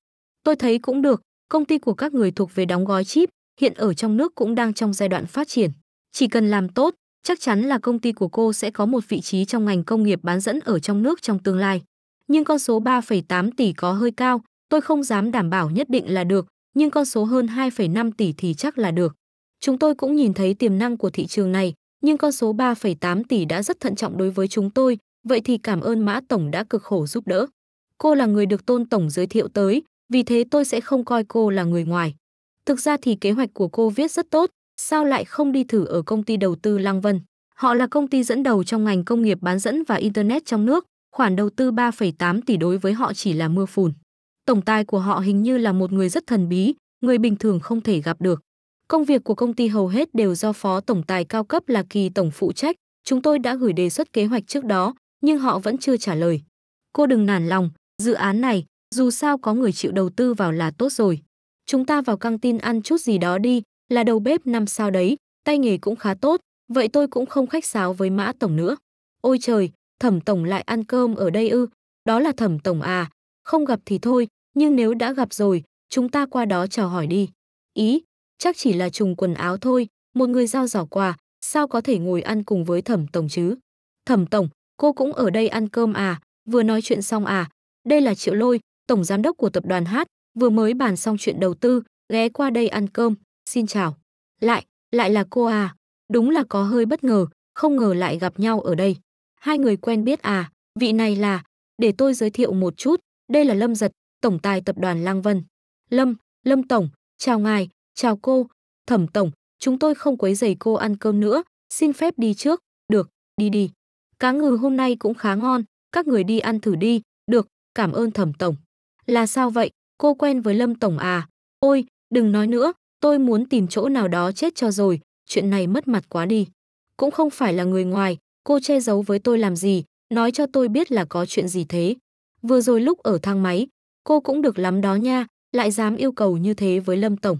Tôi thấy cũng được, công ty của các người thuộc về đóng gói chip, hiện ở trong nước cũng đang trong giai đoạn phát triển. Chỉ cần làm tốt, chắc chắn là công ty của cô sẽ có một vị trí trong ngành công nghiệp bán dẫn ở trong nước trong tương lai. Nhưng con số 3,8 tỷ có hơi cao, tôi không dám đảm bảo nhất định là được, nhưng con số hơn 2,5 tỷ thì chắc là được. Chúng tôi cũng nhìn thấy tiềm năng của thị trường này, nhưng con số 3,8 tỷ đã rất thận trọng đối với chúng tôi, vậy thì cảm ơn Mã Tổng đã cực khổ giúp đỡ. Cô là người được Tôn Tổng giới thiệu tới, vì thế tôi sẽ không coi cô là người ngoài. Thực ra thì kế hoạch của cô viết rất tốt, sao lại không đi thử ở công ty đầu tư Lăng Vân? Họ là công ty dẫn đầu trong ngành công nghiệp bán dẫn và Internet trong nước, khoản đầu tư 3,8 tỷ đối với họ chỉ là mưa phùn. Tổng tài của họ hình như là một người rất thần bí, người bình thường không thể gặp được. Công việc của công ty hầu hết đều do phó tổng tài cao cấp là Kỳ Tổng phụ trách. Chúng tôi đã gửi đề xuất kế hoạch trước đó, nhưng họ vẫn chưa trả lời. Cô đừng nản lòng, dự án này, dù sao có người chịu đầu tư vào là tốt rồi. Chúng ta vào căng tin ăn chút gì đó đi, là đầu bếp 5 sao đấy, tay nghề cũng khá tốt, vậy tôi cũng không khách sáo với Mã Tổng nữa. Ôi trời, Thẩm Tổng lại ăn cơm ở đây ư? Đó là Thẩm Tổng à? Không gặp thì thôi, nhưng nếu đã gặp rồi, chúng ta qua đó chào hỏi đi. Ý, chắc chỉ là trùng quần áo thôi, một người giao giỏ quà, sao có thể ngồi ăn cùng với Thẩm Tổng chứ? Thẩm Tổng, cô cũng ở đây ăn cơm à? Vừa nói chuyện xong à? Đây là Triệu Lôi, tổng giám đốc của tập đoàn Hát, vừa mới bàn xong chuyện đầu tư, ghé qua đây ăn cơm, xin chào. Lại là cô à? Đúng là có hơi bất ngờ, không ngờ lại gặp nhau ở đây. Hai người quen biết à? Vị này là, để tôi giới thiệu một chút, đây là Lâm Dật, tổng tài tập đoàn Lăng Vân. Lâm Tổng, chào ngài, chào cô. Thẩm Tổng, chúng tôi không quấy rầy cô ăn cơm nữa, xin phép đi trước. Được, đi. Cá ngừ hôm nay cũng khá ngon, các người đi ăn thử đi. Được, cảm ơn Thẩm Tổng. Là sao vậy, cô quen với Lâm Tổng à? Ôi, đừng nói nữa, tôi muốn tìm chỗ nào đó chết cho rồi, chuyện này mất mặt quá đi. Cũng không phải là người ngoài, cô che giấu với tôi làm gì, nói cho tôi biết là có chuyện gì thế. Vừa rồi lúc ở thang máy, cô cũng được lắm đó nha, lại dám yêu cầu như thế với Lâm Tổng.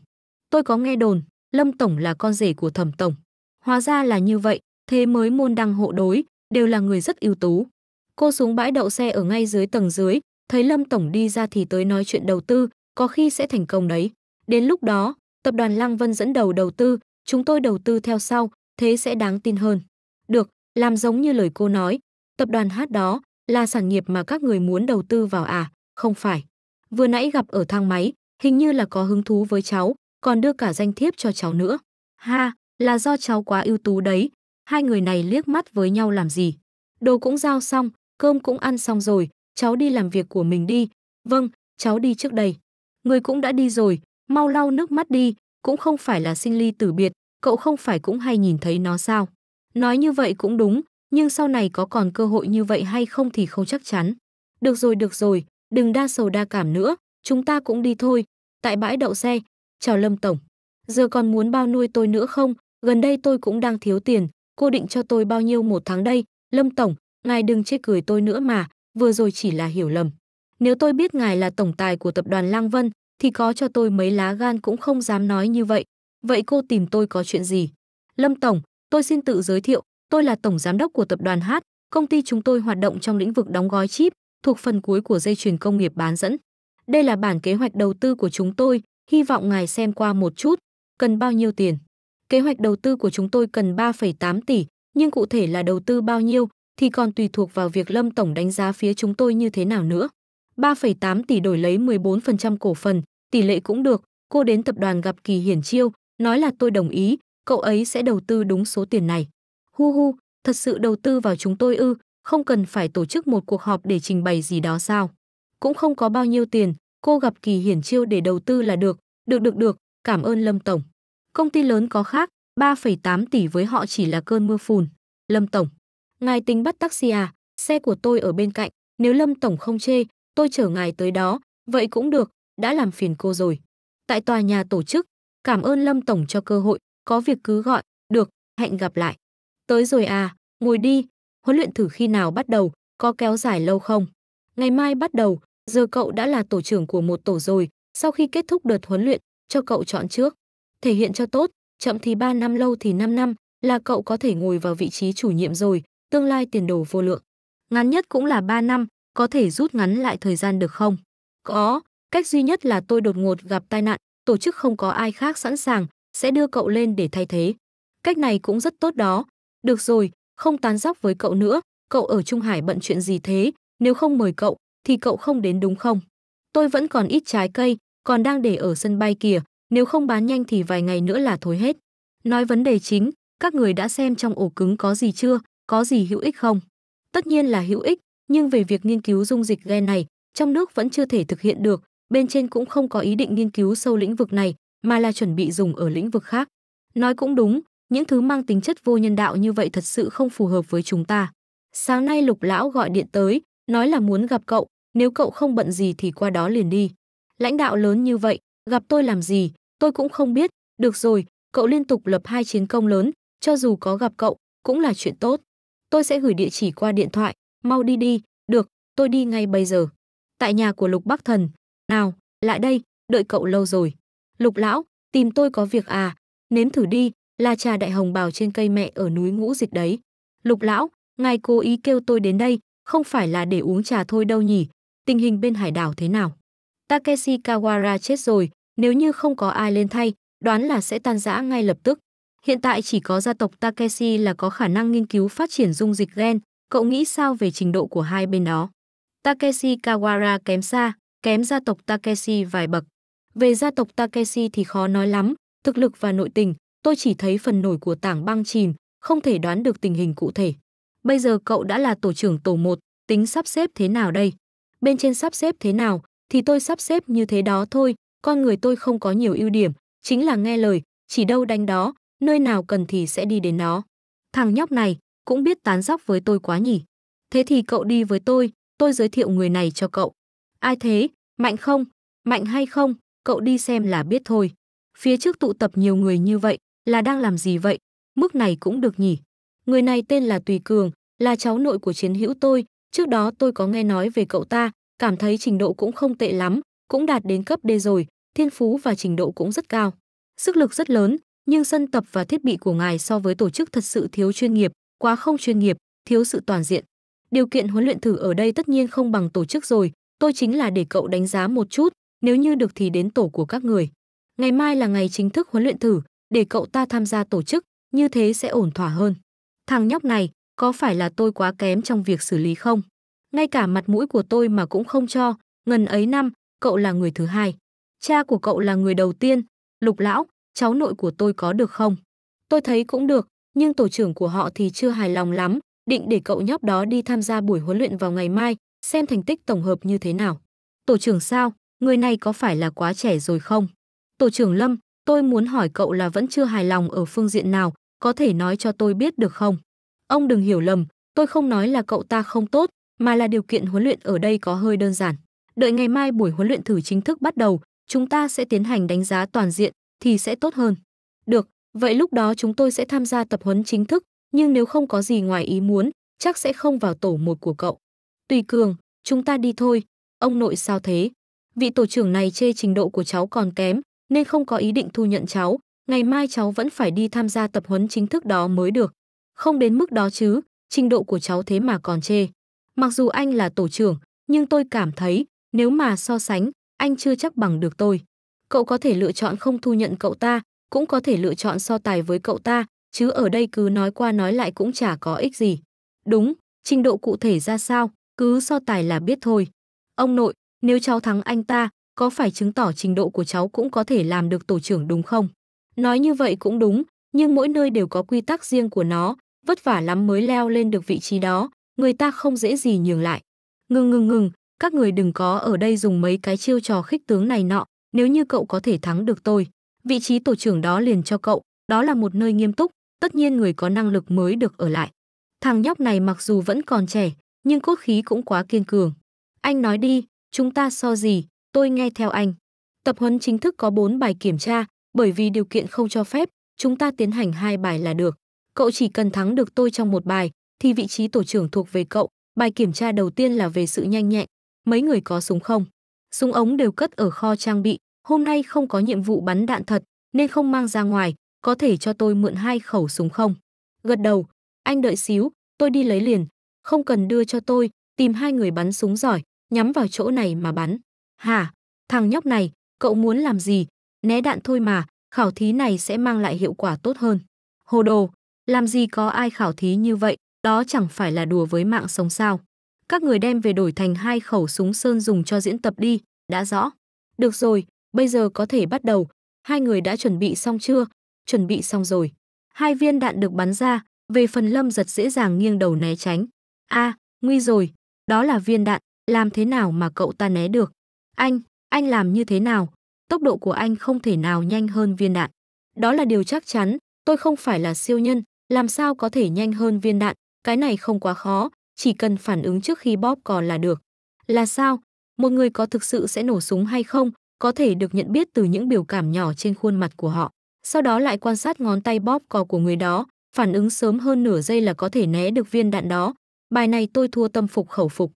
Tôi có nghe đồn, Lâm Tổng là con rể của Thẩm Tổng. Hóa ra là như vậy, thế mới môn đăng hộ đối, đều là người rất ưu tú. Cô xuống bãi đậu xe ở ngay dưới tầng dưới, thấy Lâm Tổng đi ra thì tới nói chuyện đầu tư, có khi sẽ thành công đấy. Đến lúc đó, tập đoàn Lăng Vân dẫn đầu đầu tư, chúng tôi đầu tư theo sau, thế sẽ đáng tin hơn. Được, làm giống như lời cô nói, tập đoàn Hát đó là sản nghiệp mà các người muốn đầu tư vào à? Không phải. Vừa nãy gặp ở thang máy, hình như là có hứng thú với cháu, còn đưa cả danh thiếp cho cháu nữa. Ha, là do cháu quá ưu tú đấy. Hai người này liếc mắt với nhau làm gì? Đồ cũng giao xong, cơm cũng ăn xong rồi, cháu đi làm việc của mình đi. Vâng, cháu đi trước đây. Người cũng đã đi rồi, mau lau nước mắt đi, cũng không phải là sinh ly tử biệt, cậu không phải cũng hay nhìn thấy nó sao? Nói như vậy cũng đúng, nhưng sau này có còn cơ hội như vậy hay không thì không chắc chắn. Được rồi, đừng đa sầu đa cảm nữa, chúng ta cũng đi thôi. Tại bãi đậu xe, chào Lâm Tổng. Giờ còn muốn bao nuôi tôi nữa không? Gần đây tôi cũng đang thiếu tiền, cô định cho tôi bao nhiêu một tháng đây? Lâm Tổng, ngài đừng chê cười tôi nữa mà, vừa rồi chỉ là hiểu lầm. Nếu tôi biết ngài là tổng tài của tập đoàn Lăng Vân, thì có cho tôi mấy lá gan cũng không dám nói như vậy. Vậy cô tìm tôi có chuyện gì? Lâm Tổng, tôi xin tự giới thiệu, tôi là tổng giám đốc của tập đoàn H, công ty chúng tôi hoạt động trong lĩnh vực đóng gói chip, thuộc phần cuối của dây chuyền công nghiệp bán dẫn. Đây là bản kế hoạch đầu tư của chúng tôi, hy vọng ngài xem qua một chút. Cần bao nhiêu tiền? Kế hoạch đầu tư của chúng tôi cần 3,8 tỷ, nhưng cụ thể là đầu tư bao nhiêu thì còn tùy thuộc vào việc Lâm Tổng đánh giá phía chúng tôi như thế nào nữa. 3,8 tỷ đổi lấy 14% cổ phần, tỷ lệ cũng được, cô đến tập đoàn gặp Kỳ Hiển Chiêu, nói là tôi đồng ý, cậu ấy sẽ đầu tư đúng số tiền này. Hu hu, thật sự đầu tư vào chúng tôi ư? Không cần phải tổ chức một cuộc họp để trình bày gì đó sao? Cũng không có bao nhiêu tiền, cô gặp Kỳ Hiển Chiêu để đầu tư là được. Được, cảm ơn Lâm Tổng. Công ty lớn có khác, 3,8 tỷ với họ chỉ là cơn mưa phùn. Lâm Tổng, ngài tính bắt taxi à? Xe của tôi ở bên cạnh, nếu Lâm Tổng không chê, tôi chở ngài tới đó. Vậy cũng được, đã làm phiền cô rồi. Tại tòa nhà tổ chức, cảm ơn Lâm Tổng cho cơ hội, có việc cứ gọi, được, hẹn gặp lại. Tới rồi à, ngồi đi. Huấn luyện thử khi nào bắt đầu, có kéo dài lâu không? Ngày mai bắt đầu, giờ cậu đã là tổ trưởng của một tổ rồi, sau khi kết thúc đợt huấn luyện, cho cậu chọn trước. Thể hiện cho tốt, chậm thì 3 năm lâu thì 5 năm, là cậu có thể ngồi vào vị trí chủ nhiệm rồi, tương lai tiền đồ vô lượng. Ngắn nhất cũng là 3 năm, có thể rút ngắn lại thời gian được không? Có, cách duy nhất là tôi đột ngột gặp tai nạn, tổ chức không có ai khác sẵn sàng, sẽ đưa cậu lên để thay thế. Cách này cũng rất tốt đó. Được rồi, không tán dóc với cậu nữa, cậu ở Trung Hải bận chuyện gì thế, nếu không mời cậu, thì cậu không đến đúng không? Tôi vẫn còn ít trái cây, còn đang để ở sân bay kìa, nếu không bán nhanh thì vài ngày nữa là thối hết. Nói vấn đề chính, các người đã xem trong ổ cứng có gì chưa, có gì hữu ích không? Tất nhiên là hữu ích, nhưng về việc nghiên cứu dung dịch gen này, trong nước vẫn chưa thể thực hiện được, bên trên cũng không có ý định nghiên cứu sâu lĩnh vực này, mà là chuẩn bị dùng ở lĩnh vực khác. Nói cũng đúng, những thứ mang tính chất vô nhân đạo như vậy thật sự không phù hợp với chúng ta. Sáng nay Lục Lão gọi điện tới, nói là muốn gặp cậu, nếu cậu không bận gì thì qua đó liền đi. Lãnh đạo lớn như vậy, gặp tôi làm gì, tôi cũng không biết. Được rồi, cậu liên tục lập 2 chiến công lớn, cho dù có gặp cậu, cũng là chuyện tốt. Tôi sẽ gửi địa chỉ qua điện thoại, mau đi đi. Được, tôi đi ngay bây giờ. Tại nhà của Lục Bắc Thần. Nào, lại đây, đợi cậu lâu rồi. Lục Lão, tìm tôi có việc à? Nếm thử đi, là trà đại hồng bào trên cây mẹ ở núi Ngũ Dịch đấy. Lục Lão, ngài cố ý kêu tôi đến đây, không phải là để uống trà thôi đâu nhỉ? Tình hình bên hải đảo thế nào? Takeshi Kawara chết rồi, nếu như không có ai lên thay, đoán là sẽ tan rã ngay lập tức. Hiện tại chỉ có gia tộc Takeshi là có khả năng nghiên cứu phát triển dung dịch gen, cậu nghĩ sao về trình độ của hai bên đó? Takeshi Kawara kém xa, kém gia tộc Takeshi vài bậc. Về gia tộc Takeshi thì khó nói lắm, thực lực và nội tình, tôi chỉ thấy phần nổi của tảng băng chìm, không thể đoán được tình hình cụ thể. Bây giờ cậu đã là tổ trưởng tổ 1, tính sắp xếp thế nào đây? Bên trên sắp xếp thế nào thì tôi sắp xếp như thế đó thôi, con người tôi không có nhiều ưu điểm, chính là nghe lời, chỉ đâu đánh đó, nơi nào cần thì sẽ đi đến đó. Thằng nhóc này cũng biết tán dóc với tôi quá nhỉ? Thế thì cậu đi với tôi giới thiệu người này cho cậu. Ai thế? Mạnh không? Mạnh hay không? Cậu đi xem là biết thôi. Phía trước tụ tập nhiều người như vậy là đang làm gì vậy? Mức này cũng được nhỉ? Người này tên là Tùy Cường, là cháu nội của chiến hữu tôi. Trước đó tôi có nghe nói về cậu ta, cảm thấy trình độ cũng không tệ lắm, cũng đạt đến cấp D rồi, thiên phú và trình độ cũng rất cao. Sức lực rất lớn, nhưng sân tập và thiết bị của ngài so với tổ chức thật sự thiếu chuyên nghiệp, quá không chuyên nghiệp, thiếu sự toàn diện. Điều kiện huấn luyện thử ở đây tất nhiên không bằng tổ chức rồi, tôi chính là để cậu đánh giá một chút, nếu như được thì đến tổ của các người. Ngày mai là ngày chính thức huấn luyện thử, để cậu ta tham gia tổ chức, như thế sẽ ổn thỏa hơn. Thằng nhóc này, có phải là tôi quá kém trong việc xử lý không? Ngay cả mặt mũi của tôi mà cũng không cho, ngần ấy năm, cậu là người thứ hai. Cha của cậu là người đầu tiên. Lục Lão, cháu nội của tôi có được không? Tôi thấy cũng được, nhưng tổ trưởng của họ thì chưa hài lòng lắm, định để cậu nhóc đó đi tham gia buổi huấn luyện vào ngày mai, xem thành tích tổng hợp như thế nào. Tổ trưởng sao? Người này có phải là quá trẻ rồi không? Tổ trưởng Lâm, tôi muốn hỏi cậu là vẫn chưa hài lòng ở phương diện nào, có thể nói cho tôi biết được không? Ông đừng hiểu lầm, tôi không nói là cậu ta không tốt, mà là điều kiện huấn luyện ở đây có hơi đơn giản. Đợi ngày mai buổi huấn luyện thử chính thức bắt đầu, chúng ta sẽ tiến hành đánh giá toàn diện thì sẽ tốt hơn. Được, vậy lúc đó chúng tôi sẽ tham gia tập huấn chính thức, nhưng nếu không có gì ngoài ý muốn, chắc sẽ không vào tổ một của cậu. Tùy Cường, chúng ta đi thôi. Ông nội sao thế? Vị tổ trưởng này chê trình độ của cháu còn kém, nên không có ý định thu nhận cháu. Ngày mai cháu vẫn phải đi tham gia tập huấn chính thức đó mới được. Không đến mức đó chứ, trình độ của cháu thế mà còn chê. Mặc dù anh là tổ trưởng, nhưng tôi cảm thấy nếu mà so sánh, anh chưa chắc bằng được tôi. Cậu có thể lựa chọn không thu nhận cậu ta, cũng có thể lựa chọn so tài với cậu ta, chứ ở đây cứ nói qua nói lại cũng chả có ích gì. Đúng, trình độ cụ thể ra sao, cứ so tài là biết thôi. Ông nội, nếu cháu thắng anh ta, có phải chứng tỏ trình độ của cháu cũng có thể làm được tổ trưởng đúng không? Nói như vậy cũng đúng, nhưng mỗi nơi đều có quy tắc riêng của nó, vất vả lắm mới leo lên được vị trí đó, người ta không dễ gì nhường lại. Ngừng, các người đừng có ở đây dùng mấy cái chiêu trò khích tướng này nọ, nếu như cậu có thể thắng được tôi, vị trí tổ trưởng đó liền cho cậu, đó là một nơi nghiêm túc, tất nhiên người có năng lực mới được ở lại. Thằng nhóc này mặc dù vẫn còn trẻ, nhưng cốt khí cũng quá kiên cường. Anh nói đi, chúng ta so gì, tôi nghe theo anh. Tập huấn chính thức có 4 bài kiểm tra, bởi vì điều kiện không cho phép, chúng ta tiến hành 2 bài là được. Cậu chỉ cần thắng được tôi trong một bài, thì vị trí tổ trưởng thuộc về cậu. Bài kiểm tra đầu tiên là về sự nhanh nhẹn. Mấy người có súng không? Súng ống đều cất ở kho trang bị. Hôm nay không có nhiệm vụ bắn đạn thật, nên không mang ra ngoài. Có thể cho tôi mượn 2 khẩu súng không? Gật đầu. Anh đợi xíu, tôi đi lấy liền. Không cần đưa cho tôi, tìm 2 người bắn súng giỏi, nhắm vào chỗ này mà bắn. Hả? Thằng nhóc này, cậu muốn làm gì? Né đạn thôi mà, khảo thí này sẽ mang lại hiệu quả tốt hơn. Hồ đồ, làm gì có ai khảo thí như vậy, đó chẳng phải là đùa với mạng sống sao. Các người đem về đổi thành 2 khẩu súng sơn dùng cho diễn tập đi, đã rõ. Được rồi, bây giờ có thể bắt đầu. 2 người đã chuẩn bị xong chưa? Chuẩn bị xong rồi. 2 viên đạn được bắn ra, về phần Lâm Dật dễ dàng nghiêng đầu né tránh. À, nguy rồi, đó là viên đạn, làm thế nào mà cậu ta né được? Anh làm như thế nào? Tốc độ của anh không thể nào nhanh hơn viên đạn. Đó là điều chắc chắn, tôi không phải là siêu nhân, làm sao có thể nhanh hơn viên đạn, cái này không quá khó, chỉ cần phản ứng trước khi bóp cò là được. Là sao? Một người có thực sự sẽ nổ súng hay không, có thể được nhận biết từ những biểu cảm nhỏ trên khuôn mặt của họ. Sau đó lại quan sát ngón tay bóp cò của người đó, phản ứng sớm hơn nửa giây là có thể né được viên đạn đó. Bài này tôi thua tâm phục khẩu phục.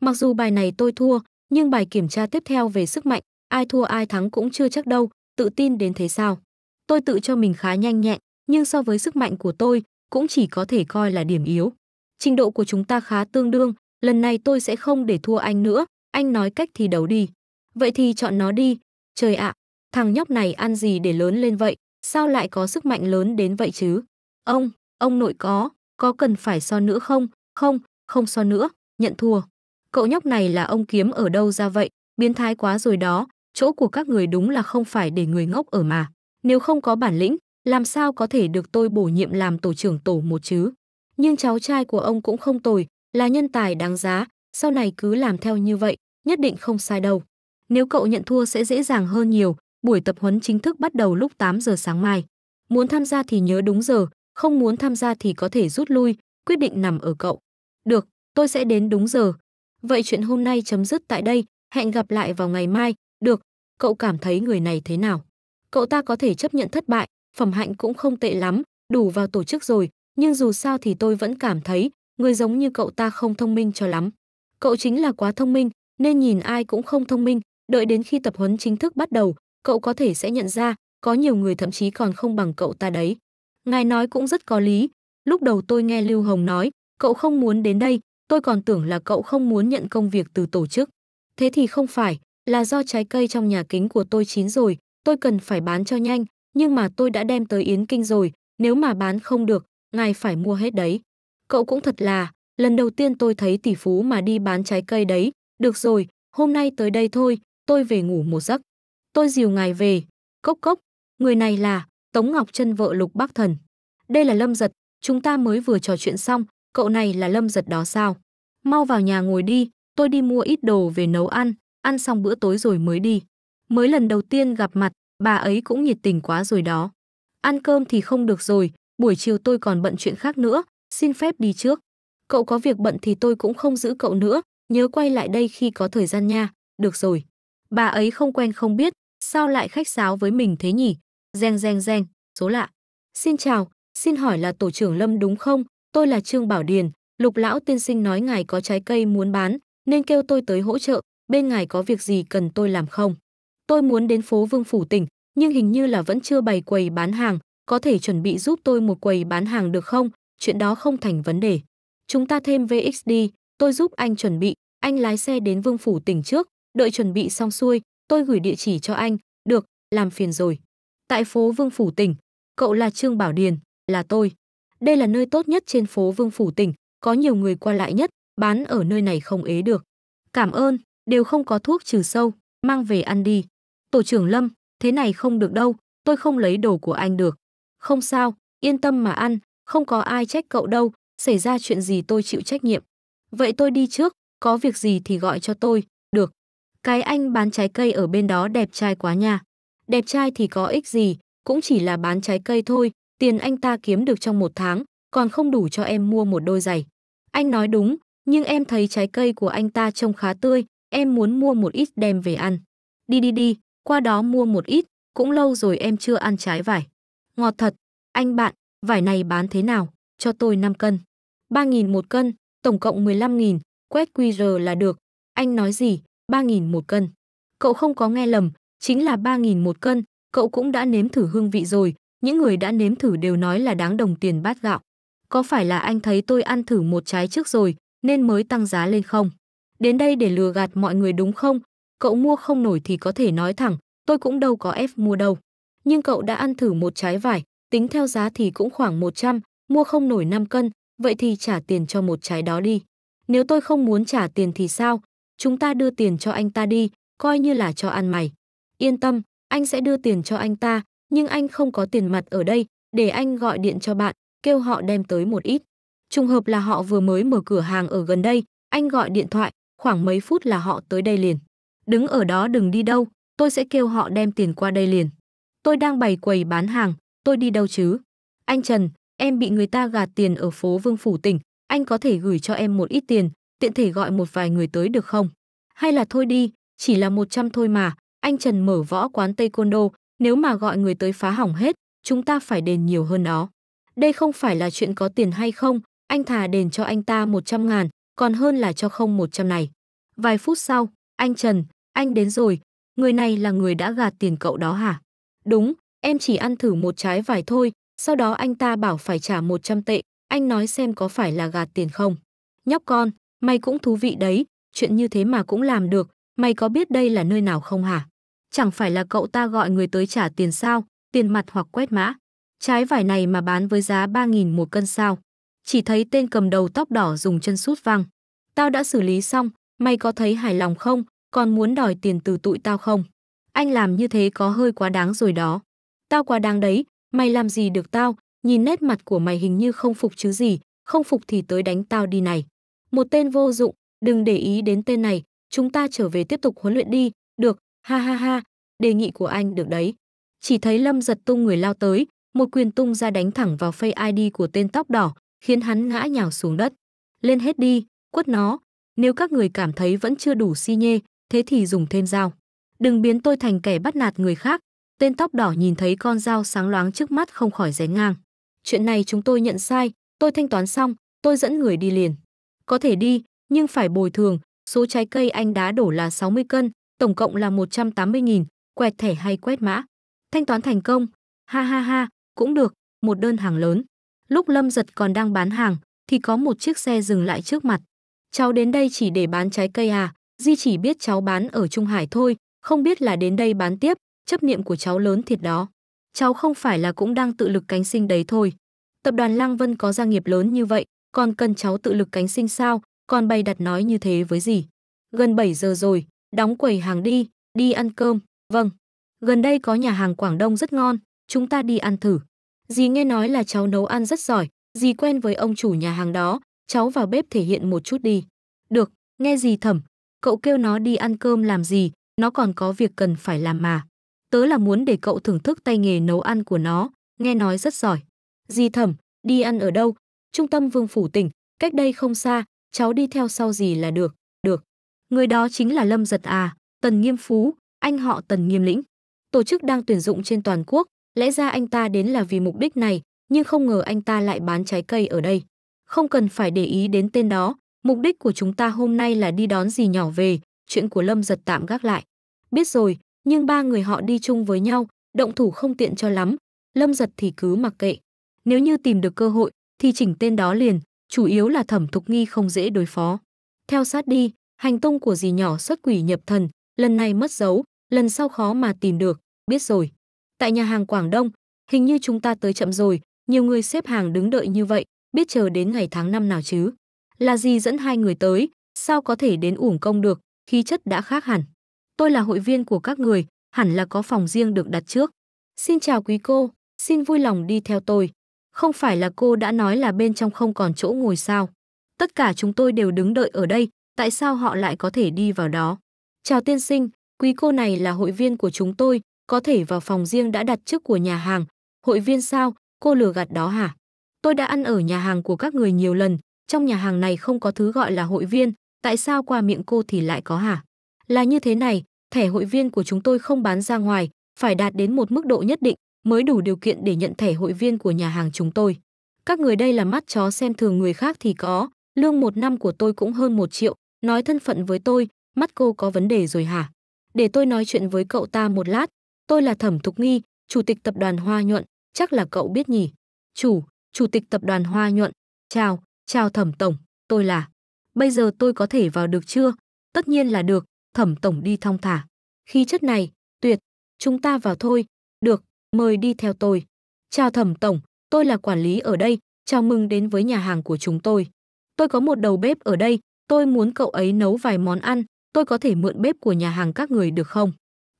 Mặc dù bài này tôi thua, nhưng bài kiểm tra tiếp theo về sức mạnh, ai thua ai thắng cũng chưa chắc đâu, tự tin đến thế sao? Tôi tự cho mình khá nhanh nhẹn, nhưng so với sức mạnh của tôi, cũng chỉ có thể coi là điểm yếu. Trình độ của chúng ta khá tương đương, lần này tôi sẽ không để thua anh nữa, anh nói cách thi đấu đi. Vậy thì chọn nó đi. Trời ạ, thằng nhóc này ăn gì để lớn lên vậy, sao lại có sức mạnh lớn đến vậy chứ? Ông nội có cần phải so nữa không? Không so nữa, nhận thua. Cậu nhóc này là ông kiếm ở đâu ra vậy, biến thái quá rồi đó, chỗ của các người đúng là không phải để người ngốc ở mà. Nếu không có bản lĩnh, làm sao có thể được tôi bổ nhiệm làm tổ trưởng tổ một chứ? Nhưng cháu trai của ông cũng không tồi, là nhân tài đáng giá, sau này cứ làm theo như vậy, nhất định không sai đâu. Nếu cậu nhận thua sẽ dễ dàng hơn nhiều, buổi tập huấn chính thức bắt đầu lúc 8 giờ sáng mai. Muốn tham gia thì nhớ đúng giờ, không muốn tham gia thì có thể rút lui, quyết định nằm ở cậu. Được, tôi sẽ đến đúng giờ. Vậy chuyện hôm nay chấm dứt tại đây, hẹn gặp lại vào ngày mai. Được, cậu cảm thấy người này thế nào? Cậu ta có thể chấp nhận thất bại, phẩm hạnh cũng không tệ lắm, đủ vào tổ chức rồi, nhưng dù sao thì tôi vẫn cảm thấy người giống như cậu ta không thông minh cho lắm. Cậu chính là quá thông minh, nên nhìn ai cũng không thông minh, đợi đến khi tập huấn chính thức bắt đầu, cậu có thể sẽ nhận ra, có nhiều người thậm chí còn không bằng cậu ta đấy. Ngài nói cũng rất có lý, lúc đầu tôi nghe Lưu Hồng nói, cậu không muốn đến đây, tôi còn tưởng là cậu không muốn nhận công việc từ tổ chức. Thế thì không phải, là do trái cây trong nhà kính của tôi chín rồi, tôi cần phải bán cho nhanh, nhưng mà tôi đã đem tới Yến Kinh rồi, nếu mà bán không được, ngài phải mua hết đấy. Cậu cũng thật là, lần đầu tiên tôi thấy tỷ phú mà đi bán trái cây đấy, được rồi, hôm nay tới đây thôi, tôi về ngủ một giấc. Tôi dìu ngài về, cốc, người này là Tống Ngọc Trân vợ Lục Bắc Thần. Đây là Lâm Dật, chúng ta mới vừa trò chuyện xong, cậu này là Lâm Dật đó sao? Mau vào nhà ngồi đi, tôi đi mua ít đồ về nấu ăn, ăn xong bữa tối rồi mới đi. Mới lần đầu tiên gặp mặt, bà ấy cũng nhiệt tình quá rồi đó. Ăn cơm thì không được rồi, buổi chiều tôi còn bận chuyện khác nữa, xin phép đi trước. Cậu có việc bận thì tôi cũng không giữ cậu nữa, nhớ quay lại đây khi có thời gian nha. Được rồi. Bà ấy không quen không biết, sao lại khách sáo với mình thế nhỉ? Reng reng reng, số lạ. Xin chào, xin hỏi là tổ trưởng Lâm đúng không? Tôi là Trương Bảo Điền, Lục lão tiên sinh nói ngài có trái cây muốn bán, nên kêu tôi tới hỗ trợ, bên ngài có việc gì cần tôi làm không? Tôi muốn đến phố Vương Phủ Tỉnh, nhưng hình như là vẫn chưa bày quầy bán hàng, có thể chuẩn bị giúp tôi một quầy bán hàng được không? Chuyện đó không thành vấn đề. Chúng ta thêm VX đi, tôi giúp anh chuẩn bị, anh lái xe đến Vương Phủ Tỉnh trước, đợi chuẩn bị xong xuôi, tôi gửi địa chỉ cho anh, được, làm phiền rồi. Tại phố Vương Phủ Tỉnh, cậu là Trương Bảo Điền, là tôi. Đây là nơi tốt nhất trên phố Vương Phủ Tỉnh, có nhiều người qua lại nhất, bán ở nơi này không ế được. Cảm ơn, đều không có thuốc trừ sâu, mang về ăn đi. Tổ trưởng Lâm, thế này không được đâu, tôi không lấy đồ của anh được. Không sao, yên tâm mà ăn, không có ai trách cậu đâu, xảy ra chuyện gì tôi chịu trách nhiệm. Vậy tôi đi trước, có việc gì thì gọi cho tôi, được. Cái anh bán trái cây ở bên đó đẹp trai quá nha. Đẹp trai thì có ích gì, cũng chỉ là bán trái cây thôi, tiền anh ta kiếm được trong một tháng, còn không đủ cho em mua một đôi giày. Anh nói đúng, nhưng em thấy trái cây của anh ta trông khá tươi, em muốn mua một ít đem về ăn. Đi, qua đó mua một ít, cũng lâu rồi em chưa ăn trái vải. Ngọt thật, anh bạn, vải này bán thế nào, cho tôi 5 cân. 3.000 một cân, tổng cộng 15.000, quét QR là được. Anh nói gì, 3.000 một cân. Cậu không có nghe lầm, chính là 3.000 một cân, cậu cũng đã nếm thử hương vị rồi, những người đã nếm thử đều nói là đáng đồng tiền bát gạo. Có phải là anh thấy tôi ăn thử một trái trước rồi, nên mới tăng giá lên không? Đến đây để lừa gạt mọi người đúng không? Cậu mua không nổi thì có thể nói thẳng, tôi cũng đâu có ép mua đâu. Nhưng cậu đã ăn thử một trái vải, tính theo giá thì cũng khoảng 100, mua không nổi 5 cân, vậy thì trả tiền cho một trái đó đi. Nếu tôi không muốn trả tiền thì sao? Chúng ta đưa tiền cho anh ta đi, coi như là cho ăn mày. Yên tâm, anh sẽ đưa tiền cho anh ta, nhưng anh không có tiền mặt ở đây, để anh gọi điện cho bạn, kêu họ đem tới một ít. Trùng hợp là họ vừa mới mở cửa hàng ở gần đây, anh gọi điện thoại, khoảng mấy phút là họ tới đây liền. Đứng ở đó đừng đi đâu, tôi sẽ kêu họ đem tiền qua đây liền. Tôi đang bày quầy bán hàng, tôi đi đâu chứ? Anh Trần, em bị người ta gạt tiền ở phố Vương Phủ Tỉnh, anh có thể gửi cho em một ít tiền, tiện thể gọi một vài người tới được không? Hay là thôi đi, chỉ là 100 thôi mà, anh Trần mở võ quán Taekwondo, nếu mà gọi người tới phá hỏng hết, chúng ta phải đền nhiều hơn đó. Đây không phải là chuyện có tiền hay không, anh thà đền cho anh ta 100.000, còn hơn là cho không 100 này. Vài phút sau, anh Trần, anh đến rồi, người này là người đã gạt tiền cậu đó hả? Đúng, em chỉ ăn thử một trái vải thôi, sau đó anh ta bảo phải trả 100 tệ, anh nói xem có phải là gạt tiền không? Nhóc con, mày cũng thú vị đấy, chuyện như thế mà cũng làm được, mày có biết đây là nơi nào không hả? Chẳng phải là cậu ta gọi người tới trả tiền sao, tiền mặt hoặc quét mã. Trái vải này mà bán với giá 3.000 một cân sao? Chỉ thấy tên cầm đầu tóc đỏ dùng chân sút văng. Tao đã xử lý xong, mày có thấy hài lòng không, còn muốn đòi tiền từ tụi tao không? Anh làm như thế có hơi quá đáng rồi đó. Tao quá đáng đấy, mày làm gì được tao, nhìn nét mặt của mày hình như không phục chứ gì, không phục thì tới đánh tao đi này. Một tên vô dụng, đừng để ý đến tên này, chúng ta trở về tiếp tục huấn luyện đi, được, ha, đề nghị của anh được đấy. Chỉ thấy Lâm Dật tung người lao tới, một quyền tung ra đánh thẳng vào Face ID của tên tóc đỏ, khiến hắn ngã nhào xuống đất. Lên hết đi, quất nó, nếu các người cảm thấy vẫn chưa đủ si nhê, thế thì dùng thêm dao. Đừng biến tôi thành kẻ bắt nạt người khác. Tên tóc đỏ nhìn thấy con dao sáng loáng trước mắt không khỏi rén ngang. Chuyện này chúng tôi nhận sai, tôi thanh toán xong, tôi dẫn người đi liền. Có thể đi, nhưng phải bồi thường, số trái cây anh đá đổ là 60 cân, tổng cộng là 180.000, quẹt thẻ hay quét mã. Thanh toán thành công, ha, cũng được, một đơn hàng lớn. Lúc Lâm Dật còn đang bán hàng, thì có một chiếc xe dừng lại trước mặt. Cháu đến đây chỉ để bán trái cây à, Di chỉ biết cháu bán ở Trung Hải thôi, không biết là đến đây bán tiếp. Chấp niệm của cháu lớn thiệt đó. Cháu không phải là cũng đang tự lực cánh sinh đấy thôi. Tập đoàn Lăng Vân có gia nghiệp lớn như vậy, còn cần cháu tự lực cánh sinh sao, còn bày đặt nói như thế với gì. Gần 7 giờ rồi, đóng quầy hàng đi, đi ăn cơm, vâng. Gần đây có nhà hàng Quảng Đông rất ngon, chúng ta đi ăn thử. Dì nghe nói là cháu nấu ăn rất giỏi, dì quen với ông chủ nhà hàng đó, cháu vào bếp thể hiện một chút đi. Được, nghe dì Thẩm, cậu kêu nó đi ăn cơm làm gì, nó còn có việc cần phải làm mà. Tớ là muốn để cậu thưởng thức tay nghề nấu ăn của nó, nghe nói rất giỏi. Dì Thẩm, đi ăn ở đâu? Trung tâm Vương Phủ Tỉnh, Cách đây không xa, cháu đi theo sau gì là được, được. Người đó chính là Lâm Dật à, Tần Nghiêm Phú, anh họ Tần Nghiêm Lĩnh. Tổ chức đang tuyển dụng trên toàn quốc, lẽ ra anh ta đến là vì mục đích này, nhưng không ngờ anh ta lại bán trái cây ở đây. Không cần phải để ý đến tên đó, mục đích của chúng ta hôm nay là đi đón dì nhỏ về, chuyện của Lâm Dật tạm gác lại. Biết rồi, nhưng ba người họ đi chung với nhau, động thủ không tiện cho lắm, Lâm Dật thì cứ mặc kệ. Nếu như tìm được cơ hội, thì chỉnh tên đó liền, chủ yếu là Thẩm Thục Nghi không dễ đối phó. Theo sát đi, hành tung của dì nhỏ xuất quỷ nhập thần, lần này mất dấu, lần sau khó mà tìm được, biết rồi. Tại nhà hàng Quảng Đông, hình như chúng ta tới chậm rồi, nhiều người xếp hàng đứng đợi như vậy, biết chờ đến ngày tháng năm nào chứ. Là dì dẫn hai người tới, sao có thể đến uổng công được, khí chất đã khác hẳn. Tôi là hội viên của các người, hẳn là có phòng riêng được đặt trước. Xin chào quý cô, xin vui lòng đi theo tôi. Không phải là cô đã nói là bên trong không còn chỗ ngồi sao? Tất cả chúng tôi đều đứng đợi ở đây, tại sao họ lại có thể đi vào đó? Chào tiên sinh, quý cô này là hội viên của chúng tôi, có thể vào phòng riêng đã đặt trước của nhà hàng. Hội viên sao, cô lừa gạt đó hả? Tôi đã ăn ở nhà hàng của các người nhiều lần, trong nhà hàng này không có thứ gọi là hội viên, tại sao qua miệng cô thì lại có hả? Là như thế này, thẻ hội viên của chúng tôi không bán ra ngoài, phải đạt đến một mức độ nhất định mới đủ điều kiện để nhận thẻ hội viên của nhà hàng chúng tôi. Các người đây là mắt chó xem thường người khác thì có, lương một năm của tôi cũng hơn 1 triệu, nói thân phận với tôi, mắt cô có vấn đề rồi hả? Để tôi nói chuyện với cậu ta một lát, tôi là Thẩm Thục Nghi, chủ tịch tập đoàn Hoa Nhuận, chắc là cậu biết nhỉ? Chủ tịch tập đoàn Hoa Nhuận, chào Thẩm Tổng, tôi là. Bây giờ tôi có thể vào được chưa? Tất nhiên là được, Thẩm Tổng đi thong thả. Khí chất này, tuyệt, chúng ta vào thôi, được. Mời đi theo tôi. Chào Thẩm Tổng, tôi là quản lý ở đây, chào mừng đến với nhà hàng của chúng tôi. Tôi có một đầu bếp ở đây, tôi muốn cậu ấy nấu vài món ăn, tôi có thể mượn bếp của nhà hàng các người được không?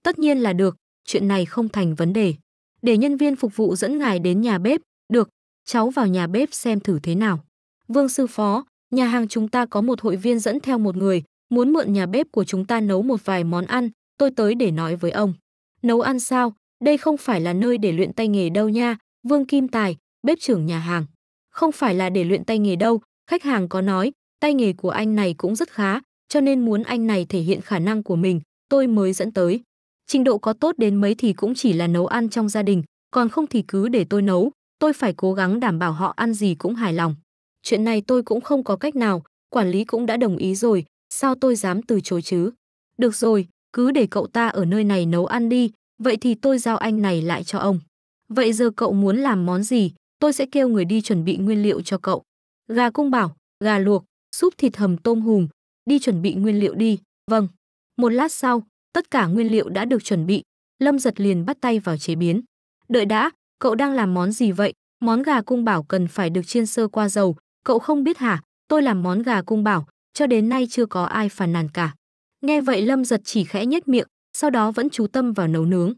Tất nhiên là được, chuyện này không thành vấn đề. Để nhân viên phục vụ dẫn ngài đến nhà bếp, được, cháu vào nhà bếp xem thử thế nào. Vương sư phó, nhà hàng chúng ta có một hội viên dẫn theo một người, muốn mượn nhà bếp của chúng ta nấu một vài món ăn, tôi tới để nói với ông. Nấu ăn sao? Đây không phải là nơi để luyện tay nghề đâu nha, Vương Kim Tài, bếp trưởng nhà hàng. Không phải là để luyện tay nghề đâu, khách hàng có nói, tay nghề của anh này cũng rất khá, cho nên muốn anh này thể hiện khả năng của mình, tôi mới dẫn tới. Trình độ có tốt đến mấy thì cũng chỉ là nấu ăn trong gia đình, còn không thì cứ để tôi nấu, tôi phải cố gắng đảm bảo họ ăn gì cũng hài lòng. Chuyện này tôi cũng không có cách nào, quản lý cũng đã đồng ý rồi, sao tôi dám từ chối chứ? Được rồi, cứ để cậu ta ở nơi này nấu ăn đi. Vậy thì tôi giao anh này lại cho ông. Vậy giờ cậu muốn làm món gì, tôi sẽ kêu người đi chuẩn bị nguyên liệu cho cậu. Gà cung bảo, gà luộc, súp thịt hầm tôm hùm, đi chuẩn bị nguyên liệu đi. Vâng. Một lát sau, tất cả nguyên liệu đã được chuẩn bị, Lâm Dật liền bắt tay vào chế biến. Đợi đã, cậu đang làm món gì vậy? Món gà cung bảo cần phải được chiên sơ qua dầu, cậu không biết hả? Tôi làm món gà cung bảo, cho đến nay chưa có ai phàn nàn cả. Nghe vậy Lâm Dật chỉ khẽ nhếch miệng. Sau đó vẫn chú tâm vào nấu nướng.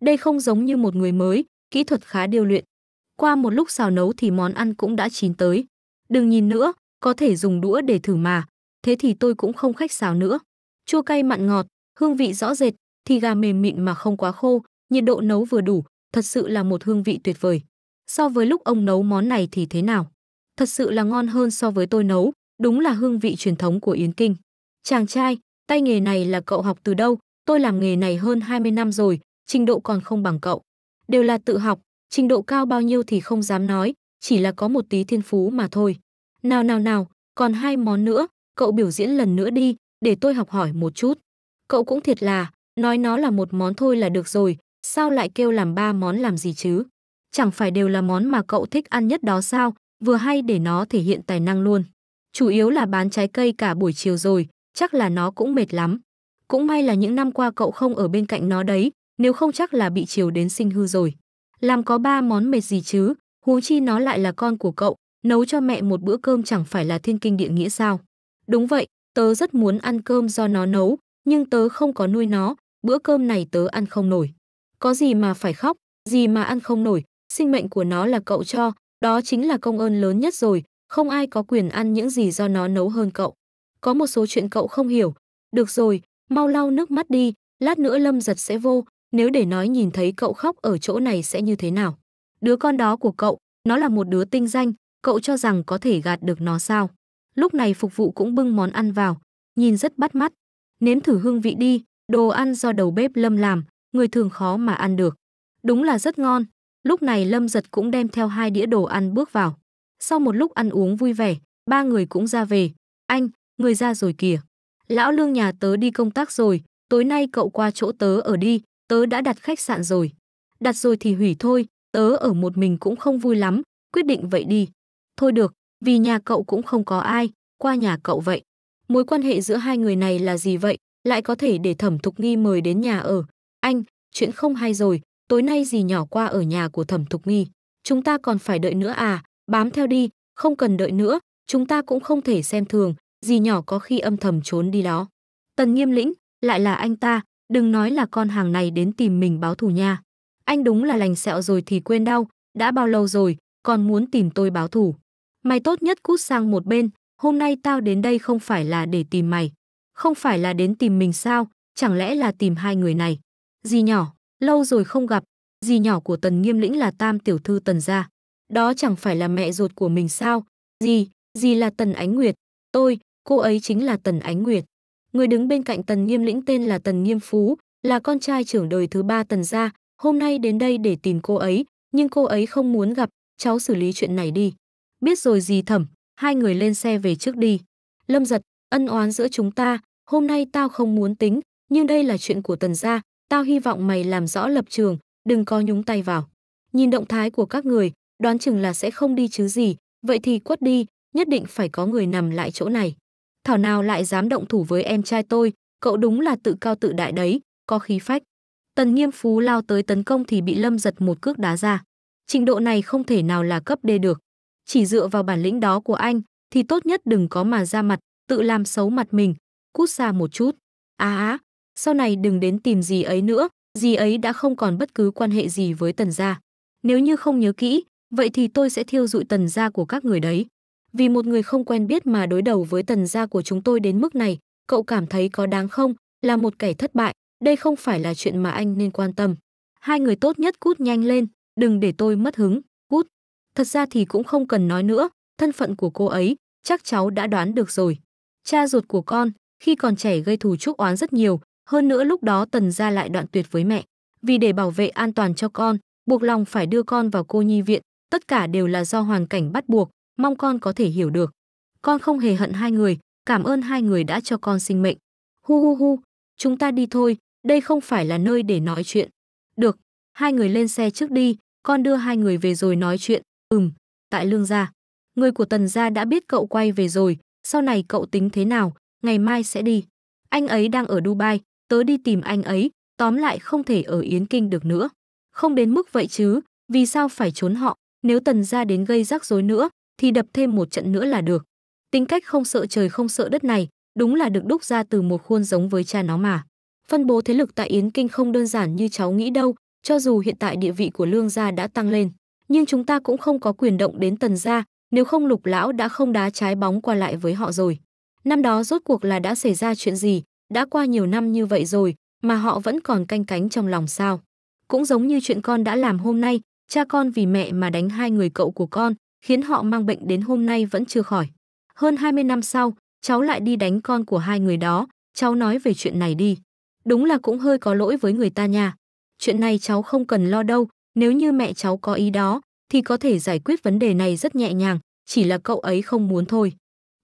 Đây không giống như một người mới, kỹ thuật khá điêu luyện. Qua một lúc xào nấu thì món ăn cũng đã chín tới. Đừng nhìn nữa, có thể dùng đũa để thử mà. Thế thì tôi cũng không khách sáo nữa. Chua cay mặn ngọt, hương vị rõ rệt, thì gà mềm mịn mà không quá khô, nhiệt độ nấu vừa đủ, thật sự là một hương vị tuyệt vời. So với lúc ông nấu món này thì thế nào? Thật sự là ngon hơn so với tôi nấu, đúng là hương vị truyền thống của Yến Kinh. Chàng trai, tay nghề này là cậu học từ đâu? Tôi làm nghề này hơn 20 năm rồi, trình độ còn không bằng cậu. Đều là tự học, trình độ cao bao nhiêu thì không dám nói, chỉ là có một tí thiên phú mà thôi. Nào, còn 2 món nữa, cậu biểu diễn lần nữa đi, để tôi học hỏi một chút. Cậu cũng thiệt là, nói nó là một món thôi là được rồi, sao lại kêu làm 3 món làm gì chứ? Chẳng phải đều là món mà cậu thích ăn nhất đó sao, vừa hay để nó thể hiện tài năng luôn. Chủ yếu là bán trái cây cả buổi chiều rồi, chắc là nó cũng mệt lắm. Cũng may là những năm qua cậu không ở bên cạnh nó đấy, nếu không chắc là bị chiều đến sinh hư rồi. Làm có 3 món mệt gì chứ, huống chi nó lại là con của cậu, nấu cho mẹ một bữa cơm chẳng phải là thiên kinh địa nghĩa sao. Đúng vậy, tớ rất muốn ăn cơm do nó nấu, nhưng tớ không có nuôi nó, bữa cơm này tớ ăn không nổi. Có gì mà phải khóc, gì mà ăn không nổi, sinh mệnh của nó là cậu cho, đó chính là công ơn lớn nhất rồi, không ai có quyền ăn những gì do nó nấu hơn cậu. Có một số chuyện cậu không hiểu, được rồi. Mau lau nước mắt đi, lát nữa Lâm Dật sẽ vô, nếu để nói nhìn thấy cậu khóc ở chỗ này sẽ như thế nào. Đứa con đó của cậu, nó là một đứa tinh danh, cậu cho rằng có thể gạt được nó sao? Lúc này phục vụ cũng bưng món ăn vào, nhìn rất bắt mắt. Nếm thử hương vị đi, đồ ăn do đầu bếp Lâm làm, người thường khó mà ăn được. Đúng là rất ngon. Lúc này Lâm Dật cũng đem theo hai đĩa đồ ăn bước vào. Sau một lúc ăn uống vui vẻ, ba người cũng ra về. Anh, người ra rồi kìa. Lão Lương nhà tớ đi công tác rồi, tối nay cậu qua chỗ tớ ở đi, tớ đã đặt khách sạn rồi. Đặt rồi thì hủy thôi, tớ ở một mình cũng không vui lắm, quyết định vậy đi. Thôi được, vì nhà cậu cũng không có ai, qua nhà cậu vậy. Mối quan hệ giữa hai người này là gì vậy, lại có thể để Thẩm Thục Nghi mời đến nhà ở. Anh, chuyện không hay rồi, tối nay dì nhỏ qua ở nhà của Thẩm Thục Nghi. Chúng ta còn phải đợi nữa à, bám theo đi, không cần đợi nữa, chúng ta cũng không thể xem thường, dì nhỏ có khi âm thầm trốn đi đó. Tần Nghiêm Lĩnh, lại là anh ta, đừng nói là con hàng này đến tìm mình báo thù nha. Anh đúng là lành sẹo rồi thì quên đau, đã bao lâu rồi, còn muốn tìm tôi báo thù. Mày tốt nhất cút sang một bên, hôm nay tao đến đây không phải là để tìm mày. Không phải là đến tìm mình sao, chẳng lẽ là tìm hai người này. Dì nhỏ, lâu rồi không gặp, dì nhỏ của Tần Nghiêm Lĩnh là tam tiểu thư Tần gia. Đó chẳng phải là mẹ ruột của mình sao, dì là Tần Ánh Nguyệt, cô ấy chính là Tần Ánh Nguyệt. Người đứng bên cạnh Tần Nghiêm Lĩnh tên là Tần Nghiêm Phú, là con trai trưởng đời thứ ba Tần gia, hôm nay đến đây để tìm cô ấy, nhưng cô ấy không muốn gặp, cháu xử lý chuyện này đi. Biết rồi dì Thẩm, hai người lên xe về trước đi. Lâm Dật, ân oán giữa chúng ta, hôm nay tao không muốn tính, nhưng đây là chuyện của Tần gia, tao hy vọng mày làm rõ lập trường, đừng có nhúng tay vào. Nhìn động thái của các người, đoán chừng là sẽ không đi chứ gì, vậy thì quất đi, nhất định phải có người nằm lại chỗ này. Thảo nào lại dám động thủ với em trai tôi, cậu đúng là tự cao tự đại đấy, có khí phách. Tần Nghiêm Phú lao tới tấn công thì bị Lâm Dật một cước đá ra. Trình độ này không thể nào là cấp D được. Chỉ dựa vào bản lĩnh đó của anh thì tốt nhất đừng có mà ra mặt, tự làm xấu mặt mình, cút xa một chút. Á, sau này đừng đến tìm dì ấy nữa, dì ấy đã không còn bất cứ quan hệ gì với Tần gia. Nếu như không nhớ kỹ, vậy thì tôi sẽ thiêu rụi Tần gia của các người đấy. Vì một người không quen biết mà đối đầu với Tần gia của chúng tôi đến mức này, cậu cảm thấy có đáng không? Là một kẻ thất bại, đây không phải là chuyện mà anh nên quan tâm. Hai người tốt nhất cút nhanh lên, đừng để tôi mất hứng, cút. Thật ra thì cũng không cần nói nữa, thân phận của cô ấy, chắc cháu đã đoán được rồi. Cha ruột của con, khi còn trẻ gây thù chuốc oán rất nhiều, hơn nữa lúc đó Tần gia lại đoạn tuyệt với mẹ. Vì để bảo vệ an toàn cho con, buộc lòng phải đưa con vào cô nhi viện, tất cả đều là do hoàn cảnh bắt buộc. Mong con có thể hiểu được. Con không hề hận hai người, cảm ơn hai người đã cho con sinh mệnh. Hu, chúng ta đi thôi, đây không phải là nơi để nói chuyện. Được, hai người lên xe trước đi, con đưa hai người về rồi nói chuyện. Tại Lương gia. Người của Tần gia đã biết cậu quay về rồi, sau này cậu tính thế nào, ngày mai sẽ đi. Anh ấy đang ở Dubai, tớ đi tìm anh ấy, tóm lại không thể ở Yến Kinh được nữa. Không đến mức vậy chứ, vì sao phải trốn họ, nếu Tần gia đến gây rắc rối nữa, thì đập thêm một trận nữa là được. Tính cách không sợ trời không sợ đất này, đúng là được đúc ra từ một khuôn giống với cha nó mà. Phân bố thế lực tại Yến Kinh không đơn giản như cháu nghĩ đâu, cho dù hiện tại địa vị của Lương gia đã tăng lên, nhưng chúng ta cũng không có quyền động đến Tần gia, nếu không Lục lão đã không đá trái bóng qua lại với họ rồi. Năm đó rốt cuộc là đã xảy ra chuyện gì, đã qua nhiều năm như vậy rồi mà họ vẫn còn canh cánh trong lòng sao? Cũng giống như chuyện con đã làm hôm nay, cha con vì mẹ mà đánh hai người cậu của con, khiến họ mang bệnh đến hôm nay vẫn chưa khỏi. Hơn 20 năm sau, cháu lại đi đánh con của hai người đó, cháu nói về chuyện này đi. Đúng là cũng hơi có lỗi với người ta nha. Chuyện này cháu không cần lo đâu, nếu như mẹ cháu có ý đó, thì có thể giải quyết vấn đề này rất nhẹ nhàng, chỉ là cậu ấy không muốn thôi.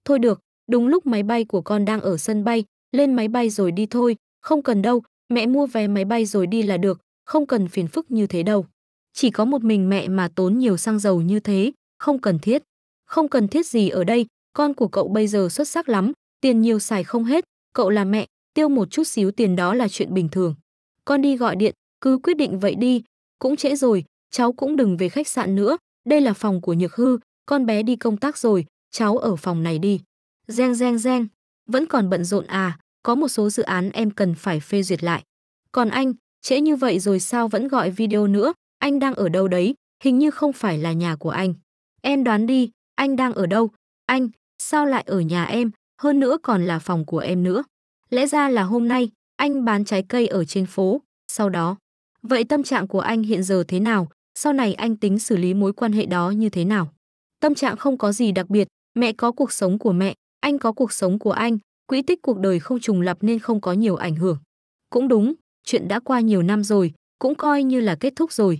Thôi được, đúng lúc máy bay của con đang ở sân bay, lên máy bay rồi đi thôi, không cần đâu, mẹ mua vé máy bay rồi đi là được, không cần phiền phức như thế đâu. Chỉ có một mình mẹ mà tốn nhiều xăng dầu như thế. Không cần thiết gì ở đây, con của cậu bây giờ xuất sắc lắm, tiền nhiều xài không hết, cậu là mẹ, tiêu một chút xíu tiền đó là chuyện bình thường. Con đi gọi điện, cứ quyết định vậy đi, cũng trễ rồi, cháu cũng đừng về khách sạn nữa, đây là phòng của Nhược Hư, con bé đi công tác rồi, cháu ở phòng này đi. Reng, vẫn còn bận rộn à, có một số dự án em cần phải phê duyệt lại. Còn anh, trễ như vậy rồi sao vẫn gọi video nữa, anh đang ở đâu đấy, hình như không phải là nhà của anh. Em đoán đi, anh đang ở đâu? Anh, sao lại ở nhà em, hơn nữa còn là phòng của em nữa? Lẽ ra là hôm nay, anh bán trái cây ở trên phố, sau đó. Vậy tâm trạng của anh hiện giờ thế nào? Sau này anh tính xử lý mối quan hệ đó như thế nào? Tâm trạng không có gì đặc biệt, mẹ có cuộc sống của mẹ, Anh có cuộc sống của anh, quỹ tích cuộc đời không trùng lặp nên không có nhiều ảnh hưởng. Cũng đúng, chuyện đã qua nhiều năm rồi, cũng coi như là kết thúc rồi.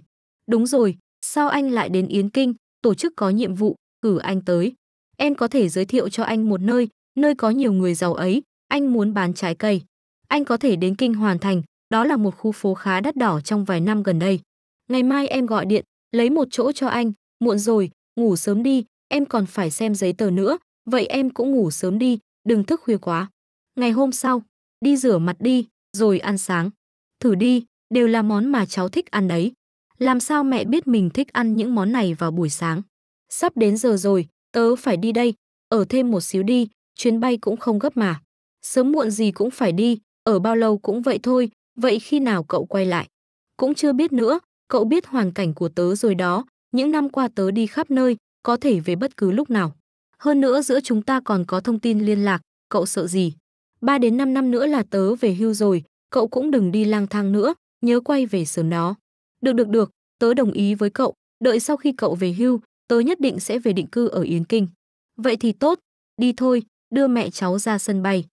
Đúng rồi, sao anh lại đến Yến Kinh, tổ chức có nhiệm vụ, cử anh tới. Em có thể giới thiệu cho anh một nơi, nơi có nhiều người giàu ấy, anh muốn bán trái cây. Anh có thể đến Kinh Hoàn Thành, đó là một khu phố khá đắt đỏ trong vài năm gần đây. Ngày mai em gọi điện, lấy một chỗ cho anh, muộn rồi, ngủ sớm đi, em còn phải xem giấy tờ nữa, vậy em cũng ngủ sớm đi, đừng thức khuya quá. Ngày hôm sau, đi rửa mặt đi, rồi ăn sáng. Thử đi, đều là món mà cháu thích ăn đấy. Làm sao mẹ biết mình thích ăn những món này vào buổi sáng? Sắp đến giờ rồi, tớ phải đi đây, ở thêm một xíu đi, chuyến bay cũng không gấp mà. Sớm muộn gì cũng phải đi, ở bao lâu cũng vậy thôi, vậy khi nào cậu quay lại? Cũng chưa biết nữa, cậu biết hoàn cảnh của tớ rồi đó, những năm qua tớ đi khắp nơi, có thể về bất cứ lúc nào. Hơn nữa giữa chúng ta còn có thông tin liên lạc, cậu sợ gì? 3 đến 5 năm nữa là tớ về hưu rồi, cậu cũng đừng đi lang thang nữa, nhớ quay về sớm đó. Được, tớ đồng ý với cậu, đợi sau khi cậu về hưu, tớ nhất định sẽ về định cư ở Yến Kinh. Vậy thì tốt, đi thôi, đưa mẹ cháu ra sân bay.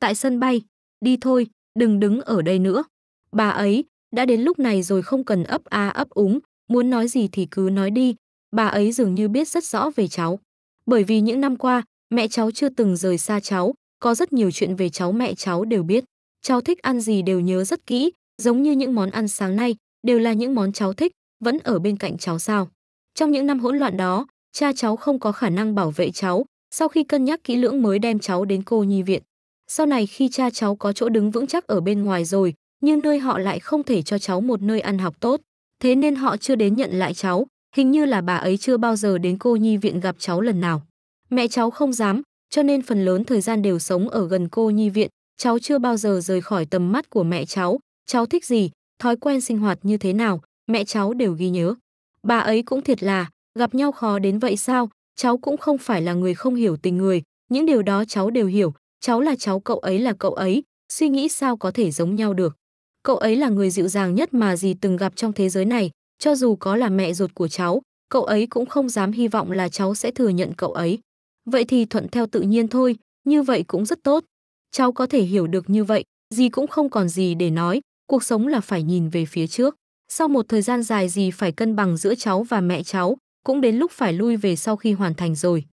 Tại sân bay, đi thôi, đừng đứng ở đây nữa. Bà ấy, đã đến lúc này rồi không cần ấp a ấp úng, muốn nói gì thì cứ nói đi. Bà ấy dường như biết rất rõ về cháu. Bởi vì những năm qua, mẹ cháu chưa từng rời xa cháu, có rất nhiều chuyện về cháu mẹ cháu đều biết. Cháu thích ăn gì đều nhớ rất kỹ, giống như những món ăn sáng nay, đều là những món cháu thích, vẫn ở bên cạnh cháu sao. Trong những năm hỗn loạn đó, cha cháu không có khả năng bảo vệ cháu, sau khi cân nhắc kỹ lưỡng mới đem cháu đến cô nhi viện. Sau này khi cha cháu có chỗ đứng vững chắc ở bên ngoài rồi, nhưng nơi họ lại không thể cho cháu một nơi ăn học tốt. Thế nên họ chưa đến nhận lại cháu, hình như là bà ấy chưa bao giờ đến cô nhi viện gặp cháu lần nào. Mẹ cháu không dám, cho nên phần lớn thời gian đều sống ở gần cô nhi viện, cháu chưa bao giờ rời khỏi tầm mắt của mẹ cháu, cháu thích gì, thói quen sinh hoạt như thế nào, mẹ cháu đều ghi nhớ. Bà ấy cũng thiệt là, gặp nhau khó đến vậy sao, cháu cũng không phải là người không hiểu tình người, những điều đó cháu đều hiểu, cháu là cháu cậu ấy là cậu ấy, suy nghĩ sao có thể giống nhau được. Cậu ấy là người dịu dàng nhất mà dì từng gặp trong thế giới này, cho dù có là mẹ ruột của cháu, cậu ấy cũng không dám hy vọng là cháu sẽ thừa nhận cậu ấy. Vậy thì thuận theo tự nhiên thôi, như vậy cũng rất tốt. Cháu có thể hiểu được như vậy, dì cũng không còn gì để nói, cuộc sống là phải nhìn về phía trước. Sau một thời gian dài dì phải cân bằng giữa cháu và mẹ cháu, cũng đến lúc phải lui về sau khi hoàn thành rồi.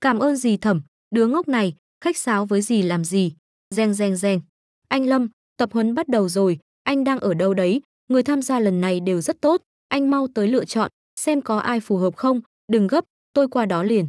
Cảm ơn dì Thẩm, đứa ngốc này, khách sáo với dì làm gì. Reng. Anh Lâm, tập huấn bắt đầu rồi, anh đang ở đâu đấy, người tham gia lần này đều rất tốt, anh mau tới lựa chọn, xem có ai phù hợp không, đừng gấp, tôi qua đó liền.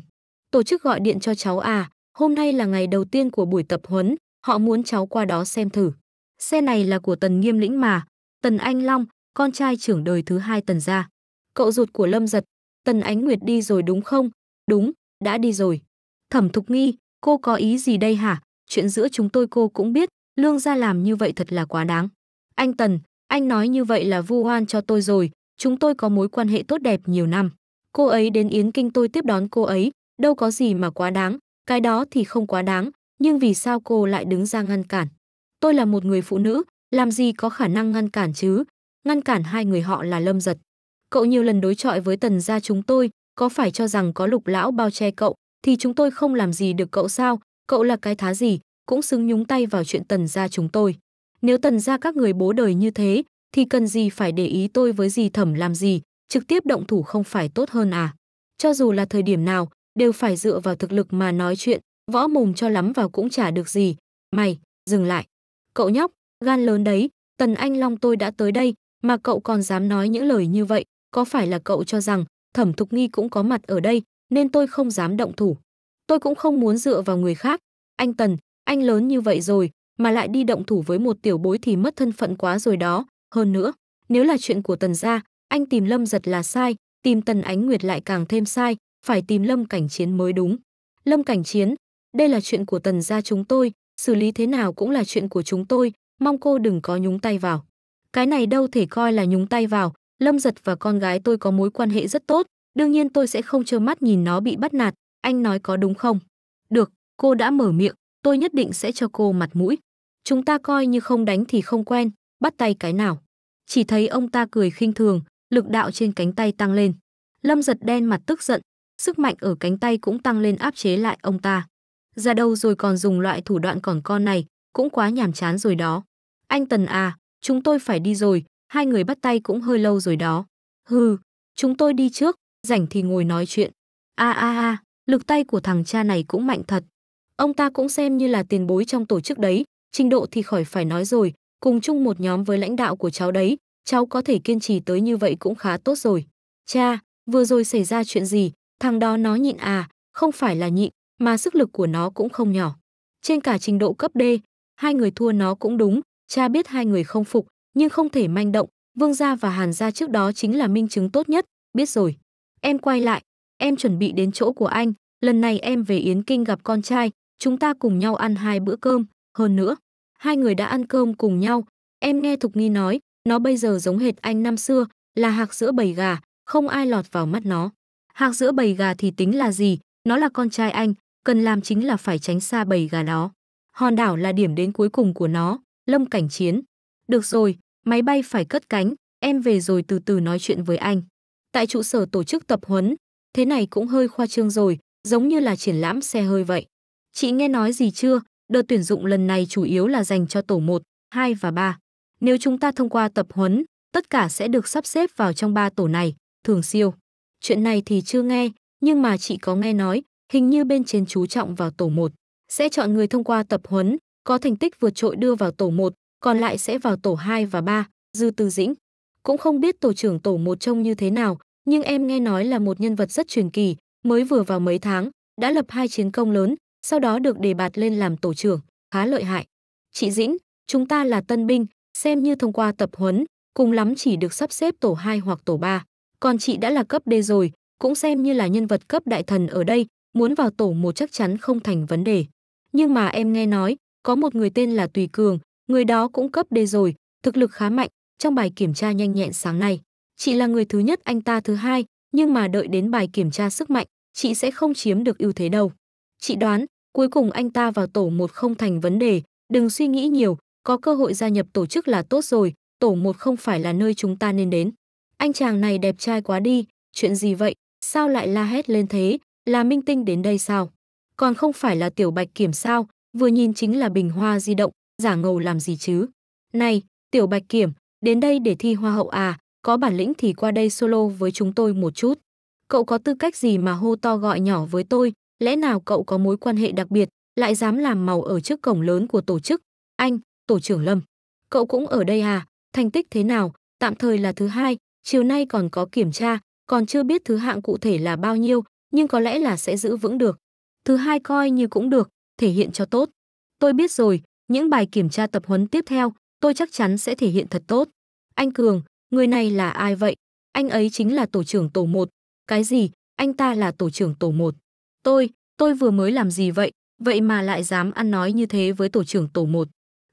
Tổ chức gọi điện cho cháu à, hôm nay là ngày đầu tiên của buổi tập huấn, họ muốn cháu qua đó xem thử. Xe này là của Tần Nghiêm Lĩnh mà, Tần Anh Long, con trai trưởng đời thứ hai Tần gia. Cậu ruột của Lâm Dật, Tần Ánh Nguyệt đi rồi đúng không? Đúng, đã đi rồi. Thẩm Thục Nghi, cô có ý gì đây hả? Chuyện giữa chúng tôi cô cũng biết, Lương gia làm như vậy thật là quá đáng. Anh Tần, anh nói như vậy là vu oan cho tôi rồi, chúng tôi có mối quan hệ tốt đẹp nhiều năm. Cô ấy đến Yến Kinh tôi tiếp đón cô ấy, đâu có gì mà quá đáng, cái đó thì không quá đáng, nhưng vì sao cô lại đứng ra ngăn cản? Tôi là một người phụ nữ, làm gì có khả năng ngăn cản chứ? Ngăn cản hai người họ là Lâm Dật. Cậu nhiều lần đối chọi với Tần gia chúng tôi, có phải cho rằng có Lục lão bao che cậu, thì chúng tôi không làm gì được cậu sao? Cậu là cái thá gì, cũng xứng nhúng tay vào chuyện Tần gia chúng tôi. Nếu Tần gia các người bố đời như thế, thì cần gì phải để ý tôi với dì Thẩm làm gì, trực tiếp động thủ không phải tốt hơn à? Cho dù là thời điểm nào, đều phải dựa vào thực lực mà nói chuyện, võ mồm cho lắm vào cũng chả được gì. Mày, dừng lại. Cậu nhóc, gan lớn đấy, Tần Anh Long tôi đã tới đây, mà cậu còn dám nói những lời như vậy, có phải là cậu cho rằng Thẩm Thục Nghi cũng có mặt ở đây, nên tôi không dám động thủ. Tôi cũng không muốn dựa vào người khác. Anh Tần, anh lớn như vậy rồi, mà lại đi động thủ với một tiểu bối thì mất thân phận quá rồi đó. Hơn nữa, nếu là chuyện của Tần gia, anh tìm Lâm Dật là sai, tìm Tần Ánh Nguyệt lại càng thêm sai, phải tìm Lâm Cảnh Chiến mới đúng. Lâm Cảnh Chiến, đây là chuyện của Tần gia chúng tôi, xử lý thế nào cũng là chuyện của chúng tôi, mong cô đừng có nhúng tay vào. Cái này đâu thể coi là nhúng tay vào, Lâm Dật và con gái tôi có mối quan hệ rất tốt, đương nhiên tôi sẽ không trơ mắt nhìn nó bị bắt nạt, anh nói có đúng không? Được, cô đã mở miệng, tôi nhất định sẽ cho cô mặt mũi. Chúng ta coi như không đánh thì không quen, bắt tay cái nào. Chỉ thấy ông ta cười khinh thường, lực đạo trên cánh tay tăng lên. Lâm Dật đen mặt tức giận, sức mạnh ở cánh tay cũng tăng lên áp chế lại ông ta. ra đâu rồi còn dùng loại thủ đoạn còn con này, cũng quá nhàm chán rồi đó. Anh Tần à, chúng tôi phải đi rồi, hai người bắt tay cũng hơi lâu rồi đó. Hừ, chúng tôi đi trước, rảnh thì ngồi nói chuyện. A, lực tay của thằng cha này cũng mạnh thật. Ông ta cũng xem như là tiền bối trong tổ chức đấy, trình độ thì khỏi phải nói rồi, cùng chung một nhóm với lãnh đạo của cháu đấy, cháu có thể kiên trì tới như vậy cũng khá tốt rồi. Cha, vừa rồi xảy ra chuyện gì, thằng đó nó nhịn à, không phải là nhịn, mà sức lực của nó cũng không nhỏ. Trên cả trình độ cấp D, hai người thua nó cũng đúng, cha biết hai người không phục, nhưng không thể manh động, Vương gia và Hàn gia trước đó chính là minh chứng tốt nhất, biết rồi. Em quay lại, em chuẩn bị đến chỗ của anh, lần này em về Yến Kinh gặp con trai, chúng ta cùng nhau ăn hai bữa cơm, hơn nữa. Hai người đã ăn cơm cùng nhau, em nghe Thục Nghi nói, nó bây giờ giống hệt anh năm xưa, là hạc giữa bầy gà, không ai lọt vào mắt nó. Hạc giữa bầy gà thì tính là gì, nó là con trai anh, cần làm chính là phải tránh xa bầy gà đó. Hòn đảo là điểm đến cuối cùng của nó, Lâm Cảnh Chiến. Được rồi, máy bay phải cất cánh, em về rồi từ từ nói chuyện với anh. Tại trụ sở tổ chức tập huấn, thế này cũng hơi khoa trương rồi, giống như là triển lãm xe hơi vậy. Chị nghe nói gì chưa? Đợt tuyển dụng lần này chủ yếu là dành cho tổ 1, 2 và 3. Nếu chúng ta thông qua tập huấn, tất cả sẽ được sắp xếp vào trong 3 tổ này, thường siêu. Chuyện này thì chưa nghe, nhưng mà chị có nghe nói, hình như bên trên chú trọng vào tổ 1. Sẽ chọn người thông qua tập huấn, có thành tích vượt trội đưa vào tổ 1, còn lại sẽ vào tổ 2 và 3, Dư Tư Dĩnh. Cũng không biết tổ trưởng tổ 1 trông như thế nào, nhưng em nghe nói là một nhân vật rất truyền kỳ, mới vừa vào mấy tháng, đã lập 2 chiến công lớn, sau đó được đề bạt lên làm tổ trưởng, khá lợi hại. Chị Dĩnh, chúng ta là tân binh, xem như thông qua tập huấn, cùng lắm chỉ được sắp xếp tổ 2 hoặc tổ 3. Còn chị đã là cấp D rồi, cũng xem như là nhân vật cấp đại thần ở đây, muốn vào tổ 1 chắc chắn không thành vấn đề. Nhưng mà em nghe nói, có một người tên là Tùy Cường, người đó cũng cấp D rồi, thực lực khá mạnh, trong bài kiểm tra nhanh nhẹn sáng nay. Chị là người thứ nhất, anh ta thứ hai, nhưng mà đợi đến bài kiểm tra sức mạnh, chị sẽ không chiếm được ưu thế đâu. Chị đoán, cuối cùng anh ta vào tổ 1 không thành vấn đề, đừng suy nghĩ nhiều, có cơ hội gia nhập tổ chức là tốt rồi, tổ 1 không phải là nơi chúng ta nên đến. Anh chàng này đẹp trai quá đi, chuyện gì vậy, sao lại la hét lên thế, là minh tinh đến đây sao? Còn không phải là tiểu bạch kiểm sao, vừa nhìn chính là bình hoa di động, giả ngầu làm gì chứ? Này, tiểu bạch kiểm, đến đây để thi hoa hậu à, có bản lĩnh thì qua đây solo với chúng tôi một chút. Cậu có tư cách gì mà hô to gọi nhỏ với tôi? Lẽ nào cậu có mối quan hệ đặc biệt, lại dám làm màu ở trước cổng lớn của tổ chức? Anh, tổ trưởng Lâm, cậu cũng ở đây à? Thành tích thế nào? Tạm thời là thứ hai, chiều nay còn có kiểm tra, còn chưa biết thứ hạng cụ thể là bao nhiêu, nhưng có lẽ là sẽ giữ vững được. Thứ hai coi như cũng được, thể hiện cho tốt. Tôi biết rồi, những bài kiểm tra tập huấn tiếp theo, tôi chắc chắn sẽ thể hiện thật tốt. Anh Cường, người này là ai vậy? Anh ấy chính là tổ trưởng tổ 1. Cái gì? Anh ta là tổ trưởng tổ 1? Tôi vừa mới làm gì vậy? Vậy mà lại dám ăn nói như thế với tổ trưởng tổ 1.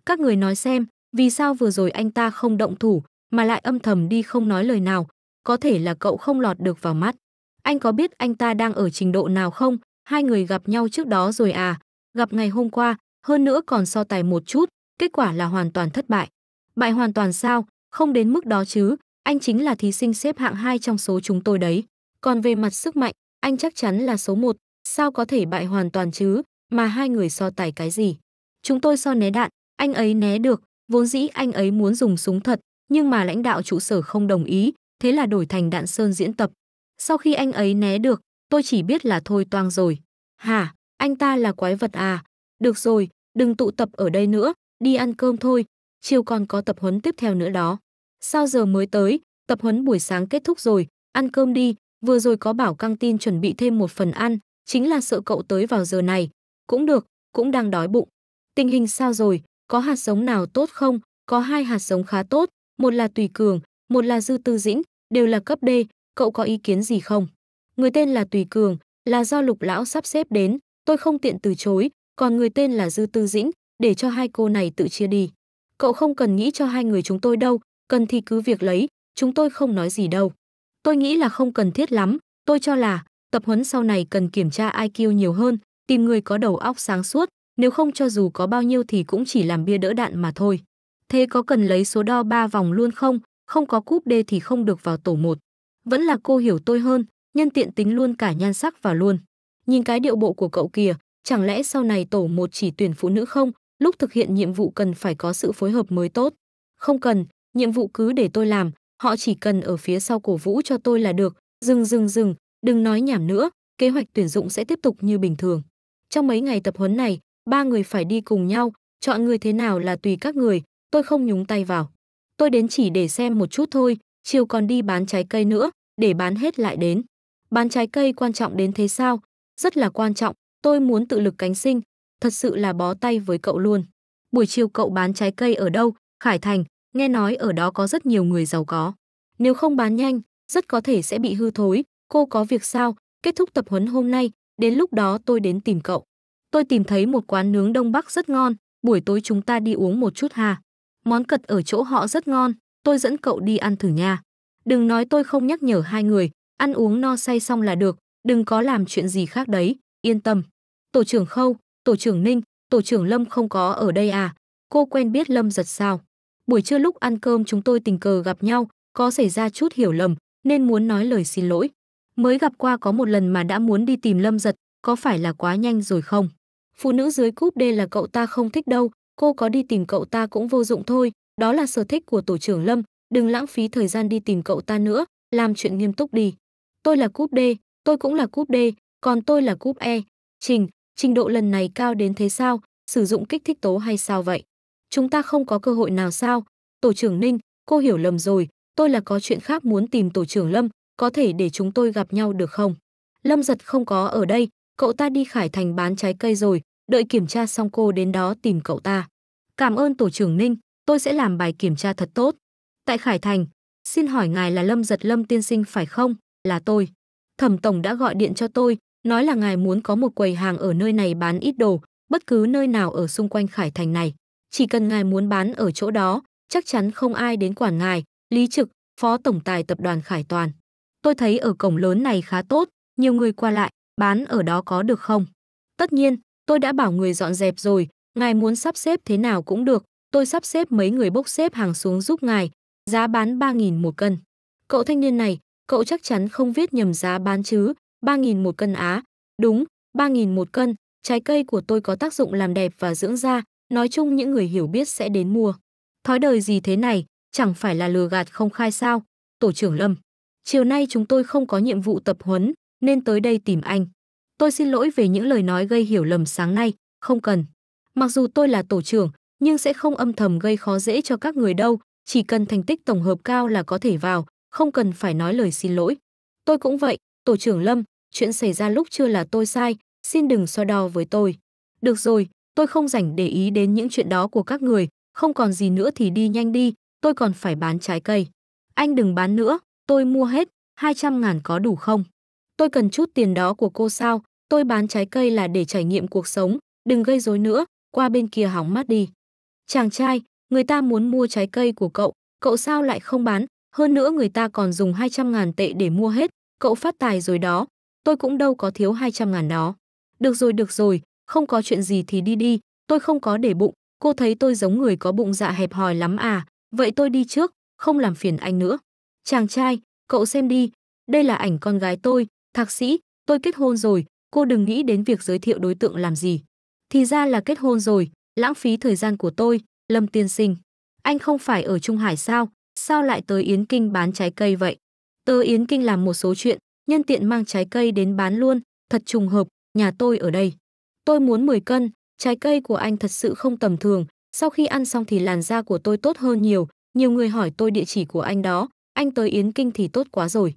Các người nói xem, vì sao vừa rồi anh ta không động thủ, mà lại âm thầm đi không nói lời nào? Có thể là cậu không lọt được vào mắt. Anh có biết anh ta đang ở trình độ nào không? Hai người gặp nhau trước đó rồi à? Gặp ngày hôm qua, hơn nữa còn so tài một chút, kết quả là hoàn toàn thất bại. Bại hoàn toàn sao? Không đến mức đó chứ, anh chính là thí sinh xếp hạng 2 trong số chúng tôi đấy. Còn về mặt sức mạnh, anh chắc chắn là số 1. Sao có thể bại hoàn toàn chứ? Mà hai người so tài cái gì? Chúng tôi so né đạn, anh ấy né được. Vốn dĩ anh ấy muốn dùng súng thật, nhưng mà lãnh đạo trụ sở không đồng ý, thế là đổi thành đạn sơn diễn tập. Sau khi anh ấy né được, tôi chỉ biết là thôi toang rồi. Hả? Anh ta là quái vật à? Được rồi, đừng tụ tập ở đây nữa, đi ăn cơm thôi. Chiều còn có tập huấn tiếp theo nữa đó. Sao giờ mới tới? Tập huấn buổi sáng kết thúc rồi, ăn cơm đi. Vừa rồi có bảo căng tin chuẩn bị thêm một phần ăn, chính là sợ cậu tới vào giờ này. Cũng được, cũng đang đói bụng. Tình hình sao rồi? Có hạt giống nào tốt không? Có 2 hạt giống khá tốt, một là Tùy Cường, một là Dư Tư Dĩnh, đều là cấp D, cậu có ý kiến gì không? Người tên là Tùy Cường là do Lục lão sắp xếp đến, tôi không tiện từ chối, còn người tên là Dư Tư Dĩnh, để cho hai cô này tự chia đi. Cậu không cần nghĩ cho hai người chúng tôi đâu, cần thì cứ việc lấy, chúng tôi không nói gì đâu. Tôi nghĩ là không cần thiết lắm, tôi cho là tập huấn sau này cần kiểm tra IQ nhiều hơn, tìm người có đầu óc sáng suốt, nếu không cho dù có bao nhiêu thì cũng chỉ làm bia đỡ đạn mà thôi. Thế có cần lấy số đo 3 vòng luôn không? Không có cúp D thì không được vào tổ 1. Vẫn là cô hiểu tôi hơn, nhân tiện tính luôn cả nhan sắc vào luôn. Nhìn cái điệu bộ của cậu kìa, Chẳng lẽ sau này tổ một chỉ tuyển phụ nữ không? Lúc thực hiện nhiệm vụ cần phải có sự phối hợp mới tốt. Không cần, nhiệm vụ cứ để tôi làm, họ chỉ cần ở phía sau cổ vũ cho tôi là được. Dừng, đừng nói nhảm nữa, kế hoạch tuyển dụng sẽ tiếp tục như bình thường. Trong mấy ngày tập huấn này, ba người phải đi cùng nhau, chọn người thế nào là tùy các người, tôi không nhúng tay vào. Tôi đến chỉ để xem một chút thôi, chiều còn đi bán trái cây nữa, để bán hết lại đến. Bán trái cây quan trọng đến thế sao? Rất là quan trọng, tôi muốn tự lực cánh sinh, thật sự là bó tay với cậu luôn. Buổi chiều cậu bán trái cây ở đâu? Khải Thành, nghe nói ở đó có rất nhiều người giàu có. Nếu không bán nhanh, rất có thể sẽ bị hư thối. Cô có việc sao? Kết thúc tập huấn hôm nay, đến lúc đó tôi đến tìm cậu. Tôi tìm thấy một quán nướng Đông Bắc rất ngon, buổi tối chúng ta đi uống một chút ha. Món cật ở chỗ họ rất ngon, tôi dẫn cậu đi ăn thử nha. Đừng nói tôi không nhắc nhở hai người, ăn uống no say xong là được, đừng có làm chuyện gì khác đấy, yên tâm. Tổ trưởng Khâu, Tổ trưởng Ninh, Tổ trưởng Lâm không có ở đây à? Cô quen biết Lâm Dật sao? Buổi trưa lúc ăn cơm chúng tôi tình cờ gặp nhau, có xảy ra chút hiểu lầm nên muốn nói lời xin lỗi. Mới gặp qua có một lần mà đã muốn đi tìm Lâm Dật, có phải là quá nhanh rồi không? Phụ nữ dưới cúp D là cậu ta không thích đâu, cô có đi tìm cậu ta cũng vô dụng thôi, đó là sở thích của Tổ trưởng Lâm, đừng lãng phí thời gian đi tìm cậu ta nữa, làm chuyện nghiêm túc đi. Tôi là cúp D, tôi cũng là cúp D, còn tôi là cúp E. Trình độ lần này cao đến thế sao, sử dụng kích thích tố hay sao vậy? Chúng ta không có cơ hội nào sao? Tổ trưởng Ninh, cô hiểu lầm rồi, tôi là có chuyện khác muốn tìm Tổ trưởng Lâm, có thể để chúng tôi gặp nhau được không? Lâm Dật không có ở đây, cậu ta đi Khải Thành bán trái cây rồi, đợi kiểm tra xong cô đến đó tìm cậu ta. Cảm ơn Tổ trưởng Ninh, tôi sẽ làm bài kiểm tra thật tốt. Tại Khải Thành, xin hỏi ngài là Lâm Dật Lâm tiên sinh phải không? Là tôi. Thẩm Tổng đã gọi điện cho tôi, nói là ngài muốn có một quầy hàng ở nơi này bán ít đồ, bất cứ nơi nào ở xung quanh Khải Thành này. Chỉ cần ngài muốn bán ở chỗ đó, chắc chắn không ai đến quản ngài. Lý Trực, Phó Tổng Tài Tập đoàn Khải Toàn. Tôi thấy ở cổng lớn này khá tốt, nhiều người qua lại, bán ở đó có được không? Tất nhiên, tôi đã bảo người dọn dẹp rồi, ngài muốn sắp xếp thế nào cũng được, tôi sắp xếp mấy người bốc xếp hàng xuống giúp ngài, giá bán 3.000 một cân. Cậu thanh niên này, cậu chắc chắn không viết nhầm giá bán chứ? 3.000 một cân á? Đúng, 3.000 một cân, trái cây của tôi có tác dụng làm đẹp và dưỡng da, nói chung những người hiểu biết sẽ đến mua. Thói đời gì thế này, chẳng phải là lừa gạt không khai sao? Tổ trưởng Lâm, chiều nay chúng tôi không có nhiệm vụ tập huấn, nên tới đây tìm anh. Tôi xin lỗi về những lời nói gây hiểu lầm sáng nay, không cần. Mặc dù tôi là tổ trưởng, nhưng sẽ không âm thầm gây khó dễ cho các người đâu, chỉ cần thành tích tổng hợp cao là có thể vào, không cần phải nói lời xin lỗi. Tôi cũng vậy, Tổ trưởng Lâm, chuyện xảy ra lúc chưa là tôi sai, xin đừng so đo với tôi. Được rồi, tôi không rảnh để ý đến những chuyện đó của các người, không còn gì nữa thì đi nhanh đi, tôi còn phải bán trái cây. Anh đừng bán nữa, tôi mua hết, 200.000 có đủ không? Tôi cần chút tiền đó của cô sao? Tôi bán trái cây là để trải nghiệm cuộc sống, đừng gây rối nữa, qua bên kia hóng mát đi. Chàng trai, người ta muốn mua trái cây của cậu, cậu sao lại không bán? Hơn nữa người ta còn dùng 200.000 tệ để mua hết, cậu phát tài rồi đó, tôi cũng đâu có thiếu 200.000 đó. Được rồi, không có chuyện gì thì đi đi, tôi không có để bụng, cô thấy tôi giống người có bụng dạ hẹp hòi lắm à, vậy tôi đi trước, không làm phiền anh nữa. Chàng trai, cậu xem đi, đây là ảnh con gái tôi, Thạc Sĩ, tôi kết hôn rồi, cô đừng nghĩ đến việc giới thiệu đối tượng làm gì. Thì ra là kết hôn rồi, lãng phí thời gian của tôi. Lâm tiên sinh, anh không phải ở Trung Hải sao, sao lại tới Yến Kinh bán trái cây vậy? Tới Yến Kinh làm một số chuyện, nhân tiện mang trái cây đến bán luôn, thật trùng hợp, nhà tôi ở đây. Tôi muốn 10 cân, trái cây của anh thật sự không tầm thường, sau khi ăn xong thì làn da của tôi tốt hơn nhiều, nhiều người hỏi tôi địa chỉ của anh đó, anh tới Yến Kinh thì tốt quá rồi.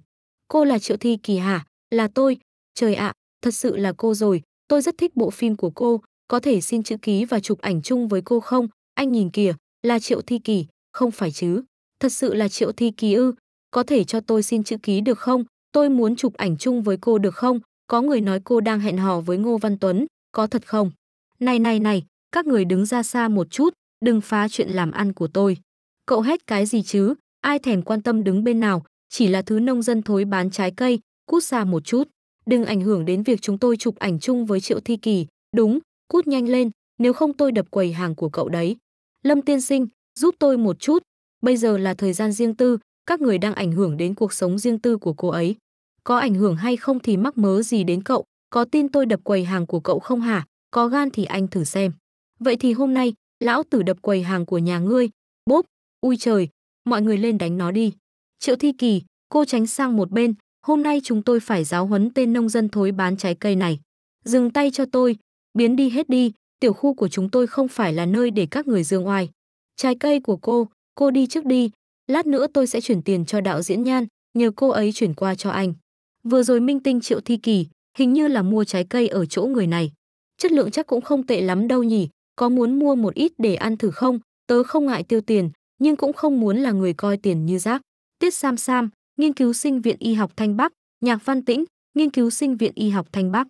Cô là Triệu Thi Kỳ hả? Là tôi, trời ạ, thật sự là cô rồi, tôi rất thích bộ phim của cô, có thể xin chữ ký và chụp ảnh chung với cô không? Anh nhìn kìa, là Triệu Thi Kỳ, không phải chứ? Thật sự là Triệu Thi Kỳ ư? Có thể cho tôi xin chữ ký được không? Tôi muốn chụp ảnh chung với cô được không? Có người nói cô đang hẹn hò với Ngô Văn Tuấn, có thật không? Này, các người đứng ra xa một chút, đừng phá chuyện làm ăn của tôi. Cậu hét cái gì chứ? Ai thèm quan tâm đứng bên nào, chỉ là thứ nông dân thối bán trái cây, cút xa một chút. Đừng ảnh hưởng đến việc chúng tôi chụp ảnh chung với Triệu Thi Kỳ, đúng, cút nhanh lên, nếu không tôi đập quầy hàng của cậu đấy. Lâm tiên sinh, giúp tôi một chút, bây giờ là thời gian riêng tư, các người đang ảnh hưởng đến cuộc sống riêng tư của cô ấy. Có ảnh hưởng hay không thì mắc mớ gì đến cậu, có tin tôi đập quầy hàng của cậu không hả? có gan thì anh thử xem. Vậy thì hôm nay, lão tử đập quầy hàng của nhà ngươi. Bốp, ui trời, mọi người lên đánh nó đi. Triệu Thi Kỳ, cô tránh sang một bên, hôm nay chúng tôi phải giáo huấn tên nông dân thối bán trái cây này. Dừng tay cho tôi, biến đi hết đi, tiểu khu của chúng tôi không phải là nơi để các người dương oai. Trái cây của cô đi trước đi, lát nữa tôi sẽ chuyển tiền cho đạo diễn Nhan, nhờ cô ấy chuyển qua cho anh. Vừa rồi minh tinh Triệu Thi Kỳ, hình như là mua trái cây ở chỗ người này. Chất lượng chắc cũng không tệ lắm đâu nhỉ, có muốn mua một ít để ăn thử không? Tớ không ngại tiêu tiền, nhưng cũng không muốn là người coi tiền như rác. Tiết Sam Sam, nghiên cứu sinh Viện Y học Thanh Bắc, Nhạc Văn Tĩnh, nghiên cứu sinh Viện Y học Thanh Bắc.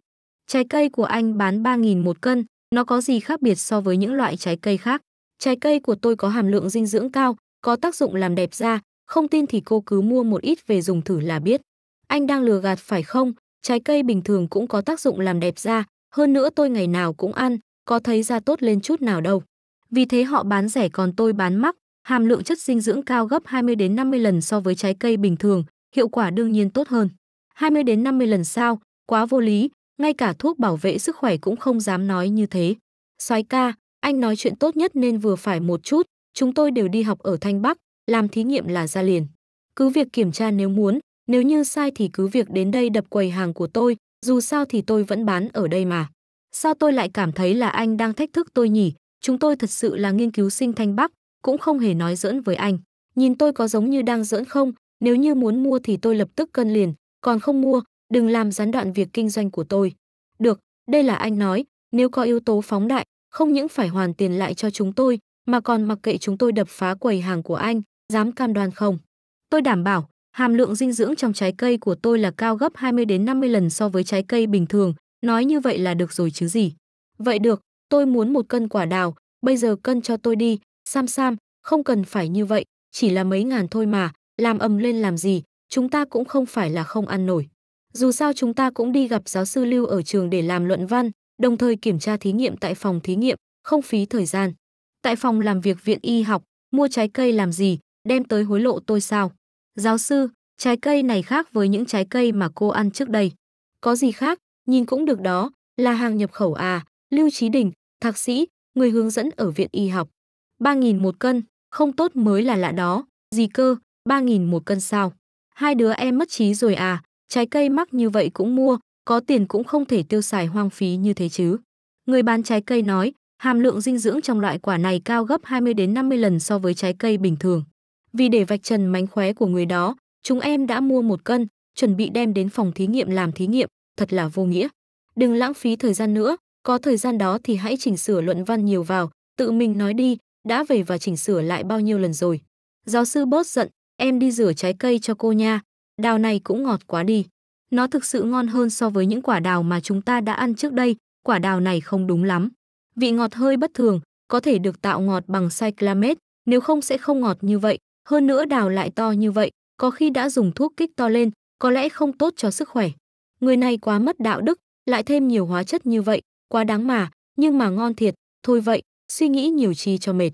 Trái cây của anh bán 3.000 một cân, nó có gì khác biệt so với những loại trái cây khác? Trái cây của tôi có hàm lượng dinh dưỡng cao, có tác dụng làm đẹp da, không tin thì cô cứ mua một ít về dùng thử là biết. Anh đang lừa gạt phải không? Trái cây bình thường cũng có tác dụng làm đẹp da, hơn nữa tôi ngày nào cũng ăn, có thấy da tốt lên chút nào đâu. Vì thế họ bán rẻ còn tôi bán mắc, hàm lượng chất dinh dưỡng cao gấp 20 đến 50 lần so với trái cây bình thường, hiệu quả đương nhiên tốt hơn. 20 đến 50 lần sao? Quá vô lý, ngay cả thuốc bảo vệ sức khỏe cũng không dám nói như thế. Soái ca, anh nói chuyện tốt nhất nên vừa phải một chút, chúng tôi đều đi học ở Thanh Bắc, làm thí nghiệm là ra liền. Cứ việc kiểm tra nếu muốn, nếu như sai thì cứ việc đến đây đập quầy hàng của tôi, dù sao thì tôi vẫn bán ở đây mà. Sao tôi lại cảm thấy là anh đang thách thức tôi nhỉ? Chúng tôi thật sự là nghiên cứu sinh Thanh Bắc, cũng không hề nói giỡn với anh. Nhìn tôi có giống như đang giỡn không? Nếu như muốn mua thì tôi lập tức cân liền, còn không mua, đừng làm gián đoạn việc kinh doanh của tôi. Được, đây là anh nói, nếu có yếu tố phóng đại, không những phải hoàn tiền lại cho chúng tôi, mà còn mặc kệ chúng tôi đập phá quầy hàng của anh, dám cam đoan không? Tôi đảm bảo, hàm lượng dinh dưỡng trong trái cây của tôi là cao gấp 20 đến 50 lần so với trái cây bình thường, nói như vậy là được rồi chứ gì. Vậy được, tôi muốn một cân quả đào, bây giờ cân cho tôi đi. Sam Sam, không cần phải như vậy, chỉ là mấy ngàn thôi mà, làm ầm lên làm gì, chúng ta cũng không phải là không ăn nổi. Dù sao chúng ta cũng đi gặp giáo sư Lưu ở trường để làm luận văn, đồng thời kiểm tra thí nghiệm tại phòng thí nghiệm, không phí thời gian. Tại phòng làm việc viện y học, mua trái cây làm gì, đem tới hối lộ tôi sao? Giáo sư, trái cây này khác với những trái cây mà cô ăn trước đây. Có gì khác, nhìn cũng được đó, là hàng nhập khẩu à? Lưu Chí Đình, thạc sĩ, người hướng dẫn ở viện y học. 3.000 một cân, không tốt mới là lạ đó, gì cơ, 3.000 một cân sao? Hai đứa em mất trí rồi à, trái cây mắc như vậy cũng mua, có tiền cũng không thể tiêu xài hoang phí như thế chứ. Người bán trái cây nói, hàm lượng dinh dưỡng trong loại quả này cao gấp 20 đến 50 lần so với trái cây bình thường. Vì để vạch trần mánh khóe của người đó, chúng em đã mua một cân, chuẩn bị đem đến phòng thí nghiệm làm thí nghiệm, thật là vô nghĩa. Đừng lãng phí thời gian nữa, có thời gian đó thì hãy chỉnh sửa luận văn nhiều vào, tự mình nói đi. Đã về và chỉnh sửa lại bao nhiêu lần rồi. Giáo sư bớt giận, em đi rửa trái cây cho cô nha. Đào này cũng ngọt quá đi. Nó thực sự ngon hơn so với những quả đào mà chúng ta đã ăn trước đây. Quả đào này không đúng lắm. Vị ngọt hơi bất thường, có thể được tạo ngọt bằng cyclamet, nếu không sẽ không ngọt như vậy. Hơn nữa đào lại to như vậy, có khi đã dùng thuốc kích to lên, có lẽ không tốt cho sức khỏe. Người này quá mất đạo đức, lại thêm nhiều hóa chất như vậy, quá đáng mà, nhưng mà ngon thiệt, thôi vậy. Suy nghĩ nhiều chi cho mệt.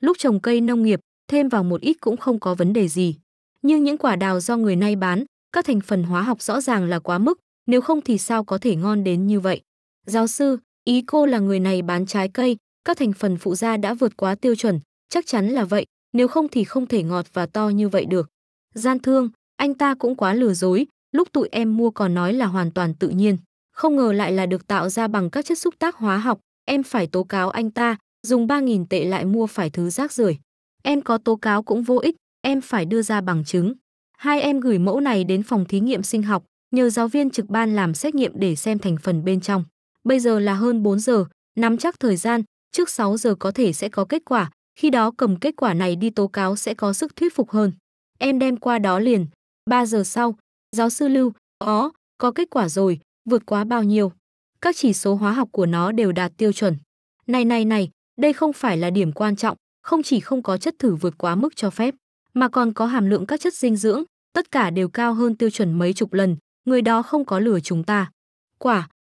Lúc trồng cây nông nghiệp, thêm vào một ít cũng không có vấn đề gì. Nhưng những quả đào do người nay bán, các thành phần hóa học rõ ràng là quá mức, nếu không thì sao có thể ngon đến như vậy. Giáo sư, ý cô là người này bán trái cây, các thành phần phụ gia đã vượt quá tiêu chuẩn, chắc chắn là vậy, nếu không thì không thể ngọt và to như vậy được. Gian thương, anh ta cũng quá lừa dối, lúc tụi em mua còn nói là hoàn toàn tự nhiên. Không ngờ lại là được tạo ra bằng các chất xúc tác hóa học, em phải tố cáo anh ta. Dùng 3.000 tệ lại mua phải thứ rác rưởi. Em có tố cáo cũng vô ích, em phải đưa ra bằng chứng. Hai em gửi mẫu này đến phòng thí nghiệm sinh học, nhờ giáo viên trực ban làm xét nghiệm để xem thành phần bên trong. Bây giờ là hơn 4 giờ, nắm chắc thời gian, trước 6 giờ có thể sẽ có kết quả, khi đó cầm kết quả này đi tố cáo sẽ có sức thuyết phục hơn. Em đem qua đó liền. 3 giờ sau, giáo sư Lưu, có kết quả rồi, vượt quá bao nhiêu. Các chỉ số hóa học của nó đều đạt tiêu chuẩn. Này. Đây không phải là điểm quan trọng, không chỉ không có chất thử vượt quá mức cho phép, mà còn có hàm lượng các chất dinh dưỡng, tất cả đều cao hơn tiêu chuẩn mấy chục lần, người đó không có lừa chúng ta.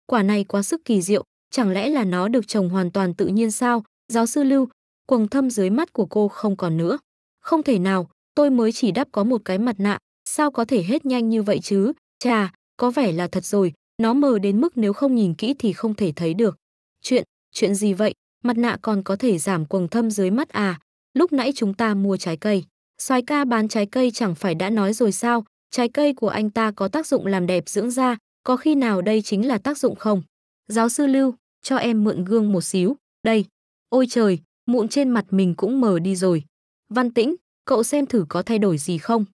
Quả này quá sức kỳ diệu, chẳng lẽ là nó được trồng hoàn toàn tự nhiên sao? Giáo sư Lưu, quầng thâm dưới mắt của cô không còn nữa. Không thể nào, tôi mới chỉ đắp có một cái mặt nạ, sao có thể hết nhanh như vậy chứ? Chà, có vẻ là thật rồi, nó mờ đến mức nếu không nhìn kỹ thì không thể thấy được. Chuyện gì vậy? Mặt nạ còn có thể giảm quầng thâm dưới mắt à? Lúc nãy chúng ta mua trái cây. Soái ca bán trái cây chẳng phải đã nói rồi sao? Trái cây của anh ta có tác dụng làm đẹp dưỡng da. Có khi nào đây chính là tác dụng không? Giáo sư Lưu, cho em mượn gương một xíu. Đây. Ôi trời, mụn trên mặt mình cũng mờ đi rồi. Văn Tĩnh, cậu xem thử có thay đổi gì không?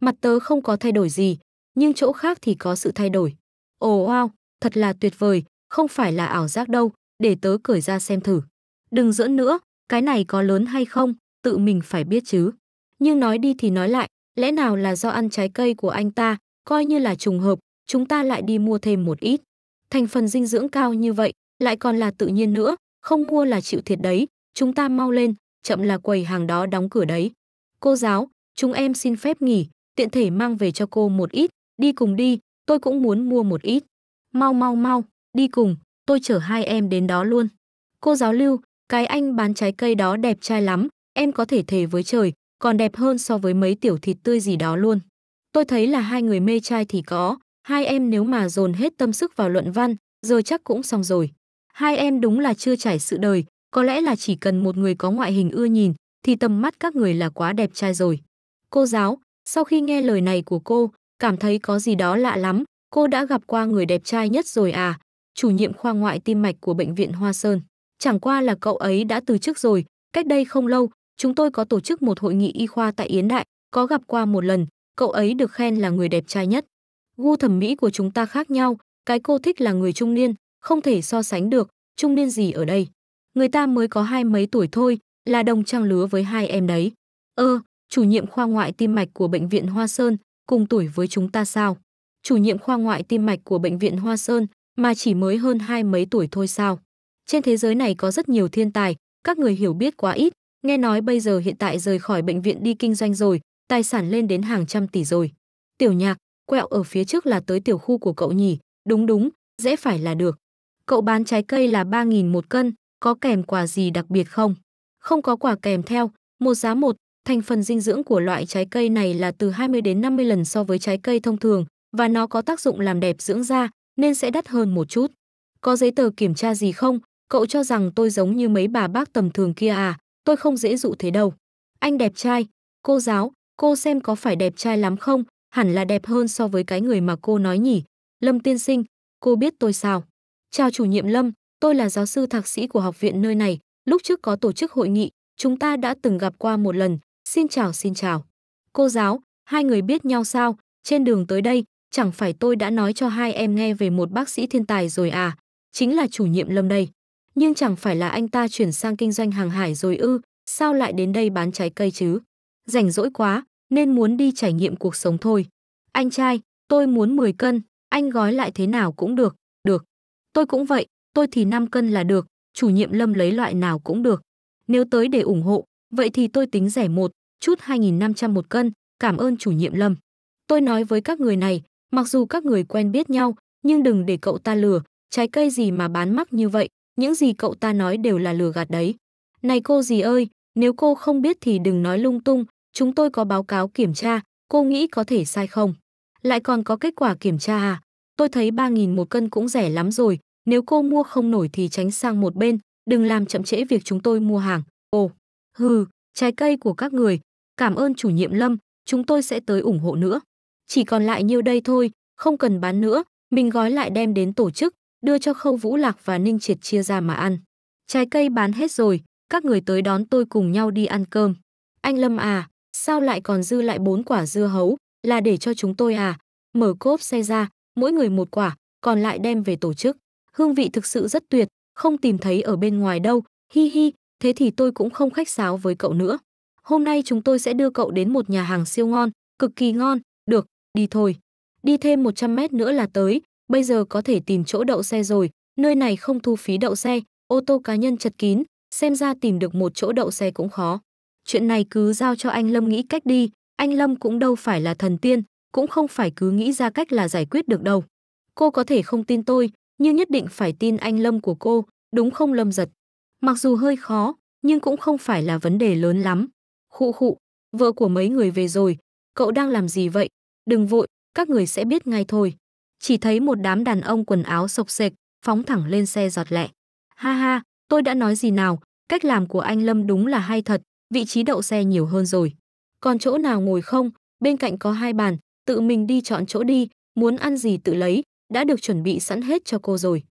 Mặt tớ không có thay đổi gì, nhưng chỗ khác thì có sự thay đổi. Ồ wow, thật là tuyệt vời, không phải là ảo giác đâu, để tớ cởi ra xem thử. Đừng giỡn nữa, cái này có lớn hay không, tự mình phải biết chứ. Nhưng nói đi thì nói lại, lẽ nào là do ăn trái cây của anh ta, coi như là trùng hợp, chúng ta lại đi mua thêm một ít. Thành phần dinh dưỡng cao như vậy, lại còn là tự nhiên nữa, không mua là chịu thiệt đấy, chúng ta mau lên, chậm là quầy hàng đó đóng cửa đấy. Cô giáo, chúng em xin phép nghỉ, tiện thể mang về cho cô một ít, đi cùng đi, tôi cũng muốn mua một ít. Mau mau mau, đi cùng, tôi chở hai em đến đó luôn. Cô giáo Lưu, cái anh bán trái cây đó đẹp trai lắm, em có thể thề với trời, còn đẹp hơn so với mấy tiểu thịt tươi gì đó luôn. Tôi thấy là hai người mê trai thì có, hai em nếu mà dồn hết tâm sức vào luận văn, giờ chắc cũng xong rồi. Hai em đúng là chưa trải sự đời, có lẽ là chỉ cần một người có ngoại hình ưa nhìn, thì tầm mắt các người là quá đẹp trai rồi. Cô giáo, sau khi nghe lời này của cô, cảm thấy có gì đó lạ lắm, cô đã gặp qua người đẹp trai nhất rồi à, chủ nhiệm khoa ngoại tim mạch của Bệnh viện Hoa Sơn. Chẳng qua là cậu ấy đã từ chức rồi, cách đây không lâu, chúng tôi có tổ chức một hội nghị y khoa tại Yến Đại, có gặp qua một lần, cậu ấy được khen là người đẹp trai nhất. Gu thẩm mỹ của chúng ta khác nhau, cái cô thích là người trung niên, không thể so sánh được, trung niên gì ở đây. Người ta mới có hai mấy tuổi thôi, là đồng trang lứa với hai em đấy. Chủ nhiệm khoa ngoại tim mạch của Bệnh viện Hoa Sơn, cùng tuổi với chúng ta sao? Chủ nhiệm khoa ngoại tim mạch của Bệnh viện Hoa Sơn mà chỉ mới hơn hai mấy tuổi thôi sao? Trên thế giới này có rất nhiều thiên tài, các người hiểu biết quá ít, nghe nói bây giờ hiện tại rời khỏi bệnh viện đi kinh doanh rồi, tài sản lên đến hàng trăm tỷ rồi. Tiểu Nhạc, quẹo ở phía trước là tới tiểu khu của cậu nhỉ, đúng, dễ phải là được. Cậu bán trái cây là 3.000 một cân, có kèm quà gì đặc biệt không? Không có quà kèm theo, một giá một. Thành phần dinh dưỡng của loại trái cây này là từ 20 đến 50 lần so với trái cây thông thường và nó có tác dụng làm đẹp dưỡng da nên sẽ đắt hơn một chút. Có giấy tờ kiểm tra gì không? Cậu cho rằng tôi giống như mấy bà bác tầm thường kia à? Tôi không dễ dụ thế đâu. Anh đẹp trai, cô giáo, cô xem có phải đẹp trai lắm không? Hẳn là đẹp hơn so với cái người mà cô nói nhỉ? Lâm tiên sinh, cô biết tôi sao? Chào chủ nhiệm Lâm, tôi là giáo sư thạc sĩ của học viện nơi này. Lúc trước có tổ chức hội nghị, chúng ta đã từng gặp qua một lần. Xin chào. Cô giáo, hai người biết nhau sao? Trên đường tới đây, chẳng phải tôi đã nói cho hai em nghe về một bác sĩ thiên tài rồi à? Chính là chủ nhiệm Lâm đây. Nhưng chẳng phải là anh ta chuyển sang kinh doanh hàng hải rồi ư? Sao lại đến đây bán trái cây chứ? Rảnh rỗi quá, nên muốn đi trải nghiệm cuộc sống thôi. Anh trai, tôi muốn 10 cân, anh gói lại thế nào cũng được. Được. Tôi cũng vậy, tôi thì 5 cân là được, chủ nhiệm Lâm lấy loại nào cũng được. Nếu tới để ủng hộ, vậy thì tôi tính rẻ một chút 2.500 một cân, cảm ơn chủ nhiệm Lâm. Tôi nói với các người này, mặc dù các người quen biết nhau, nhưng đừng để cậu ta lừa, trái cây gì mà bán mắc như vậy, những gì cậu ta nói đều là lừa gạt đấy. Này cô dì ơi, nếu cô không biết thì đừng nói lung tung, chúng tôi có báo cáo kiểm tra, cô nghĩ có thể sai không? Lại còn có kết quả kiểm tra à? Tôi thấy 3.000 một cân cũng rẻ lắm rồi, nếu cô mua không nổi thì tránh sang một bên, đừng làm chậm trễ việc chúng tôi mua hàng. Trái cây của các người, cảm ơn chủ nhiệm Lâm, chúng tôi sẽ tới ủng hộ nữa. Chỉ còn lại nhiêu đây thôi, không cần bán nữa, mình gói lại đem đến tổ chức, đưa cho Khâu Vũ Lạc và Ninh Triệt chia ra mà ăn. Trái cây bán hết rồi, các người tới đón tôi cùng nhau đi ăn cơm. Anh Lâm à, sao lại còn dư lại 4 quả dưa hấu, là để cho chúng tôi à? Mở cốp xe ra, mỗi người một quả, còn lại đem về tổ chức. Hương vị thực sự rất tuyệt, không tìm thấy ở bên ngoài đâu, hi hi. Thế thì tôi cũng không khách sáo với cậu nữa. Hôm nay chúng tôi sẽ đưa cậu đến một nhà hàng siêu ngon, cực kỳ ngon. Được, đi thôi. Đi thêm 100 mét nữa là tới. Bây giờ có thể tìm chỗ đậu xe rồi. Nơi này không thu phí đậu xe, ô tô cá nhân chật kín. Xem ra tìm được một chỗ đậu xe cũng khó. Chuyện này cứ giao cho anh Lâm nghĩ cách đi. Anh Lâm cũng đâu phải là thần tiên, cũng không phải cứ nghĩ ra cách là giải quyết được đâu. Cô có thể không tin tôi, nhưng nhất định phải tin anh Lâm của cô, đúng không Lâm Dật? Mặc dù hơi khó, nhưng cũng không phải là vấn đề lớn lắm. Vợ của mấy người về rồi. Cậu đang làm gì vậy? Đừng vội, các người sẽ biết ngay thôi. Chỉ thấy một đám đàn ông quần áo xộc xệch phóng thẳng lên xe giọt lẹ. Ha ha, tôi đã nói gì nào, cách làm của anh Lâm đúng là hay thật, vị trí đậu xe nhiều hơn rồi. Còn chỗ nào ngồi không, bên cạnh có hai bàn, tự mình đi chọn chỗ đi, muốn ăn gì tự lấy, đã được chuẩn bị sẵn hết cho cô rồi.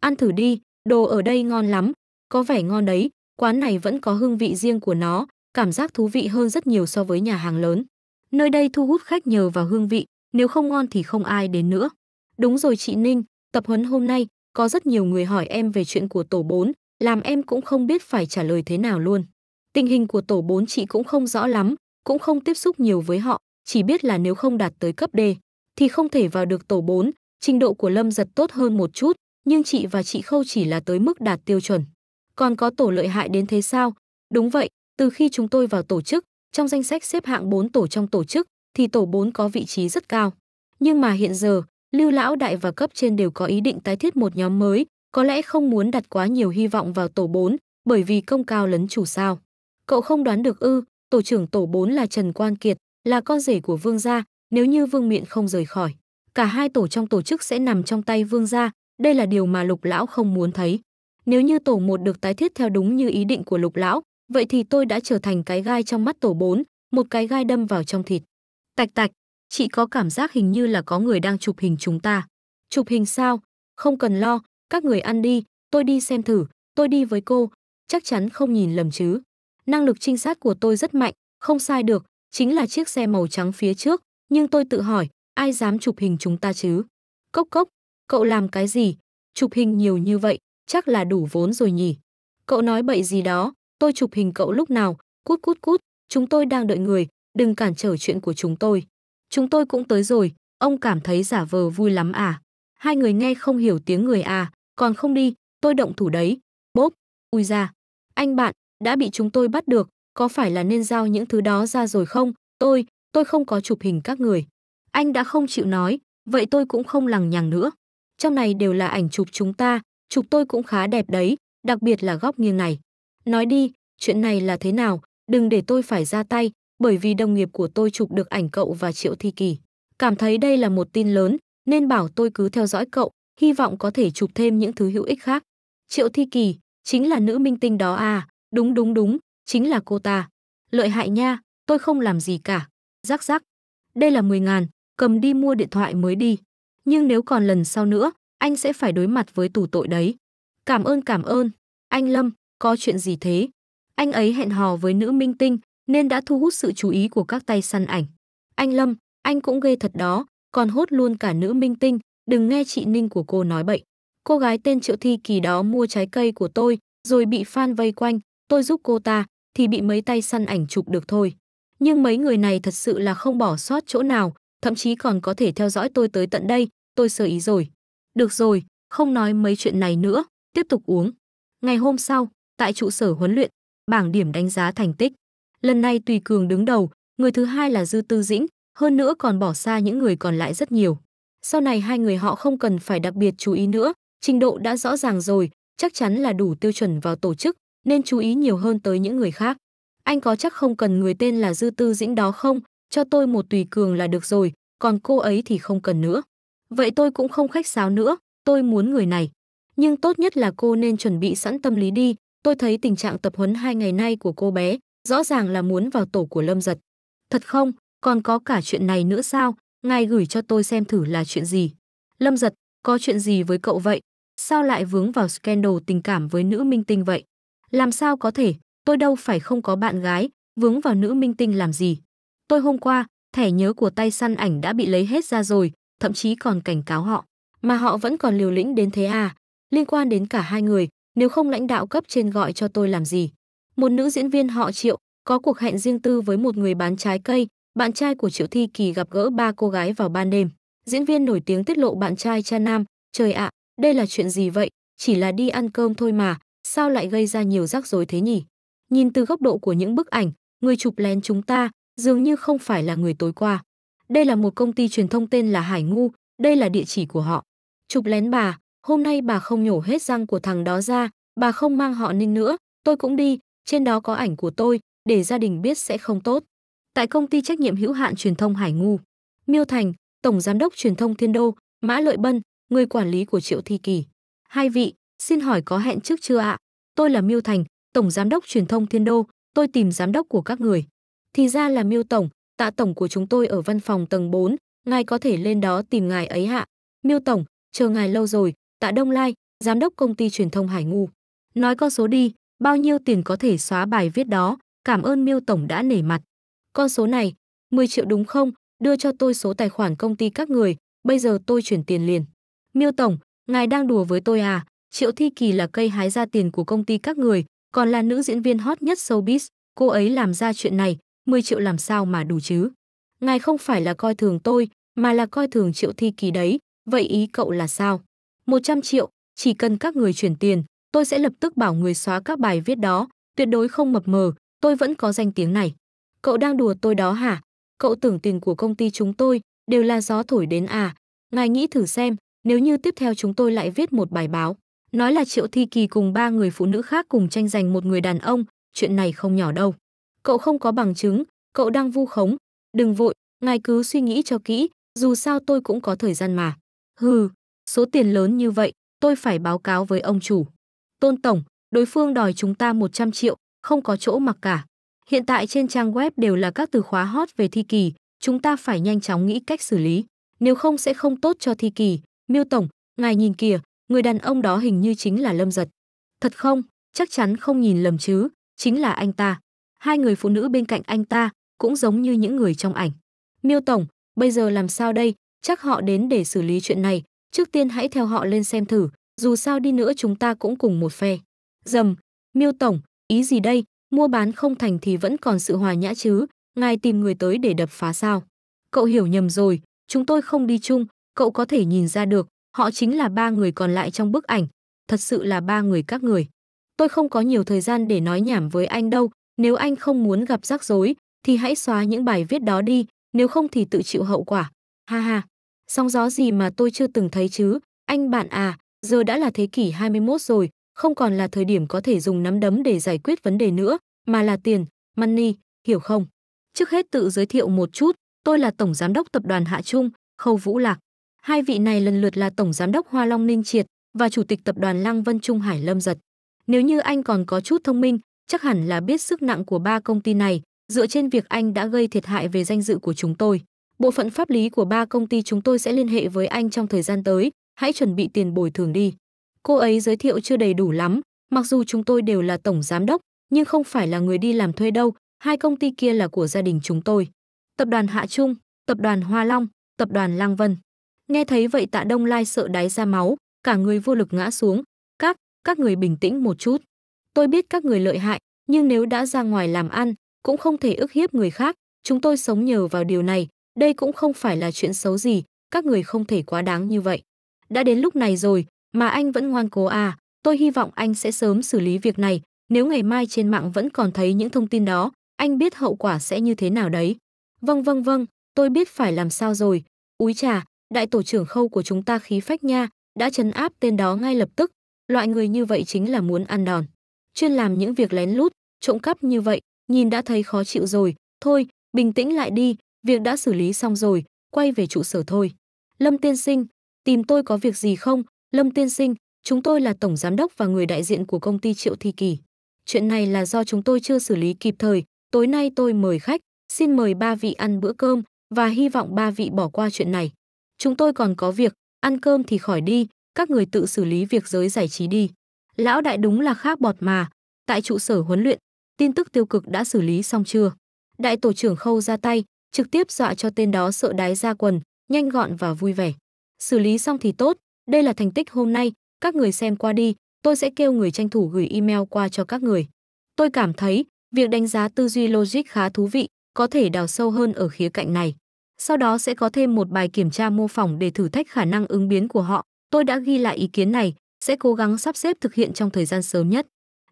Ăn thử đi, đồ ở đây ngon lắm, có vẻ ngon đấy, quán này vẫn có hương vị riêng của nó, cảm giác thú vị hơn rất nhiều so với nhà hàng lớn. Nơi đây thu hút khách nhờ vào hương vị, nếu không ngon thì không ai đến nữa. Đúng rồi chị Ninh, tập huấn hôm nay, có rất nhiều người hỏi em về chuyện của tổ 4, làm em cũng không biết phải trả lời thế nào luôn. Tình hình của tổ 4 chị cũng không rõ lắm, cũng không tiếp xúc nhiều với họ, chỉ biết là nếu không đạt tới cấp D, thì không thể vào được tổ 4, trình độ của Lâm Dật tốt hơn một chút, nhưng chị và chị Khâu chỉ là tới mức đạt tiêu chuẩn. Còn có tổ lợi hại đến thế sao? Đúng vậy, từ khi chúng tôi vào tổ chức, trong danh sách xếp hạng 4 tổ trong tổ chức, thì tổ 4 có vị trí rất cao. Nhưng mà hiện giờ, Lưu Lão Đại và cấp trên đều có ý định tái thiết một nhóm mới, có lẽ không muốn đặt quá nhiều hy vọng vào tổ 4, bởi vì công cao lấn chủ sao. Cậu không đoán được ư? Tổ trưởng tổ 4 là Trần Quan Kiệt, là con rể của Vương Gia, nếu như Vương Miện không rời khỏi. Cả hai tổ trong tổ chức sẽ nằm trong tay Vương Gia, đây là điều mà Lục Lão không muốn thấy. Nếu như tổ 1 được tái thiết theo đúng như ý định của Lục Lão, vậy thì tôi đã trở thành cái gai trong mắt tổ 4, một cái gai đâm vào trong thịt. Tạch tạch, chị có cảm giác hình như là có người đang chụp hình chúng ta. Chụp hình sao? Không cần lo, các người ăn đi, tôi đi xem thử, tôi đi với cô, chắc chắn không nhìn lầm chứ. Năng lực trinh sát của tôi rất mạnh, không sai được, chính là chiếc xe màu trắng phía trước, nhưng tôi tự hỏi, ai dám chụp hình chúng ta chứ? Cốc cốc, cậu làm cái gì? Chụp hình nhiều như vậy, chắc là đủ vốn rồi nhỉ? Cậu nói bậy gì đó, tôi chụp hình cậu lúc nào? Cút cút cút, chúng tôi đang đợi người, đừng cản trở chuyện của chúng tôi. Chúng tôi cũng tới rồi, ông cảm thấy giả vờ vui lắm à? Hai người nghe không hiểu tiếng người à, còn không đi, tôi động thủ đấy. Bốp, ui ra. Anh bạn, đã bị chúng tôi bắt được, có phải là nên giao những thứ đó ra rồi không? Tôi không có chụp hình các người. Anh đã không chịu nói, vậy tôi cũng không lằng nhằng nữa. Trong này đều là ảnh chụp chúng ta, chụp tôi cũng khá đẹp đấy, đặc biệt là góc nghiêng này. Nói đi, chuyện này là thế nào? Đừng để tôi phải ra tay, bởi vì đồng nghiệp của tôi chụp được ảnh cậu và Triệu Thi Kỳ. Cảm thấy đây là một tin lớn, nên bảo tôi cứ theo dõi cậu, hy vọng có thể chụp thêm những thứ hữu ích khác. Triệu Thi Kỳ, chính là nữ minh tinh đó à? Đúng đúng đúng, chính là cô ta. Lợi hại nha, tôi không làm gì cả. Rắc rắc. Đây là 10.000, cầm đi mua điện thoại mới đi. Nhưng nếu còn lần sau nữa, anh sẽ phải đối mặt với tù tội đấy. Cảm ơn, anh Lâm, có chuyện gì thế? Anh ấy hẹn hò với nữ minh tinh nên đã thu hút sự chú ý của các tay săn ảnh. Anh Lâm, anh cũng ghê thật đó, còn hốt luôn cả nữ minh tinh, đừng nghe chị Ninh của cô nói bậy. Cô gái tên Triệu Thi Kỳ đó mua trái cây của tôi, rồi bị fan vây quanh, tôi giúp cô ta, thì bị mấy tay săn ảnh chụp được thôi. Nhưng mấy người này thật sự là không bỏ sót chỗ nào, thậm chí còn có thể theo dõi tôi tới tận đây, tôi sơ ý rồi. Được rồi, không nói mấy chuyện này nữa, tiếp tục uống. Ngày hôm sau, tại trụ sở huấn luyện, bảng điểm đánh giá thành tích. Lần này Tùy Cường đứng đầu, người thứ hai là Dư Tư Dĩnh, hơn nữa còn bỏ xa những người còn lại rất nhiều. Sau này hai người họ không cần phải đặc biệt chú ý nữa, trình độ đã rõ ràng rồi, chắc chắn là đủ tiêu chuẩn vào tổ chức, nên chú ý nhiều hơn tới những người khác. Anh có chắc không cần người tên là Dư Tư Dĩnh đó không? Cho tôi một Tùy Cường là được rồi, còn cô ấy thì không cần nữa. Vậy tôi cũng không khách sáo nữa, tôi muốn người này. Nhưng tốt nhất là cô nên chuẩn bị sẵn tâm lý đi, tôi thấy tình trạng tập huấn 2 ngày nay của cô bé, rõ ràng là muốn vào tổ của Lâm Dật. Thật không? Còn có cả chuyện này nữa sao? Ngài gửi cho tôi xem thử là chuyện gì. Lâm Dật, có chuyện gì với cậu vậy? Sao lại vướng vào scandal tình cảm với nữ minh tinh vậy? Làm sao có thể? Tôi đâu phải không có bạn gái, vướng vào nữ minh tinh làm gì? Tôi hôm qua, thẻ nhớ của tay săn ảnh đã bị lấy hết ra rồi, thậm chí còn cảnh cáo họ. Mà họ vẫn còn liều lĩnh đến thế à? Liên quan đến cả hai người, nếu không lãnh đạo cấp trên gọi cho tôi làm gì? Một nữ diễn viên họ Triệu, có cuộc hẹn riêng tư với một người bán trái cây, bạn trai của Triệu Thi Kỳ gặp gỡ 3 cô gái vào ban đêm. Diễn viên nổi tiếng tiết lộ bạn trai cha nam, trời ạ, đây là chuyện gì vậy? Chỉ là đi ăn cơm thôi mà, sao lại gây ra nhiều rắc rối thế nhỉ? Nhìn từ góc độ của những bức ảnh, người chụp lén chúng ta dường như không phải là người tối qua. Đây là một công ty truyền thông tên là Hải Ngu, đây là địa chỉ của họ. Chụp lén bà, hôm nay bà không nhổ hết răng của thằng đó ra, bà không mang họ Ninh nữa, tôi cũng đi, trên đó có ảnh của tôi, để gia đình biết sẽ không tốt. Tại công ty trách nhiệm hữu hạn truyền thông Hải Ngu, Miêu Thành, tổng giám đốc truyền thông Thiên Đô, Mã Lợi Bân, người quản lý của Triệu Thi Kỳ. Hai vị, xin hỏi có hẹn trước chưa ạ? Tôi là Miêu Thành, tổng giám đốc truyền thông Thiên Đô, tôi tìm giám đốc của các người. Thì ra là Miêu tổng, Tạ tổng của chúng tôi ở văn phòng tầng 4, ngài có thể lên đó tìm ngài ấy hạ. Miêu tổng, chờ ngài lâu rồi. Tạ Đông Lai, giám đốc công ty truyền thông Hải Ngu. Nói con số đi, bao nhiêu tiền có thể xóa bài viết đó? Cảm ơn Miêu tổng đã nể mặt. Con số này, 10 triệu đúng không? Đưa cho tôi số tài khoản công ty các người, bây giờ tôi chuyển tiền liền. Miêu tổng, ngài đang đùa với tôi à? Triệu Thi Kỳ là cây hái ra tiền của công ty các người, còn là nữ diễn viên hot nhất showbiz, cô ấy làm ra chuyện này, 10 triệu làm sao mà đủ chứ? Ngài không phải là coi thường tôi, mà là coi thường Triệu Thi Kỳ đấy, vậy ý cậu là sao? 100 triệu, chỉ cần các người chuyển tiền, tôi sẽ lập tức bảo người xóa các bài viết đó, tuyệt đối không mập mờ, tôi vẫn có danh tiếng này. Cậu đang đùa tôi đó hả? Cậu tưởng tiền của công ty chúng tôi đều là gió thổi đến à? Ngài nghĩ thử xem, nếu như tiếp theo chúng tôi lại viết một bài báo, nói là Triệu Thi Kỳ cùng 3 người phụ nữ khác cùng tranh giành một người đàn ông, chuyện này không nhỏ đâu. Cậu không có bằng chứng, cậu đang vu khống. Đừng vội, ngài cứ suy nghĩ cho kỹ, dù sao tôi cũng có thời gian mà. Hừ, số tiền lớn như vậy, tôi phải báo cáo với ông chủ. Tôn tổng, đối phương đòi chúng ta 100 triệu, không có chỗ mặc cả. Hiện tại trên trang web đều là các từ khóa hot về Thi Kỳ, chúng ta phải nhanh chóng nghĩ cách xử lý, nếu không sẽ không tốt cho Thi Kỳ. Miêu tổng, ngài nhìn kìa, người đàn ông đó hình như chính là Lâm Dật. Thật không? Chắc chắn không nhìn lầm chứ? Chính là anh ta. 2 người phụ nữ bên cạnh anh ta cũng giống như những người trong ảnh. Miêu tổng, bây giờ làm sao đây? Chắc họ đến để xử lý chuyện này, trước tiên hãy theo họ lên xem thử, dù sao đi nữa chúng ta cũng cùng một phe. Dầm, Miêu tổng, ý gì đây? Mua bán không thành thì vẫn còn sự hòa nhã chứ, ngài tìm người tới để đập phá sao? Cậu hiểu nhầm rồi, chúng tôi không đi chung, cậu có thể nhìn ra được, họ chính là 3 người còn lại trong bức ảnh, thật sự là 3 người các người. Tôi không có nhiều thời gian để nói nhảm với anh đâu, nếu anh không muốn gặp rắc rối thì hãy xóa những bài viết đó đi, nếu không thì tự chịu hậu quả. Ha ha, sóng gió gì mà tôi chưa từng thấy chứ, anh bạn à, giờ đã là thế kỷ 21 rồi, không còn là thời điểm có thể dùng nắm đấm để giải quyết vấn đề nữa, mà là tiền, money, hiểu không? Trước hết tự giới thiệu một chút, tôi là Tổng Giám đốc Tập đoàn Hạ Trung, Khâu Vũ Lạc. Hai vị này lần lượt là Tổng Giám đốc Hoa Long Ninh Triệt và Chủ tịch Tập đoàn Lăng Vân Trung Hải Lâm Dật. Nếu như anh còn có chút thông minh, chắc hẳn là biết sức nặng của 3 công ty này, dựa trên việc anh đã gây thiệt hại về danh dự của chúng tôi. Bộ phận pháp lý của 3 công ty chúng tôi sẽ liên hệ với anh trong thời gian tới, hãy chuẩn bị tiền bồi thường đi. Cô ấy giới thiệu chưa đầy đủ lắm, mặc dù chúng tôi đều là tổng giám đốc, nhưng không phải là người đi làm thuê đâu, 2 công ty kia là của gia đình chúng tôi. Tập đoàn Hạ Trung, Tập đoàn Hoa Long, Tập đoàn Lăng Vân. Nghe thấy vậy Tạ Đông Lai sợ đái ra máu, cả người vô lực ngã xuống. Các người bình tĩnh một chút. Tôi biết các người lợi hại, nhưng nếu đã ra ngoài làm ăn, cũng không thể ức hiếp người khác, chúng tôi sống nhờ vào điều này, đây cũng không phải là chuyện xấu gì, các người không thể quá đáng như vậy. Đã đến lúc này rồi, mà anh vẫn ngoan cố à, tôi hy vọng anh sẽ sớm xử lý việc này, nếu ngày mai trên mạng vẫn còn thấy những thông tin đó, anh biết hậu quả sẽ như thế nào đấy. Vâng vâng vâng, tôi biết phải làm sao rồi. Úi chà, đại tổ trưởng Khâu của chúng ta khí phách nha, đã trấn áp tên đó ngay lập tức, loại người như vậy chính là muốn ăn đòn. Chuyên làm những việc lén lút, trộm cắp như vậy, nhìn đã thấy khó chịu rồi, thôi, bình tĩnh lại đi, việc đã xử lý xong rồi, quay về trụ sở thôi. Lâm tiên sinh, tìm tôi có việc gì không? Lâm tiên sinh, chúng tôi là tổng giám đốc và người đại diện của công ty Triệu Thi Kỳ. Chuyện này là do chúng tôi chưa xử lý kịp thời, tối nay tôi mời khách, xin mời 3 vị ăn bữa cơm và hy vọng 3 vị bỏ qua chuyện này. Chúng tôi còn có việc, ăn cơm thì khỏi đi, các người tự xử lý việc giới giải trí đi. Lão đại đúng là khác bọt mà, tại trụ sở huấn luyện, tin tức tiêu cực đã xử lý xong chưa? Đại tổ trưởng Khâu ra tay, trực tiếp dọa cho tên đó sợ đái ra quần, nhanh gọn và vui vẻ. Xử lý xong thì tốt, đây là thành tích hôm nay, các người xem qua đi, tôi sẽ kêu người tranh thủ gửi email qua cho các người. Tôi cảm thấy, việc đánh giá tư duy logic khá thú vị, có thể đào sâu hơn ở khía cạnh này. Sau đó sẽ có thêm một bài kiểm tra mô phỏng để thử thách khả năng ứng biến của họ. Tôi đã ghi lại ý kiến này, sẽ cố gắng sắp xếp thực hiện trong thời gian sớm nhất.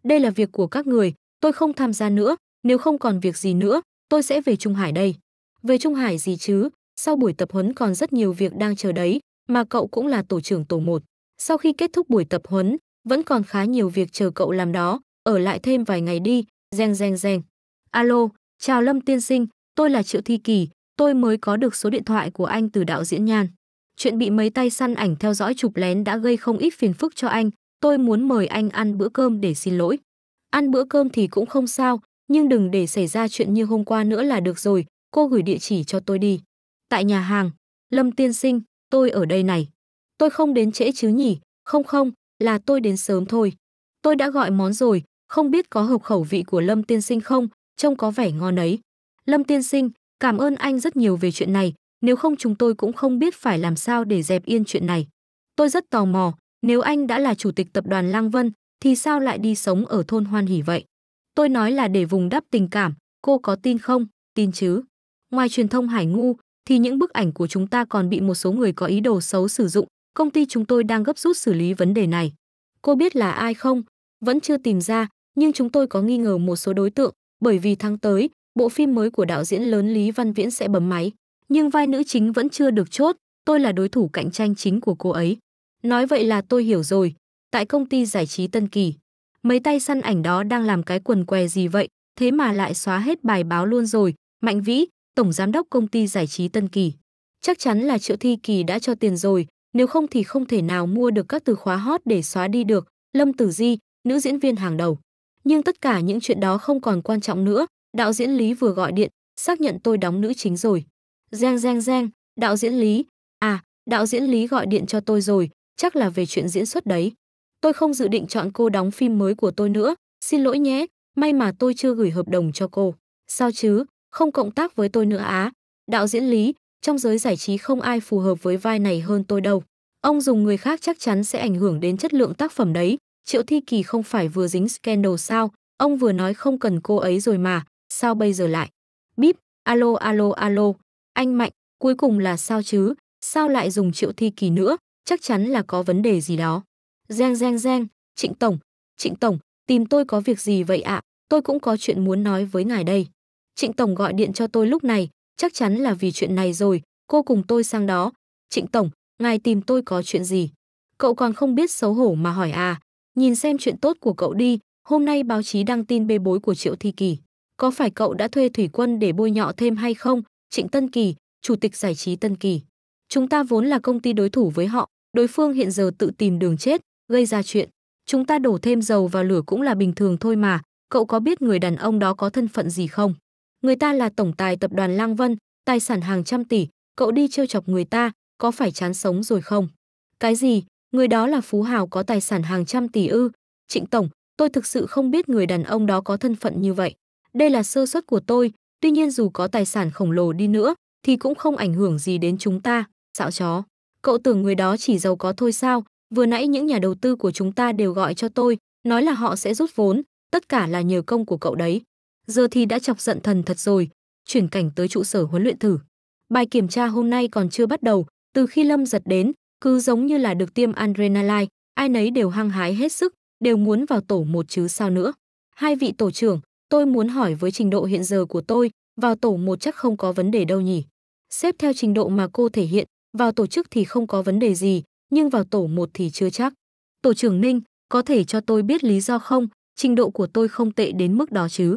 Đây là việc của các người, tôi không tham gia nữa, nếu không còn việc gì nữa, tôi sẽ về Trung Hải đây. Về Trung Hải gì chứ, sau buổi tập huấn còn rất nhiều việc đang chờ đấy, mà cậu cũng là tổ trưởng tổ 1. Sau khi kết thúc buổi tập huấn, vẫn còn khá nhiều việc chờ cậu làm đó, ở lại thêm vài ngày đi, reng reng reng. Alo, chào Lâm tiên sinh, tôi là Triệu Thi Kỳ, tôi mới có được số điện thoại của anh từ đạo diễn Nhan. Chuyện bị mấy tay săn ảnh theo dõi chụp lén đã gây không ít phiền phức cho anh, tôi muốn mời anh ăn bữa cơm để xin lỗi. Ăn bữa cơm thì cũng không sao, nhưng đừng để xảy ra chuyện như hôm qua nữa là được rồi, cô gửi địa chỉ cho tôi đi. Tại nhà hàng, Lâm tiên sinh, tôi ở đây này. Tôi không đến trễ chứ nhỉ? Không không, là tôi đến sớm thôi. Tôi đã gọi món rồi, không biết có hợp khẩu vị của Lâm tiên sinh không, trông có vẻ ngon ấy. Lâm tiên sinh, cảm ơn anh rất nhiều về chuyện này, nếu không chúng tôi cũng không biết phải làm sao để dẹp yên chuyện này. Tôi rất tò mò, nếu anh đã là chủ tịch tập đoàn Lăng Vân, thì sao lại đi sống ở thôn Hoan Hỷ vậy? Tôi nói là để vùng đắp tình cảm, cô có tin không? Tin chứ. Ngoài truyền thông Hải Ngu, thì những bức ảnh của chúng ta còn bị một số người có ý đồ xấu sử dụng. Công ty chúng tôi đang gấp rút xử lý vấn đề này. Cô biết là ai không? Vẫn chưa tìm ra, nhưng chúng tôi có nghi ngờ một số đối tượng, bởi vì tháng tới, bộ phim mới của đạo diễn lớn Lý Văn Viễn sẽ bấm máy. Nhưng vai nữ chính vẫn chưa được chốt, tôi là đối thủ cạnh tranh chính của cô ấy. Nói vậy là tôi hiểu rồi. Tại công ty giải trí Tân Kỳ, mấy tay săn ảnh đó đang làm cái quần què gì vậy, thế mà lại xóa hết bài báo luôn rồi. Mạnh Vĩ, tổng giám đốc công ty giải trí Tân Kỳ. Chắc chắn là Triệu Thi Kỳ đã cho tiền rồi, nếu không thì không thể nào mua được các từ khóa hot để xóa đi được. Lâm Tử Di, nữ diễn viên hàng đầu. Nhưng tất cả những chuyện đó không còn quan trọng nữa. Đạo diễn Lý vừa gọi điện, xác nhận tôi đóng nữ chính rồi. Reng reng reng, đạo diễn Lý. À, đạo diễn Lý gọi điện cho tôi rồi, chắc là về chuyện diễn xuất đấy. Tôi không dự định chọn cô đóng phim mới của tôi nữa, xin lỗi nhé, may mà tôi chưa gửi hợp đồng cho cô. Sao chứ, không cộng tác với tôi nữa á? Đạo diễn Lý, trong giới giải trí không ai phù hợp với vai này hơn tôi đâu. Ông dùng người khác chắc chắn sẽ ảnh hưởng đến chất lượng tác phẩm đấy. Triệu Thi Kỳ không phải vừa dính scandal sao? Ông vừa nói không cần cô ấy rồi mà, sao bây giờ lại? Bíp, alo alo alo, anh Mạnh, cuối cùng là sao chứ? Sao lại dùng Triệu Thi Kỳ nữa? Chắc chắn là có vấn đề gì đó. Reng reng reng, Trịnh Tổng, tìm tôi có việc gì vậy ạ? Tôi cũng có chuyện muốn nói với ngài đây. Trịnh Tổng gọi điện cho tôi lúc này, chắc chắn là vì chuyện này rồi, cô cùng tôi sang đó. Trịnh Tổng, ngài tìm tôi có chuyện gì? Cậu còn không biết xấu hổ mà hỏi à? Nhìn xem chuyện tốt của cậu đi, hôm nay báo chí đăng tin bê bối của Triệu Thi Kỳ. Có phải cậu đã thuê thủy quân để bôi nhọ thêm hay không? Trịnh Tân Kỳ, chủ tịch giải trí Tân Kỳ. Chúng ta vốn là công ty đối thủ với họ, đối phương hiện giờ tự tìm đường chết, gây ra chuyện. Chúng ta đổ thêm dầu vào lửa cũng là bình thường thôi mà, cậu có biết người đàn ông đó có thân phận gì không? Người ta là tổng tài tập đoàn Lăng Vân, tài sản hàng trăm tỷ, cậu đi trêu chọc người ta, có phải chán sống rồi không? Cái gì? Người đó là phú hào có tài sản hàng trăm tỷ ư? Trịnh Tổng, tôi thực sự không biết người đàn ông đó có thân phận như vậy. Đây là sơ suất của tôi, tuy nhiên dù có tài sản khổng lồ đi nữa, thì cũng không ảnh hưởng gì đến chúng ta. Xạo chó, cậu tưởng người đó chỉ giàu có thôi sao? Vừa nãy những nhà đầu tư của chúng ta đều gọi cho tôi, nói là họ sẽ rút vốn, tất cả là nhờ công của cậu đấy. Giờ thì đã chọc giận thần thật rồi. Chuyển cảnh tới trụ sở huấn luyện thử. Bài kiểm tra hôm nay còn chưa bắt đầu, từ khi Lâm Dật đến, cứ giống như là được tiêm adrenaline, ai nấy đều hăng hái hết sức, đều muốn vào tổ một chứ sao nữa. Hai vị tổ trưởng, tôi muốn hỏi với trình độ hiện giờ của tôi, vào tổ một chắc không có vấn đề đâu nhỉ? Xếp theo trình độ mà cô thể hiện, vào tổ chức thì không có vấn đề gì, nhưng vào tổ một thì chưa chắc. Tổ trưởng Ninh, có thể cho tôi biết lý do không? Trình độ của tôi không tệ đến mức đó chứ?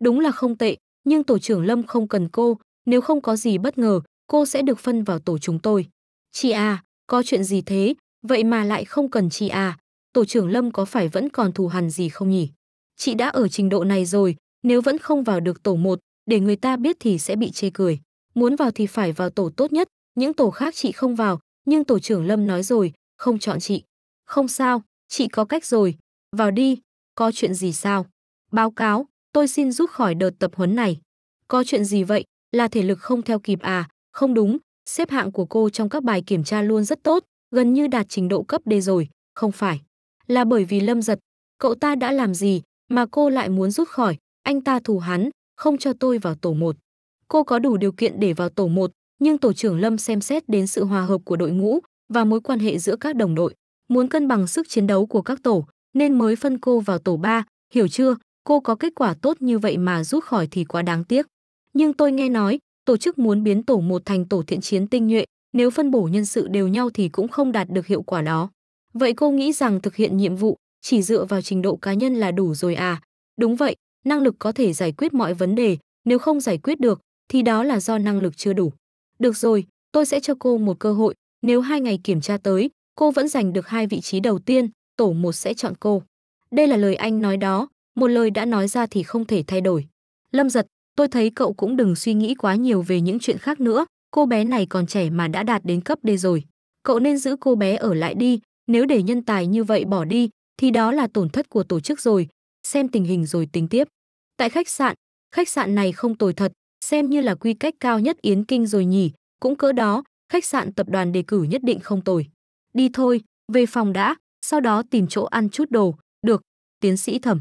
Đúng là không tệ, nhưng tổ trưởng Lâm không cần cô, nếu không có gì bất ngờ, cô sẽ được phân vào tổ chúng tôi. Chị à, có chuyện gì thế? Vậy mà lại không cần chị à? Tổ trưởng Lâm có phải vẫn còn thù hằn gì không nhỉ? Chị đã ở trình độ này rồi, nếu vẫn không vào được tổ một, để người ta biết thì sẽ bị chê cười. Muốn vào thì phải vào tổ tốt nhất, những tổ khác chị không vào, nhưng tổ trưởng Lâm nói rồi, không chọn chị. Không sao, chị có cách rồi, vào đi. Có chuyện gì sao? Báo cáo, tôi xin rút khỏi đợt tập huấn này. Có chuyện gì vậy? Là thể lực không theo kịp à? Không đúng, xếp hạng của cô trong các bài kiểm tra luôn rất tốt, gần như đạt trình độ cấp D rồi. Không phải là bởi vì Lâm Dật, cậu ta đã làm gì mà cô lại muốn rút khỏi? Anh ta thù hắn, không cho tôi vào tổ một. Cô có đủ điều kiện để vào tổ một, nhưng tổ trưởng Lâm xem xét đến sự hòa hợp của đội ngũ và mối quan hệ giữa các đồng đội, muốn cân bằng sức chiến đấu của các tổ nên mới phân cô vào tổ 3, hiểu chưa? Cô có kết quả tốt như vậy mà rút khỏi thì quá đáng tiếc. Nhưng tôi nghe nói, tổ chức muốn biến tổ 1 thành tổ thiện chiến tinh nhuệ, nếu phân bổ nhân sự đều nhau thì cũng không đạt được hiệu quả đó. Vậy cô nghĩ rằng thực hiện nhiệm vụ chỉ dựa vào trình độ cá nhân là đủ rồi à? Đúng vậy, năng lực có thể giải quyết mọi vấn đề, nếu không giải quyết được thì đó là do năng lực chưa đủ. Được rồi, tôi sẽ cho cô một cơ hội, nếu 2 ngày kiểm tra tới, cô vẫn giành được 2 vị trí đầu tiên, tổ một sẽ chọn cô. Đây là lời anh nói đó, một lời đã nói ra thì không thể thay đổi. Lâm Dật, tôi thấy cậu cũng đừng suy nghĩ quá nhiều về những chuyện khác nữa, cô bé này còn trẻ mà đã đạt đến cấp D rồi. Cậu nên giữ cô bé ở lại đi, nếu để nhân tài như vậy bỏ đi, thì đó là tổn thất của tổ chức rồi, xem tình hình rồi tính tiếp. Tại khách sạn này không tồi thật, xem như là quy cách cao nhất Yến Kinh rồi nhỉ, cũng cỡ đó, khách sạn tập đoàn đề cử nhất định không tồi. Đi thôi, về phòng đã, sau đó tìm chỗ ăn chút đồ, được, tiến sĩ Thẩm.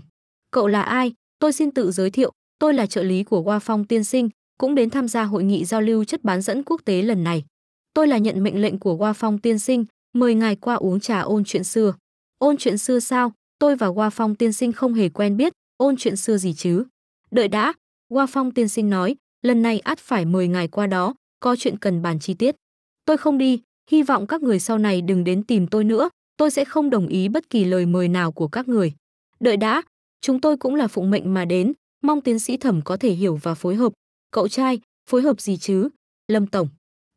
Cậu là ai? Tôi xin tự giới thiệu, tôi là trợ lý của Hoa Phong tiên sinh, cũng đến tham gia hội nghị giao lưu chất bán dẫn quốc tế lần này. Tôi là nhận mệnh lệnh của Hoa Phong tiên sinh, mời ngài qua uống trà ôn chuyện xưa. Ôn chuyện xưa sao? Tôi và Hoa Phong tiên sinh không hề quen biết, ôn chuyện xưa gì chứ? Đợi đã, Hoa Phong tiên sinh nói, lần này ắt phải mời ngài qua đó, có chuyện cần bàn chi tiết. Tôi không đi, hy vọng các người sau này đừng đến tìm tôi nữa, tôi sẽ không đồng ý bất kỳ lời mời nào của các người. Đợi đã, chúng tôi cũng là phụng mệnh mà đến, mong tiến sĩ Thẩm có thể hiểu và phối hợp. Cậu trai, phối hợp gì chứ? Lâm Tổng,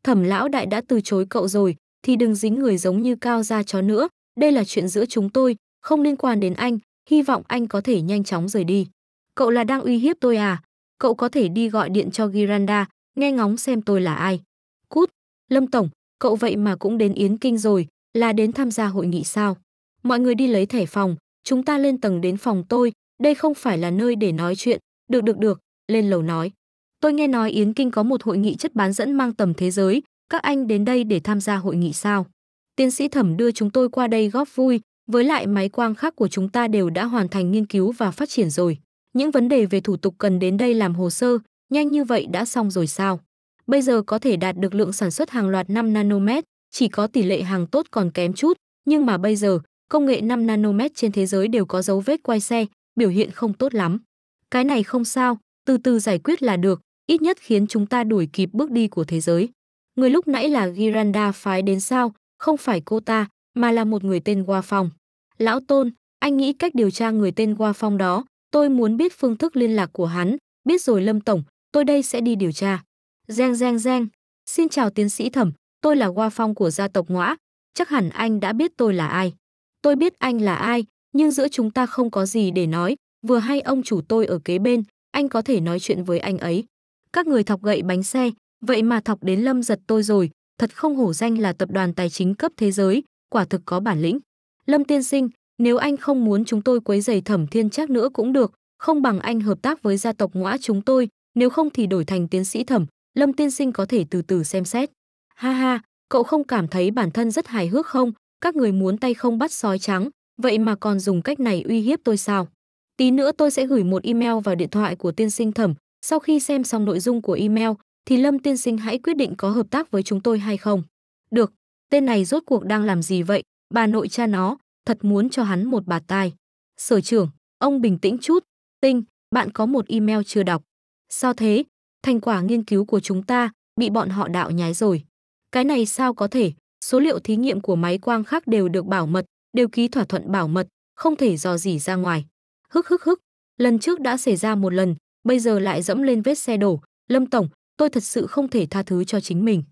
Thẩm lão đại đã từ chối cậu rồi, thì đừng dính người giống như Cao gia chó nữa, đây là chuyện giữa chúng tôi, không liên quan đến anh, hy vọng anh có thể nhanh chóng rời đi. Cậu là đang uy hiếp tôi à? Cậu có thể đi gọi điện cho Giranda, nghe ngóng xem tôi là ai. Cút, Lâm Tổng, cậu vậy mà cũng đến Yến Kinh rồi, là đến tham gia hội nghị sao? Mọi người đi lấy thẻ phòng, chúng ta lên tầng đến phòng tôi, đây không phải là nơi để nói chuyện, được, lên lầu nói. Tôi nghe nói Yến Kinh có một hội nghị chất bán dẫn mang tầm thế giới, các anh đến đây để tham gia hội nghị sao? Tiến sĩ Thẩm đưa chúng tôi qua đây góp vui, với lại máy quang khác của chúng ta đều đã hoàn thành nghiên cứu và phát triển rồi. Những vấn đề về thủ tục cần đến đây làm hồ sơ, nhanh như vậy đã xong rồi sao? Bây giờ có thể đạt được lượng sản xuất hàng loạt 5 nanomet, chỉ có tỷ lệ hàng tốt còn kém chút, nhưng mà bây giờ, công nghệ 5 nanomet trên thế giới đều có dấu vết quay xe, biểu hiện không tốt lắm. Cái này không sao, từ từ giải quyết là được, ít nhất khiến chúng ta đuổi kịp bước đi của thế giới. Người lúc nãy là Giranda phái đến sao, không phải cô ta, mà là một người tên Hoa Phong. Lão Tôn, anh nghĩ cách điều tra người tên Hoa Phong đó, tôi muốn biết phương thức liên lạc của hắn, biết rồi Lâm Tổng, tôi đây sẽ đi điều tra. Reng reng reng, xin chào tiến sĩ Thẩm, tôi là Hoa Phong của gia tộc Ngõa, chắc hẳn anh đã biết tôi là ai. Tôi biết anh là ai, nhưng giữa chúng ta không có gì để nói, vừa hay ông chủ tôi ở kế bên, anh có thể nói chuyện với anh ấy. Các người thọc gậy bánh xe, vậy mà thọc đến Lâm Dật tôi rồi, thật không hổ danh là tập đoàn tài chính cấp thế giới, quả thực có bản lĩnh. Lâm tiên sinh, nếu anh không muốn chúng tôi quấy rầy Thẩm Thiên Trác nữa cũng được, không bằng anh hợp tác với gia tộc Ngõa chúng tôi, nếu không thì đổi thành tiến sĩ Thẩm, Lâm tiên sinh có thể từ từ xem xét. Ha ha, cậu không cảm thấy bản thân rất hài hước không? Các người muốn tay không bắt sói trắng, vậy mà còn dùng cách này uy hiếp tôi sao? Tí nữa tôi sẽ gửi một email vào điện thoại của tiên sinh Thẩm, sau khi xem xong nội dung của email thì Lâm tiên sinh hãy quyết định có hợp tác với chúng tôi hay không. Được, tên này rốt cuộc đang làm gì vậy? Bà nội cha nó, thật muốn cho hắn một bạt tai. Sở trưởng, ông bình tĩnh chút. Tinh, bạn có một email chưa đọc. Sao thế? Thành quả nghiên cứu của chúng ta bị bọn họ đạo nhái rồi. Cái này sao có thể? Số liệu thí nghiệm của máy quang khác đều được bảo mật, đều ký thỏa thuận bảo mật, không thể dò dỉ ra ngoài. Hức. Lần trước đã xảy ra một lần, bây giờ lại dẫm lên vết xe đổ. Lâm Tổng, tôi thật sự không thể tha thứ cho chính mình.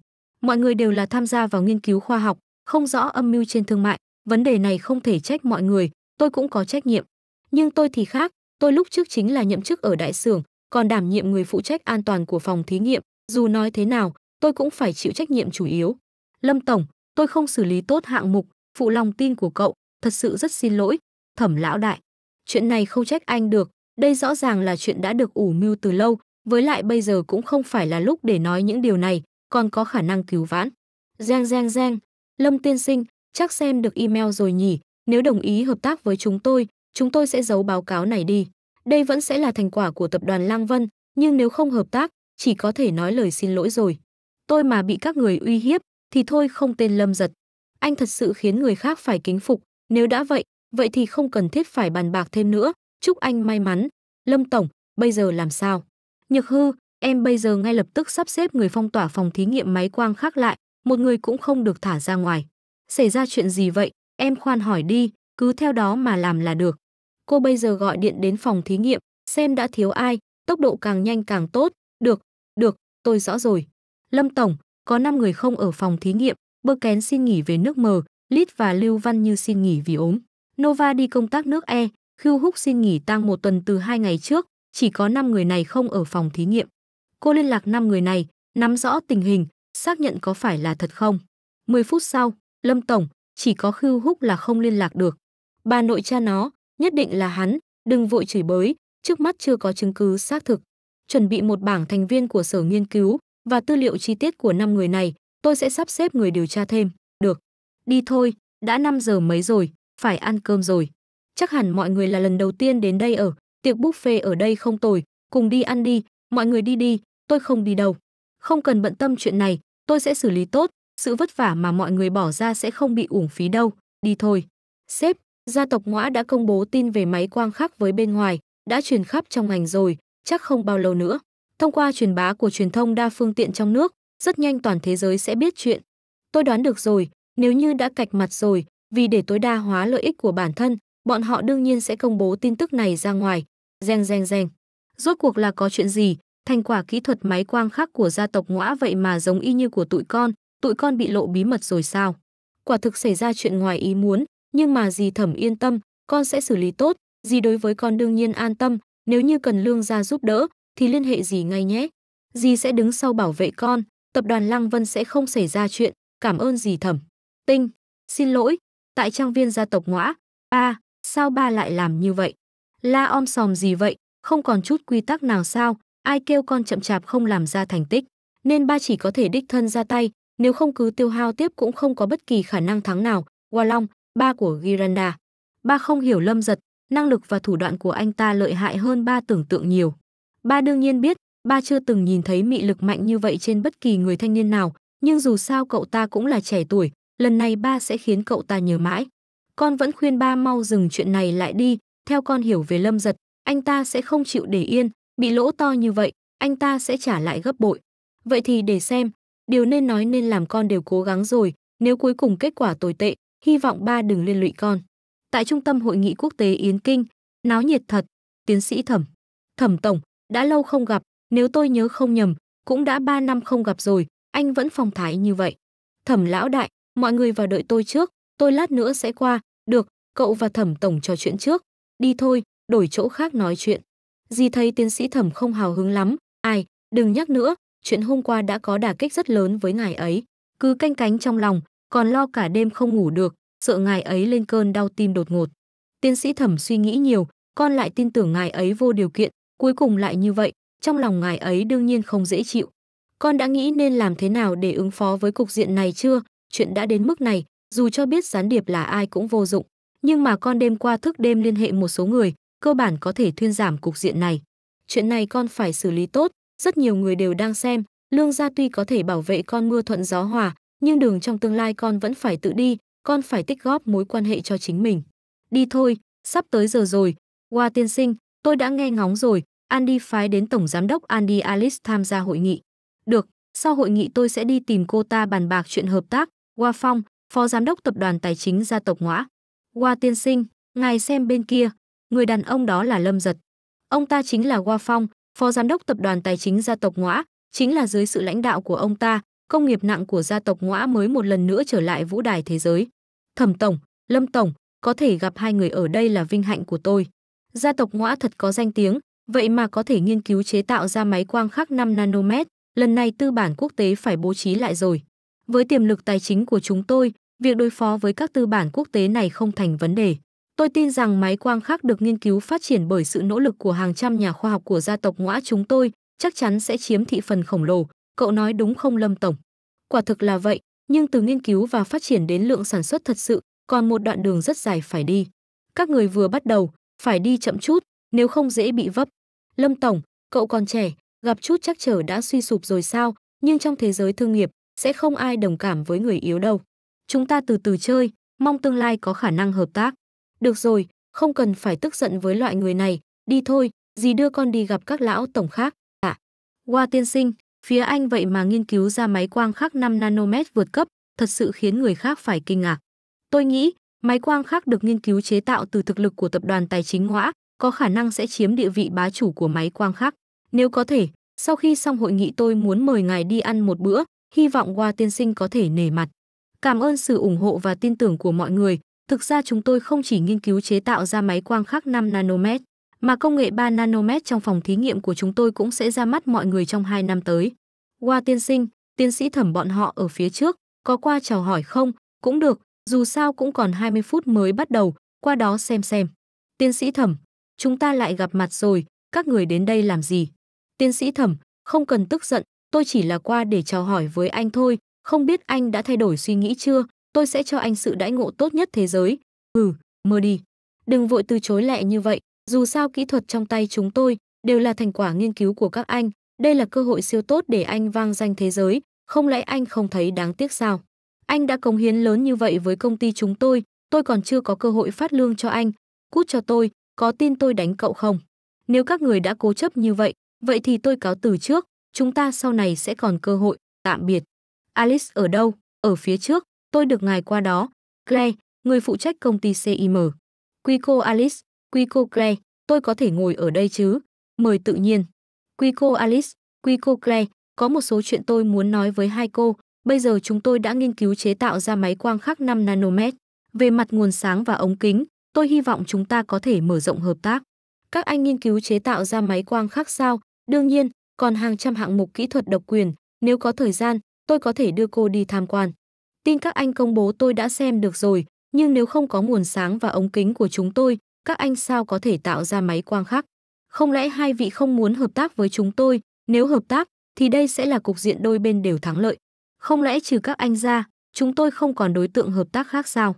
Mọi người đều là tham gia vào nghiên cứu khoa học, không rõ âm mưu trên thương mại. Vấn đề này không thể trách mọi người, tôi cũng có trách nhiệm. Nhưng tôi thì khác, tôi lúc trước chính là nhậm chức ở đại xưởng, còn đảm nhiệm người phụ trách an toàn của phòng thí nghiệm. Dù nói thế nào, tôi cũng phải chịu trách nhiệm chủ yếu. Lâm Tổng, tôi không xử lý tốt hạng mục, phụ lòng tin của cậu, thật sự rất xin lỗi. Thẩm lão đại, chuyện này không trách anh được, đây rõ ràng là chuyện đã được ủ mưu từ lâu, với lại bây giờ cũng không phải là lúc để nói những điều này, còn có khả năng cứu vãn. Reng reng reng, Lâm tiên sinh, chắc xem được email rồi nhỉ, nếu đồng ý hợp tác với chúng tôi sẽ giấu báo cáo này đi. Đây vẫn sẽ là thành quả của tập đoàn Lăng Vân, nhưng nếu không hợp tác, chỉ có thể nói lời xin lỗi rồi. Tôi mà bị các người uy hiếp, thì thôi không tên Lâm Dật. Anh thật sự khiến người khác phải kính phục, nếu đã vậy, vậy thì không cần thiết phải bàn bạc thêm nữa, chúc anh may mắn. Lâm Tổng, bây giờ làm sao? Nhược Hư, em bây giờ ngay lập tức sắp xếp người phong tỏa phòng thí nghiệm máy quang khác lại, một người cũng không được thả ra ngoài. Xảy ra chuyện gì vậy? Em khoan hỏi đi, cứ theo đó mà làm là được. Cô bây giờ gọi điện đến phòng thí nghiệm, xem đã thiếu ai, tốc độ càng nhanh càng tốt. Được, tôi rõ rồi. Lâm Tổng, có 5 người không ở phòng thí nghiệm, Bơ Kén xin nghỉ về nước mờ, Lít và Lưu Văn Như xin nghỉ vì ốm. Nova đi công tác nước E, Khưu Húc xin nghỉ tang một tuần từ 2 ngày trước, chỉ có 5 người này không ở phòng thí nghiệm. Cô liên lạc 5 người này, nắm rõ tình hình, xác nhận có phải là thật không. 10 phút sau, Lâm Tổng, chỉ có Khưu Húc là không liên lạc được. Bà nội cha nó, nhất định là hắn, đừng vội chửi bới, trước mắt chưa có chứng cứ xác thực. Chuẩn bị một bảng thành viên của sở nghiên cứu và tư liệu chi tiết của 5 người này, tôi sẽ sắp xếp người điều tra thêm, được. Đi thôi, đã 5 giờ mấy rồi, phải ăn cơm rồi. Chắc hẳn mọi người là lần đầu tiên đến đây ở, tiệc buffet ở đây không tồi, cùng đi ăn đi, mọi người đi đi, tôi không đi đâu. Không cần bận tâm chuyện này, tôi sẽ xử lý tốt, sự vất vả mà mọi người bỏ ra sẽ không bị uổng phí đâu, đi thôi. Sếp, gia tộc Ngõa đã công bố tin về máy quang khác với bên ngoài, đã truyền khắp trong ngành rồi, chắc không bao lâu nữa. Thông qua truyền bá của truyền thông đa phương tiện trong nước, rất nhanh toàn thế giới sẽ biết chuyện. Tôi đoán được rồi, nếu như đã cạch mặt rồi, vì để tối đa hóa lợi ích của bản thân, bọn họ đương nhiên sẽ công bố tin tức này ra ngoài. Reng reng reng. Rốt cuộc là có chuyện gì? Thành quả kỹ thuật máy quang khắc của gia tộc Ngõa vậy mà giống y như của tụi con bị lộ bí mật rồi sao? Quả thực xảy ra chuyện ngoài ý muốn, nhưng mà dì Thẩm yên tâm, con sẽ xử lý tốt, dì đối với con đương nhiên an tâm, nếu như cần Lương gia giúp đỡ thì liên hệ dì ngay nhé. Dì sẽ đứng sau bảo vệ con, tập đoàn Lăng Vân sẽ không xảy ra chuyện, cảm ơn dì Thẩm. Tinh, xin lỗi, tại trang viên gia tộc Ngõa, ba, sao ba lại làm như vậy? La om sòm gì vậy, không còn chút quy tắc nào sao? Ai kêu con chậm chạp không làm ra thành tích, nên ba chỉ có thể đích thân ra tay, nếu không cứ tiêu hao tiếp cũng không có bất kỳ khả năng thắng nào. Hoa Long, ba của Giranda. Ba không hiểu Lâm Dật, năng lực và thủ đoạn của anh ta lợi hại hơn ba tưởng tượng nhiều. Ba đương nhiên biết, ba chưa từng nhìn thấy mị lực mạnh như vậy trên bất kỳ người thanh niên nào, nhưng dù sao cậu ta cũng là trẻ tuổi, lần này ba sẽ khiến cậu ta nhớ mãi. Con vẫn khuyên ba mau dừng chuyện này lại đi, theo con hiểu về Lâm Dật, anh ta sẽ không chịu để yên. Bị lỗ to như vậy, anh ta sẽ trả lại gấp bội. Vậy thì để xem, điều nên nói nên làm con đều cố gắng rồi, nếu cuối cùng kết quả tồi tệ, hy vọng ba đừng liên lụy con. Tại Trung tâm Hội nghị Quốc tế Yến Kinh, náo nhiệt thật. Tiến sĩ Thẩm. Thẩm Tổng, đã lâu không gặp, nếu tôi nhớ không nhầm, cũng đã 3 năm không gặp rồi, anh vẫn phong thái như vậy. Thẩm Lão Đại, mọi người vào đợi tôi trước, tôi lát nữa sẽ qua, được, cậu và Thẩm Tổng trò chuyện trước. Đi thôi, đổi chỗ khác nói chuyện. Dì thấy tiến sĩ Thẩm không hào hứng lắm, ai, đừng nhắc nữa, chuyện hôm qua đã có đả kích rất lớn với ngài ấy. Cứ canh cánh trong lòng, còn lo cả đêm không ngủ được, sợ ngài ấy lên cơn đau tim đột ngột. Tiến sĩ Thẩm suy nghĩ nhiều, con lại tin tưởng ngài ấy vô điều kiện, cuối cùng lại như vậy, trong lòng ngài ấy đương nhiên không dễ chịu. Con đã nghĩ nên làm thế nào để ứng phó với cục diện này chưa? Chuyện đã đến mức này, dù cho biết gián điệp là ai cũng vô dụng, nhưng mà con đêm qua thức đêm liên hệ một số người, cơ bản có thể thuyên giảm cục diện này. Chuyện này con phải xử lý tốt, rất nhiều người đều đang xem, Lương gia tuy có thể bảo vệ con mưa thuận gió hòa, nhưng đường trong tương lai con vẫn phải tự đi, con phải tích góp mối quan hệ cho chính mình. Đi thôi, sắp tới giờ rồi. Hoa tiên sinh, tôi đã nghe ngóng rồi, Andy phái đến Tổng Giám đốc Andy Alice tham gia hội nghị. Được, sau hội nghị tôi sẽ đi tìm cô ta bàn bạc chuyện hợp tác. Qua Phong, Phó Giám đốc Tập đoàn Tài chính gia tộc Ngõa. Hoa tiên sinh, ngài xem bên kia. Người đàn ông đó là Lâm Dật. Ông ta chính là Hoa Phong, Phó Giám đốc Tập đoàn Tài chính gia tộc Ngõa, chính là dưới sự lãnh đạo của ông ta, công nghiệp nặng của gia tộc Ngõa mới một lần nữa trở lại vũ đài thế giới. Thẩm Tổng, Lâm Tổng, có thể gặp hai người ở đây là vinh hạnh của tôi. Gia tộc Ngõa thật có danh tiếng, vậy mà có thể nghiên cứu chế tạo ra máy quang khắc 5 nanomet, lần này tư bản quốc tế phải bố trí lại rồi. Với tiềm lực tài chính của chúng tôi, việc đối phó với các tư bản quốc tế này không thành vấn đề. Tôi tin rằng máy quang khắc được nghiên cứu phát triển bởi sự nỗ lực của hàng trăm nhà khoa học của gia tộc Ngõa chúng tôi chắc chắn sẽ chiếm thị phần khổng lồ. Cậu nói đúng không Lâm Tổng? Quả thực là vậy, nhưng từ nghiên cứu và phát triển đến lượng sản xuất thật sự còn một đoạn đường rất dài phải đi. Các người vừa bắt đầu, phải đi chậm chút, nếu không dễ bị vấp. Lâm Tổng, cậu còn trẻ, gặp chút trắc trở đã suy sụp rồi sao? Nhưng trong thế giới thương nghiệp, sẽ không ai đồng cảm với người yếu đâu. Chúng ta từ từ chơi, mong tương lai có khả năng hợp tác. Được rồi, không cần phải tức giận với loại người này, đi thôi, dì đưa con đi gặp các lão tổng khác. À, Hoa tiên sinh, phía anh vậy mà nghiên cứu ra máy quang khắc 5 nanomet vượt cấp, thật sự khiến người khác phải kinh ngạc. Tôi nghĩ, máy quang khắc được nghiên cứu chế tạo từ thực lực của Tập đoàn Tài chính Ngõa, có khả năng sẽ chiếm địa vị bá chủ của máy quang khắc. Nếu có thể, sau khi xong hội nghị tôi muốn mời ngài đi ăn một bữa, hy vọng Hoa tiên sinh có thể nể mặt. Cảm ơn sự ủng hộ và tin tưởng của mọi người. Thực ra chúng tôi không chỉ nghiên cứu chế tạo ra máy quang khắc 5 nanomet, mà công nghệ 3 nanomet trong phòng thí nghiệm của chúng tôi cũng sẽ ra mắt mọi người trong 2 năm tới. Qua tiên sinh, tiến sĩ Thẩm bọn họ ở phía trước, có qua chào hỏi không? Cũng được, dù sao cũng còn 20 phút mới bắt đầu, qua đó xem. Tiến sĩ Thẩm, chúng ta lại gặp mặt rồi, các người đến đây làm gì? Tiến sĩ Thẩm, không cần tức giận, tôi chỉ là qua để chào hỏi với anh thôi, không biết anh đã thay đổi suy nghĩ chưa? Tôi sẽ cho anh sự đãi ngộ tốt nhất thế giới. Ừ, mơ đi. Đừng vội từ chối lẹ như vậy, dù sao kỹ thuật trong tay chúng tôi đều là thành quả nghiên cứu của các anh. Đây là cơ hội siêu tốt để anh vang danh thế giới, không lẽ anh không thấy đáng tiếc sao? Anh đã cống hiến lớn như vậy với công ty chúng tôi còn chưa có cơ hội phát lương cho anh. Cút cho tôi, có tin tôi đánh cậu không? Nếu các người đã cố chấp như vậy, vậy thì tôi cáo từ trước, chúng ta sau này sẽ còn cơ hội, tạm biệt. Alice ở đâu? Ở phía trước. Tôi được ngài qua đó. Claire, người phụ trách công ty CIM. Quý cô Alice, quý cô Claire, tôi có thể ngồi ở đây chứ? Mời tự nhiên. Quý cô Alice, quý cô Claire, có một số chuyện tôi muốn nói với hai cô. Bây giờ chúng tôi đã nghiên cứu chế tạo ra máy quang khắc 5 nanomet. Về mặt nguồn sáng và ống kính, tôi hy vọng chúng ta có thể mở rộng hợp tác. Các anh nghiên cứu chế tạo ra máy quang khắc sao? Đương nhiên, còn hàng trăm hạng mục kỹ thuật độc quyền. Nếu có thời gian, tôi có thể đưa cô đi tham quan. Tin các anh công bố tôi đã xem được rồi, nhưng nếu không có nguồn sáng và ống kính của chúng tôi, các anh sao có thể tạo ra máy quang khắc? Không lẽ hai vị không muốn hợp tác với chúng tôi? Nếu hợp tác, thì đây sẽ là cục diện đôi bên đều thắng lợi. Không lẽ trừ các anh ra, chúng tôi không còn đối tượng hợp tác khác sao?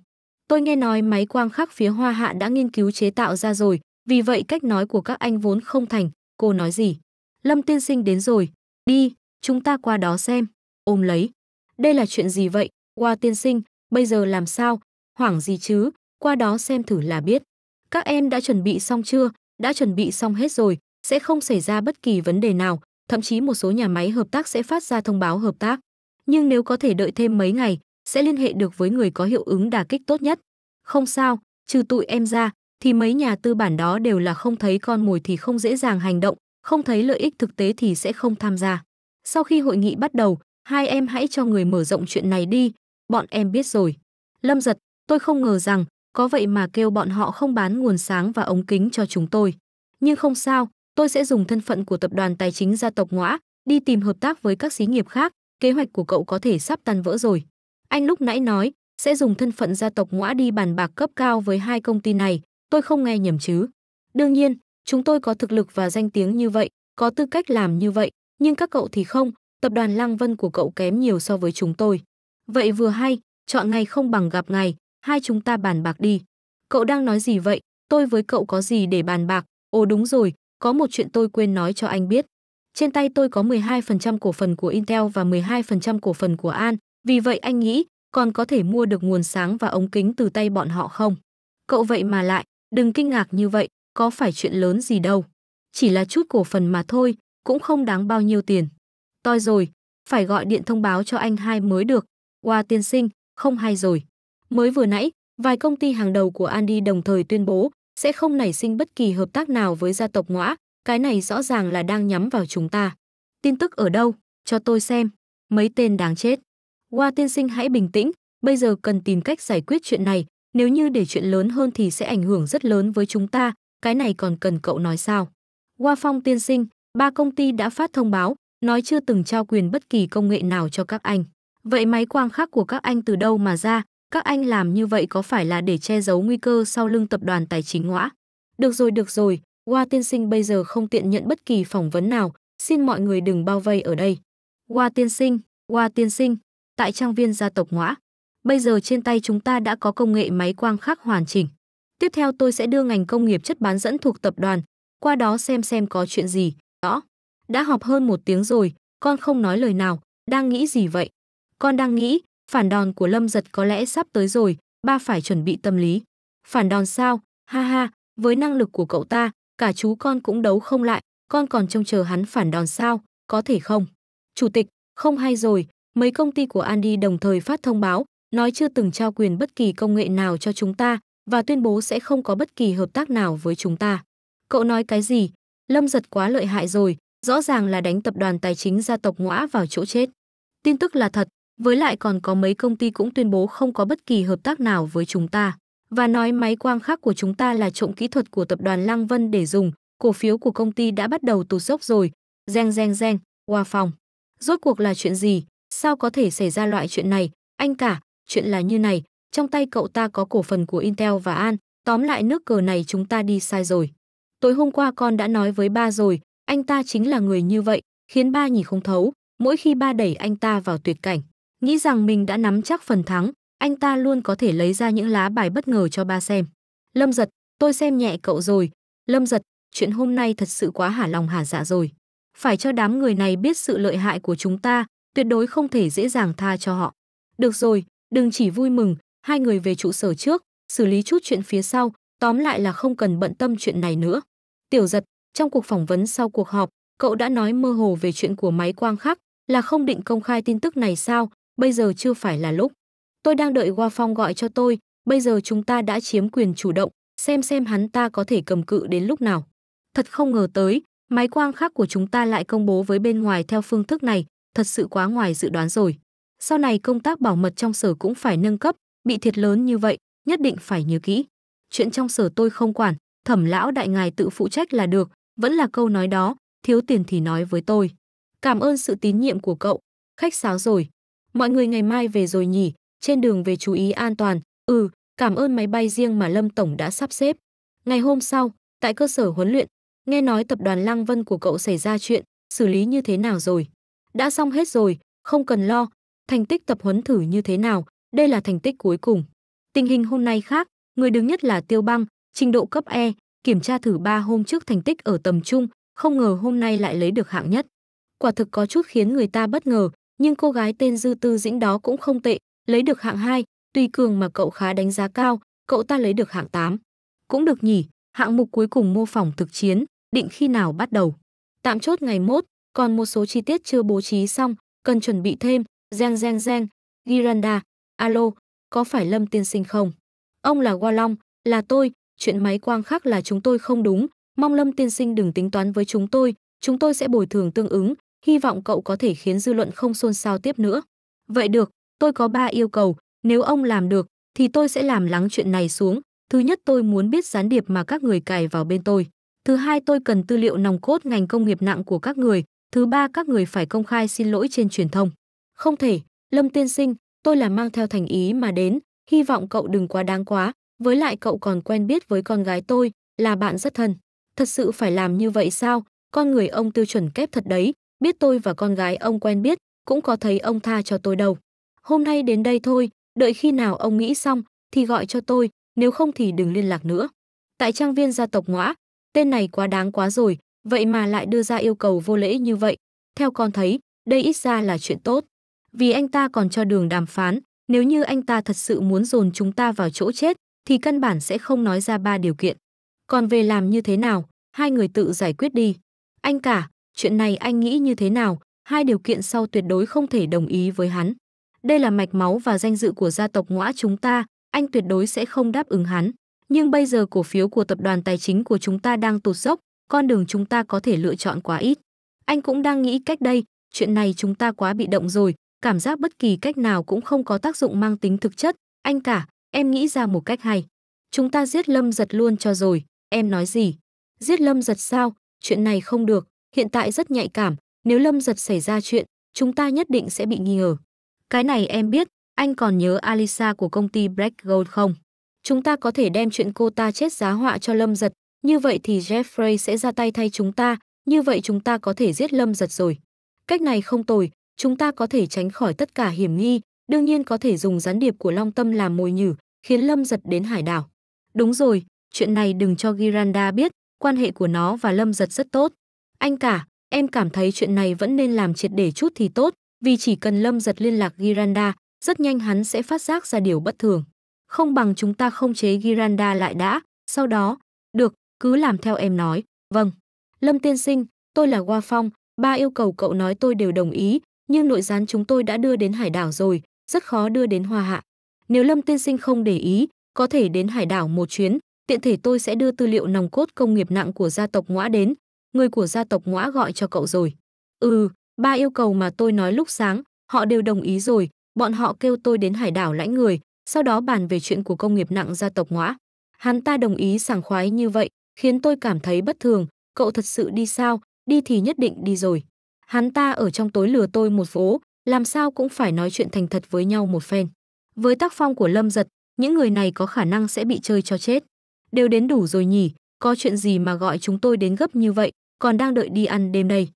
Tôi nghe nói máy quang khắc phía Hoa Hạ đã nghiên cứu chế tạo ra rồi, vì vậy cách nói của các anh vốn không thành. Cô nói gì? Lâm tiên sinh đến rồi. Đi, chúng ta qua đó xem. Ôm lấy. Đây là chuyện gì vậy? Qua tiên sinh, bây giờ làm sao? Hoảng gì chứ, qua đó xem thử là biết. Các em đã chuẩn bị xong chưa? Đã chuẩn bị xong hết rồi, sẽ không xảy ra bất kỳ vấn đề nào, thậm chí một số nhà máy hợp tác sẽ phát ra thông báo hợp tác. Nhưng nếu có thể đợi thêm mấy ngày, sẽ liên hệ được với người có hiệu ứng đả kích tốt nhất. Không sao, trừ tụi em ra, thì mấy nhà tư bản đó đều là không thấy con mồi thì không dễ dàng hành động, không thấy lợi ích thực tế thì sẽ không tham gia. Sau khi hội nghị bắt đầu, hai em hãy cho người mở rộng chuyện này đi. Bọn em biết rồi. Lâm Dật, tôi không ngờ rằng, có vậy mà kêu bọn họ không bán nguồn sáng và ống kính cho chúng tôi. Nhưng không sao, tôi sẽ dùng thân phận của tập đoàn tài chính gia tộc Ngõa, đi tìm hợp tác với các xí nghiệp khác, kế hoạch của cậu có thể sắp tan vỡ rồi. Anh lúc nãy nói, sẽ dùng thân phận gia tộc Ngõa đi bàn bạc cấp cao với hai công ty này, tôi không nghe nhầm chứ? Đương nhiên, chúng tôi có thực lực và danh tiếng như vậy, có tư cách làm như vậy, nhưng các cậu thì không, tập đoàn Lăng Vân của cậu kém nhiều so với chúng tôi. Vậy vừa hay, chọn ngày không bằng gặp ngày, hai chúng ta bàn bạc đi. Cậu đang nói gì vậy? Tôi với cậu có gì để bàn bạc? Ồ đúng rồi, có một chuyện tôi quên nói cho anh biết. Trên tay tôi có 12% cổ phần của Intel và 12% cổ phần của An, vì vậy anh nghĩ còn có thể mua được nguồn sáng và ống kính từ tay bọn họ không? Cậu vậy mà lại, đừng kinh ngạc như vậy, có phải chuyện lớn gì đâu. Chỉ là chút cổ phần mà thôi, cũng không đáng bao nhiêu tiền. Toi rồi, phải gọi điện thông báo cho anh hai mới được. Qua tiên sinh, không hay rồi. Mới vừa nãy, vài công ty hàng đầu của Andy đồng thời tuyên bố sẽ không nảy sinh bất kỳ hợp tác nào với gia tộc Ngõa. Cái này rõ ràng là đang nhắm vào chúng ta. Tin tức ở đâu? Cho tôi xem. Mấy tên đáng chết. Qua tiên sinh hãy bình tĩnh. Bây giờ cần tìm cách giải quyết chuyện này. Nếu như để chuyện lớn hơn thì sẽ ảnh hưởng rất lớn với chúng ta. Cái này còn cần cậu nói sao? Qua Phong tiên sinh, 3 công ty đã phát thông báo, nói chưa từng trao quyền bất kỳ công nghệ nào cho các anh. Vậy máy quang khắc của các anh từ đâu mà ra? Các anh làm như vậy có phải là để che giấu nguy cơ sau lưng tập đoàn tài chính Ngõa? Được rồi, Hoa tiên sinh bây giờ không tiện nhận bất kỳ phỏng vấn nào, xin mọi người đừng bao vây ở đây. Hoa tiên sinh, tại trang viên gia tộc Ngõa, bây giờ trên tay chúng ta đã có công nghệ máy quang khắc hoàn chỉnh. Tiếp theo tôi sẽ đưa ngành công nghiệp chất bán dẫn thuộc tập đoàn, qua đó xem có chuyện gì, đó. Đã họp hơn 1 tiếng rồi, con không nói lời nào, đang nghĩ gì vậy? Con đang nghĩ, phản đòn của Lâm Dật có lẽ sắp tới rồi, ba phải chuẩn bị tâm lý. Phản đòn sao? Ha, với năng lực của cậu ta, cả chú con cũng đấu không lại, con còn trông chờ hắn phản đòn sao, có thể không? Chủ tịch, không hay rồi, mấy công ty của Andy đồng thời phát thông báo, nói chưa từng trao quyền bất kỳ công nghệ nào cho chúng ta và tuyên bố sẽ không có bất kỳ hợp tác nào với chúng ta. Cậu nói cái gì? Lâm Dật quá lợi hại rồi, rõ ràng là đánh tập đoàn tài chính gia tộc Ngõa vào chỗ chết. Tin tức là thật. Với lại còn có mấy công ty cũng tuyên bố không có bất kỳ hợp tác nào với chúng ta. và nói máy quang khắc của chúng ta là trộm kỹ thuật của tập đoàn Lăng Vân để dùng, cổ phiếu của công ty đã bắt đầu tụt dốc rồi. Reng reng reng, Hoa Phong. Rốt cuộc là chuyện gì? Sao có thể xảy ra loại chuyện này? Anh cả, chuyện là như này, trong tay cậu ta có cổ phần của Intel và An, tóm lại nước cờ này chúng ta đi sai rồi. Tối hôm qua con đã nói với ba rồi, anh ta chính là người như vậy, khiến ba nhìn không thấu, mỗi khi ba đẩy anh ta vào tuyệt cảnh, nghĩ rằng mình đã nắm chắc phần thắng, anh ta luôn có thể lấy ra những lá bài bất ngờ cho ba xem. Lâm Dật, tôi xem nhẹ cậu rồi. Lâm Dật, chuyện hôm nay thật sự quá hả lòng hả dạ rồi. Phải cho đám người này biết sự lợi hại của chúng ta, tuyệt đối không thể dễ dàng tha cho họ. Được rồi, đừng chỉ vui mừng, hai người về trụ sở trước, xử lý chút chuyện phía sau, tóm lại là không cần bận tâm chuyện này nữa. Tiểu Dật, trong cuộc phỏng vấn sau cuộc họp, cậu đã nói mơ hồ về chuyện của máy quang khắc, là không định công khai tin tức này sao? Bây giờ chưa phải là lúc. Tôi đang đợi Hoa Phong gọi cho tôi, bây giờ chúng ta đã chiếm quyền chủ động, xem hắn ta có thể cầm cự đến lúc nào. Thật không ngờ tới, máy quang khắc của chúng ta lại công bố với bên ngoài theo phương thức này, thật sự quá ngoài dự đoán rồi. Sau này công tác bảo mật trong sở cũng phải nâng cấp, bị thiệt lớn như vậy, nhất định phải nhớ kỹ. Chuyện trong sở tôi không quản, Thẩm lão đại ngài tự phụ trách là được, vẫn là câu nói đó, thiếu tiền thì nói với tôi. Cảm ơn sự tín nhiệm của cậu, khách sáo rồi. Mọi người ngày mai về rồi nhỉ, trên đường về chú ý an toàn. Ừ, cảm ơn máy bay riêng mà Lâm Tổng đã sắp xếp. Ngày hôm sau, tại cơ sở huấn luyện, nghe nói tập đoàn Lăng Vân của cậu xảy ra chuyện, xử lý như thế nào rồi? Đã xong hết rồi, không cần lo. Thành tích tập huấn thử như thế nào? Đây là thành tích cuối cùng. Tình hình hôm nay khác, người đứng nhất là Tiêu Băng, trình độ cấp E, kiểm tra thử 3 hôm trước thành tích ở tầm trung, không ngờ hôm nay lại lấy được hạng nhất. Quả thực có chút khiến người ta bất ngờ, nhưng cô gái tên Dư Tư Dĩnh đó cũng không tệ, lấy được hạng 2, Tùy Cường mà cậu khá đánh giá cao, cậu ta lấy được hạng 8. Cũng được nhỉ, hạng mục cuối cùng mô phỏng thực chiến, định khi nào bắt đầu? Tạm chốt ngày mốt, còn một số chi tiết chưa bố trí xong, cần chuẩn bị thêm. Reng reng reng, Giranda, alo, có phải Lâm tiên sinh không? Ông là Hoa Long, là tôi, chuyện máy quang khắc là chúng tôi không đúng, mong Lâm tiên sinh đừng tính toán với chúng tôi sẽ bồi thường tương ứng, hy vọng cậu có thể khiến dư luận không xôn xao tiếp nữa. Vậy được, tôi có 3 yêu cầu, nếu ông làm được, thì tôi sẽ làm lắng chuyện này xuống. Thứ nhất, tôi muốn biết gián điệp mà các người cài vào bên tôi. Thứ hai, tôi cần tư liệu nòng cốt ngành công nghiệp nặng của các người. Thứ ba, các người phải công khai xin lỗi trên truyền thông. Không thể, Lâm tiên sinh, tôi là mang theo thành ý mà đến, hy vọng cậu đừng quá đáng quá, với lại cậu còn quen biết với con gái tôi, là bạn rất thân. Thật sự phải làm như vậy sao? Con người ông tiêu chuẩn kép thật đấy, biết tôi và con gái ông quen biết, cũng có thấy ông tha cho tôi đâu. Hôm nay đến đây thôi, đợi khi nào ông nghĩ xong thì gọi cho tôi, nếu không thì đừng liên lạc nữa. Tại trang viên gia tộc Ngõa, tên này quá đáng quá rồi, vậy mà lại đưa ra yêu cầu vô lễ như vậy. Theo con thấy, đây ít ra là chuyện tốt. Vì anh ta còn cho đường đàm phán, nếu như anh ta thật sự muốn dồn chúng ta vào chỗ chết, thì căn bản sẽ không nói ra 3 điều kiện. Còn về làm như thế nào, hai người tự giải quyết đi. Anh cả, chuyện này anh nghĩ như thế nào, 2 điều kiện sau tuyệt đối không thể đồng ý với hắn. Đây là mạch máu và danh dự của gia tộc Ngõa chúng ta, anh tuyệt đối sẽ không đáp ứng hắn. Nhưng bây giờ cổ phiếu của tập đoàn tài chính của chúng ta đang tụt dốc, con đường chúng ta có thể lựa chọn quá ít. Anh cũng đang nghĩ cách đây, chuyện này chúng ta quá bị động rồi. Cảm giác bất kỳ cách nào cũng không có tác dụng mang tính thực chất. Anh cả, em nghĩ ra một cách hay. Chúng ta giết Lâm Dật luôn cho rồi. Em nói gì? Giết Lâm Dật sao? Chuyện này không được. Hiện tại rất nhạy cảm. Nếu Lâm Dật xảy ra chuyện, chúng ta nhất định sẽ bị nghi ngờ. Cái này em biết. Anh còn nhớ Alisa của công ty Black Gold không? Chúng ta có thể đem chuyện cô ta chết giá họa cho Lâm Dật. Như vậy thì Jeffrey sẽ ra tay thay chúng ta. Như vậy chúng ta có thể giết Lâm Dật rồi. Cách này không tồi. Chúng ta có thể tránh khỏi tất cả hiểm nghi, đương nhiên có thể dùng gián điệp của Long Tâm làm mồi nhử, khiến Lâm Dật đến hải đảo. Đúng rồi, chuyện này đừng cho Giranda biết, quan hệ của nó và Lâm Dật rất tốt. Anh cả, em cảm thấy chuyện này vẫn nên làm triệt để chút thì tốt, vì chỉ cần Lâm Dật liên lạc Giranda, rất nhanh hắn sẽ phát giác ra điều bất thường. Không bằng chúng ta khống chế Giranda lại đã, sau đó, được, cứ làm theo em nói, vâng. Lâm tiên sinh, tôi là Hoa Phong, 3 yêu cầu cậu nói tôi đều đồng ý. Nhưng nội gián chúng tôi đã đưa đến hải đảo rồi, rất khó đưa đến Hoa Hạ. Nếu Lâm tiên sinh không để ý, có thể đến hải đảo một chuyến, tiện thể tôi sẽ đưa tư liệu nòng cốt công nghiệp nặng của gia tộc Ngõa đến. Người của gia tộc Ngõa gọi cho cậu rồi. Ừ, 3 yêu cầu mà tôi nói lúc sáng, họ đều đồng ý rồi, bọn họ kêu tôi đến hải đảo lãnh người, sau đó bàn về chuyện của công nghiệp nặng gia tộc Ngõa. Hắn ta đồng ý sảng khoái như vậy, khiến tôi cảm thấy bất thường. Cậu thật sự đi sao? Đi thì nhất định đi rồi. Hắn ta ở trong tối lừa tôi một vố, làm sao cũng phải nói chuyện thành thật với nhau một phen. Với tác phong của Lâm Dật, những người này có khả năng sẽ bị chơi cho chết. Đều đến đủ rồi nhỉ, có chuyện gì mà gọi chúng tôi đến gấp như vậy, còn đang đợi đi ăn đêm đây.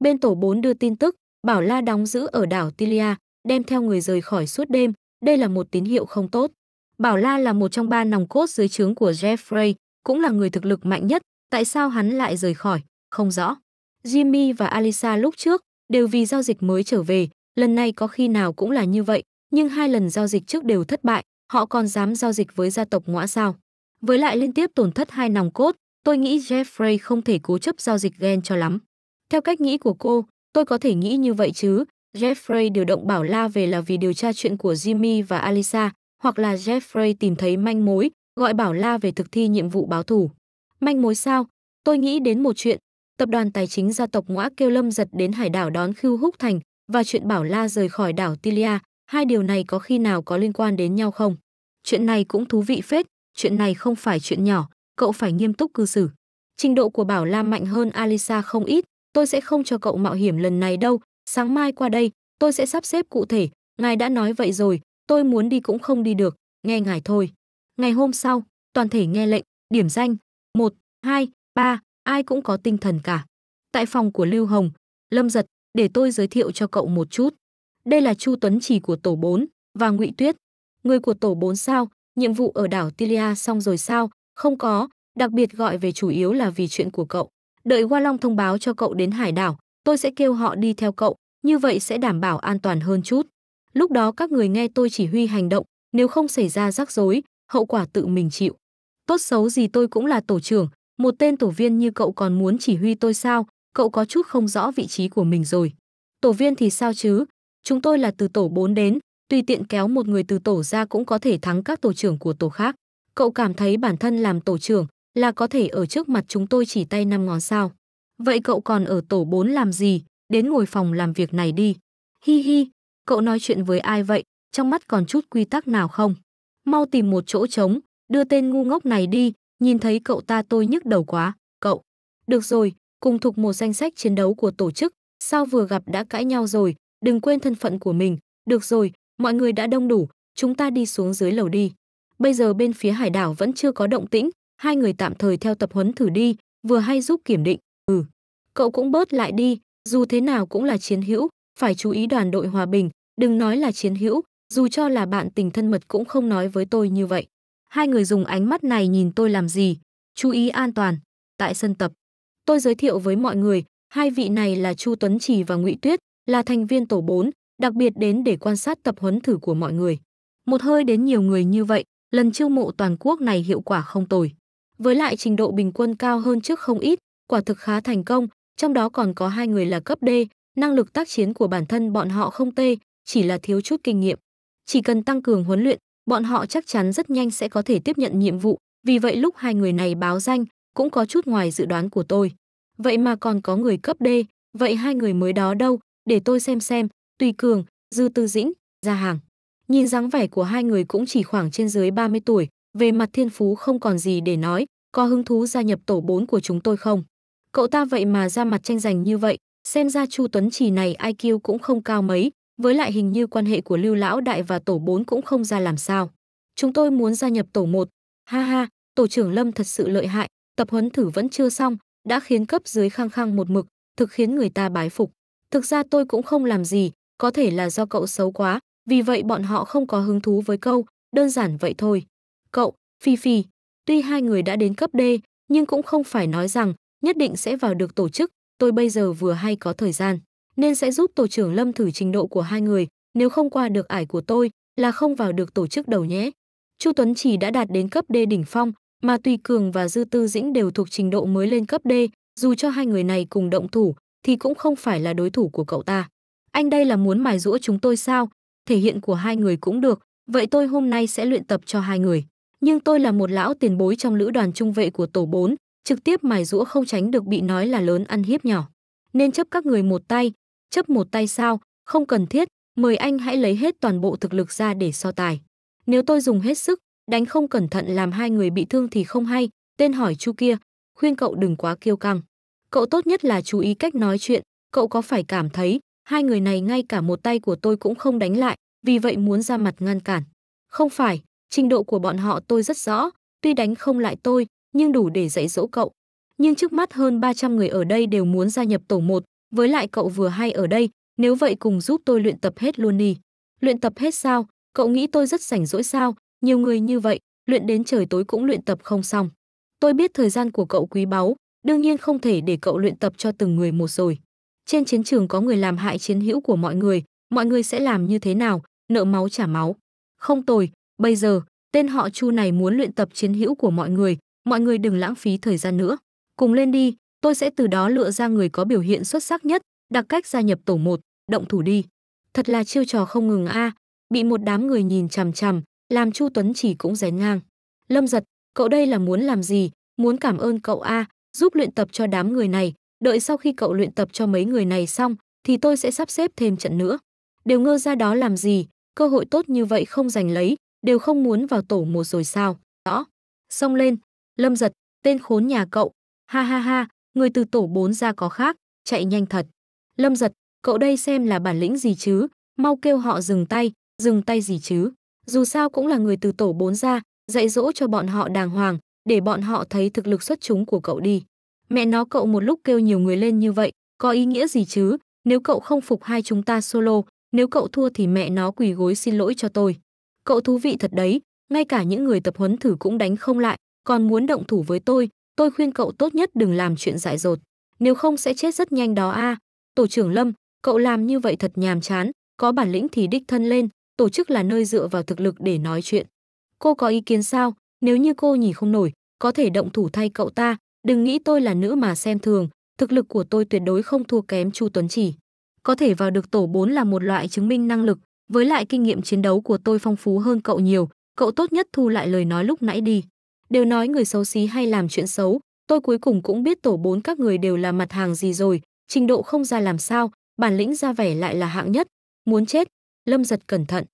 Bên tổ 4 đưa tin tức, Bảo La đóng giữ ở đảo Tilia, đem theo người rời khỏi suốt đêm, đây là một tín hiệu không tốt. Bảo La là một trong 3 nòng cốt dưới trướng của Jeffrey, cũng là người thực lực mạnh nhất, tại sao hắn lại rời khỏi, không rõ. Jimmy và Alisa lúc trước đều vì giao dịch mới trở về, lần này có khi nào cũng là như vậy, nhưng 2 lần giao dịch trước đều thất bại, họ còn dám giao dịch với gia tộc Ngõa sao? Với lại liên tiếp tổn thất 2 nòng cốt, tôi nghĩ Jeffrey không thể cố chấp giao dịch ghen cho lắm. Theo cách nghĩ của cô, tôi có thể nghĩ như vậy chứ, Jeffrey điều động Bảo La về là vì điều tra chuyện của Jimmy và Alisa, hoặc là Jeffrey tìm thấy manh mối, gọi Bảo La về thực thi nhiệm vụ báo thù. Manh mối sao? Tôi nghĩ đến một chuyện. Tập đoàn tài chính gia tộc Ngõa kêu Lâm Dật đến hải đảo đón Khưu Húc Thành và chuyện Bảo La rời khỏi đảo Tilia, 2 điều này có khi nào có liên quan đến nhau không? Chuyện này cũng thú vị phết, chuyện này không phải chuyện nhỏ, cậu phải nghiêm túc cư xử. Trình độ của Bảo La mạnh hơn Alisa không ít, tôi sẽ không cho cậu mạo hiểm lần này đâu, sáng mai qua đây, tôi sẽ sắp xếp cụ thể, ngài đã nói vậy rồi, tôi muốn đi cũng không đi được, nghe ngài thôi. Ngày hôm sau, toàn thể nghe lệnh, điểm danh, 1, 2, 3, ai cũng có tinh thần cả. Tại phòng của Lưu Hồng, Lâm Dật, để tôi giới thiệu cho cậu một chút. Đây là Chu Tuấn Chỉ của tổ 4 và Ngụy Tuyết. Người của tổ 4 sao? Nhiệm vụ ở đảo Tilia xong rồi sao? Không có, đặc biệt gọi về chủ yếu là vì chuyện của cậu. Đợi Hoa Long thông báo cho cậu đến hải đảo, tôi sẽ kêu họ đi theo cậu, như vậy sẽ đảm bảo an toàn hơn chút. Lúc đó các người nghe tôi chỉ huy hành động, nếu không xảy ra rắc rối, hậu quả tự mình chịu. Tốt xấu gì tôi cũng là tổ trưởng, một tên tổ viên như cậu còn muốn chỉ huy tôi sao? Cậu có chút không rõ vị trí của mình rồi. Tổ viên thì sao chứ? Chúng tôi là từ tổ 4 đến, tùy tiện kéo một người từ tổ ra cũng có thể thắng các tổ trưởng của tổ khác. Cậu cảm thấy bản thân làm tổ trưởng là có thể ở trước mặt chúng tôi chỉ tay 5 ngón sao? Vậy cậu còn ở tổ 4 làm gì? Đến ngồi phòng làm việc này đi. Hi hi, cậu nói chuyện với ai vậy? Trong mắt còn chút quy tắc nào không? Mau tìm một chỗ trống, đưa tên ngu ngốc này đi, nhìn thấy cậu ta tôi nhức đầu quá, cậu. Được rồi, cùng thuộc một danh sách chiến đấu của tổ chức, sao vừa gặp đã cãi nhau rồi, đừng quên thân phận của mình. Được rồi, mọi người đã đông đủ, chúng ta đi xuống dưới lầu đi. Bây giờ bên phía hải đảo vẫn chưa có động tĩnh, 2 người tạm thời theo tập huấn thử đi, vừa hay giúp kiểm định. Cậu cũng bớt lại đi, dù thế nào cũng là chiến hữu, phải chú ý đoàn đội hòa bình, đừng nói là chiến hữu, dù cho là bạn tình thân mật cũng không nói với tôi như vậy. 2 người dùng ánh mắt này nhìn tôi làm gì? Chú ý an toàn. Tại sân tập, tôi giới thiệu với mọi người, 2 vị này là Chu Tuấn Trì và Ngụy Tuyết, là thành viên tổ 4, đặc biệt đến để quan sát tập huấn thử của mọi người. Một hơi đến nhiều người như vậy, lần chiêu mộ toàn quốc này hiệu quả không tồi. Với lại trình độ bình quân cao hơn trước không ít, quả thực khá thành công, trong đó còn có 2 người là cấp D, năng lực tác chiến của bản thân bọn họ không tệ, chỉ là thiếu chút kinh nghiệm. Chỉ cần tăng cường huấn luyện, bọn họ chắc chắn rất nhanh sẽ có thể tiếp nhận nhiệm vụ, vì vậy lúc 2 người này báo danh cũng có chút ngoài dự đoán của tôi. Vậy mà còn có người cấp D, vậy 2 người mới đó đâu, để tôi xem, Tùy Cường, Dư Tư Dĩnh, ra hàng. Nhìn dáng vẻ của 2 người cũng chỉ khoảng trên dưới 30 tuổi, về mặt thiên phú không còn gì để nói, có hứng thú gia nhập tổ 4 của chúng tôi không? Cậu ta vậy mà ra mặt tranh giành như vậy, xem ra Chu Tuấn Trì này IQ cũng không cao mấy, với lại hình như quan hệ của Lưu Lão Đại và tổ 4 cũng không ra làm sao. Chúng tôi muốn gia nhập tổ 1, ha ha, tổ trưởng Lâm thật sự lợi hại, tập huấn thử vẫn chưa xong, đã khiến cấp dưới khăng khăng một mực, thực khiến người ta bái phục. Thực ra tôi cũng không làm gì, có thể là do cậu xấu quá, vì vậy bọn họ không có hứng thú với câu, đơn giản vậy thôi. Cậu, Phi Phi, tuy 2 người đã đến cấp D, nhưng cũng không phải nói rằng nhất định sẽ vào được tổ chức, tôi bây giờ vừa hay có thời gian, nên sẽ giúp tổ trưởng Lâm thử trình độ của 2 người, nếu không qua được ải của tôi là không vào được tổ chức đầu nhé. Chu Tuấn Chỉ đã đạt đến cấp D đỉnh phong, mà Tùy Cường và Dư Tư Dĩnh đều thuộc trình độ mới lên cấp D, dù cho 2 người này cùng động thủ thì cũng không phải là đối thủ của cậu ta. Anh đây là muốn mài giũa chúng tôi sao? Thể hiện của 2 người cũng được, vậy tôi hôm nay sẽ luyện tập cho 2 người. Nhưng tôi là một lão tiền bối trong lữ đoàn trung vệ của tổ 4, trực tiếp mài giũa không tránh được bị nói là lớn ăn hiếp nhỏ. Nên chấp các người một tay. Chấp một tay sao? Không cần thiết, mời anh hãy lấy hết toàn bộ thực lực ra để so tài. Nếu tôi dùng hết sức, đánh không cẩn thận làm hai người bị thương thì không hay. Tên hỏi chu kia, khuyên cậu đừng quá kiêu căng. Cậu tốt nhất là chú ý cách nói chuyện. Cậu có phải cảm thấy hai người này ngay cả một tay của tôi cũng không đánh lại, vì vậy muốn ra mặt ngăn cản? Không phải, trình độ của bọn họ tôi rất rõ, tuy đánh không lại tôi, nhưng đủ để dạy dỗ cậu. Nhưng trước mắt hơn 300 người ở đây đều muốn gia nhập tổ 1, với lại cậu vừa hay ở đây, nếu vậy cùng giúp tôi luyện tập hết luôn đi. Luyện tập hết sao? Cậu nghĩ tôi rất rảnh rỗi sao? Nhiều người như vậy, luyện đến trời tối cũng luyện tập không xong. Tôi biết thời gian của cậu quý báu, đương nhiên không thể để cậu luyện tập cho từng người một rồi. Trên chiến trường có người làm hại chiến hữu của mọi người sẽ làm như thế nào? Nợ máu trả máu. Không tồi, bây giờ, tên họ Chu này muốn luyện tập chiến hữu của mọi người đừng lãng phí thời gian nữa. Cùng lên đi, tôi sẽ từ đó lựa ra người có biểu hiện xuất sắc nhất, đặc cách gia nhập tổ 1, động thủ đi. Thật là chiêu trò không ngừng a, bị một đám người nhìn chằm chằm, làm Chu Tuấn Chỉ cũng rén ngang. Lâm Dật, cậu đây là muốn làm gì? Muốn cảm ơn cậu a, giúp luyện tập cho đám người này, đợi sau khi cậu luyện tập cho mấy người này xong thì tôi sẽ sắp xếp thêm trận nữa. Đều ngơ ra đó làm gì, cơ hội tốt như vậy không giành lấy, đều không muốn vào tổ 1 rồi sao? Đó, xông lên. Lâm Dật, tên khốn nhà cậu. Ha ha ha, người từ tổ 4 ra có khác, chạy nhanh thật. Lâm Dật, cậu đây xem là bản lĩnh gì chứ, mau kêu họ dừng tay gì chứ. Dù sao cũng là người từ tổ 4 ra, dạy dỗ cho bọn họ đàng hoàng, để bọn họ thấy thực lực xuất chúng của cậu đi. Mẹ nó cậu một lúc kêu nhiều người lên như vậy, có ý nghĩa gì chứ, nếu cậu không phục hai chúng ta solo, nếu cậu thua thì mẹ nó quỳ gối xin lỗi cho tôi. Cậu thú vị thật đấy, ngay cả những người tập huấn thử cũng đánh không lại, còn muốn động thủ với tôi khuyên cậu tốt nhất đừng làm chuyện dại dột, nếu không sẽ chết rất nhanh đó a. Tổ trưởng Lâm, cậu làm như vậy thật nhàm chán, có bản lĩnh thì đích thân lên, tổ chức là nơi dựa vào thực lực để nói chuyện. Cô có ý kiến sao? Nếu như cô nhỉ không nổi, có thể động thủ thay cậu ta, đừng nghĩ tôi là nữ mà xem thường, thực lực của tôi tuyệt đối không thua kém Chu Tuấn Chỉ. Có thể vào được tổ 4 là một loại chứng minh năng lực, với lại kinh nghiệm chiến đấu của tôi phong phú hơn cậu nhiều, cậu tốt nhất thu lại lời nói lúc nãy đi. Đều nói người xấu xí hay làm chuyện xấu, tôi cuối cùng cũng biết tổ 4 các người đều là mặt hàng gì rồi, trình độ không ra làm sao, bản lĩnh ra vẻ lại là hạng nhất, muốn chết. Lâm Dật cẩn thận,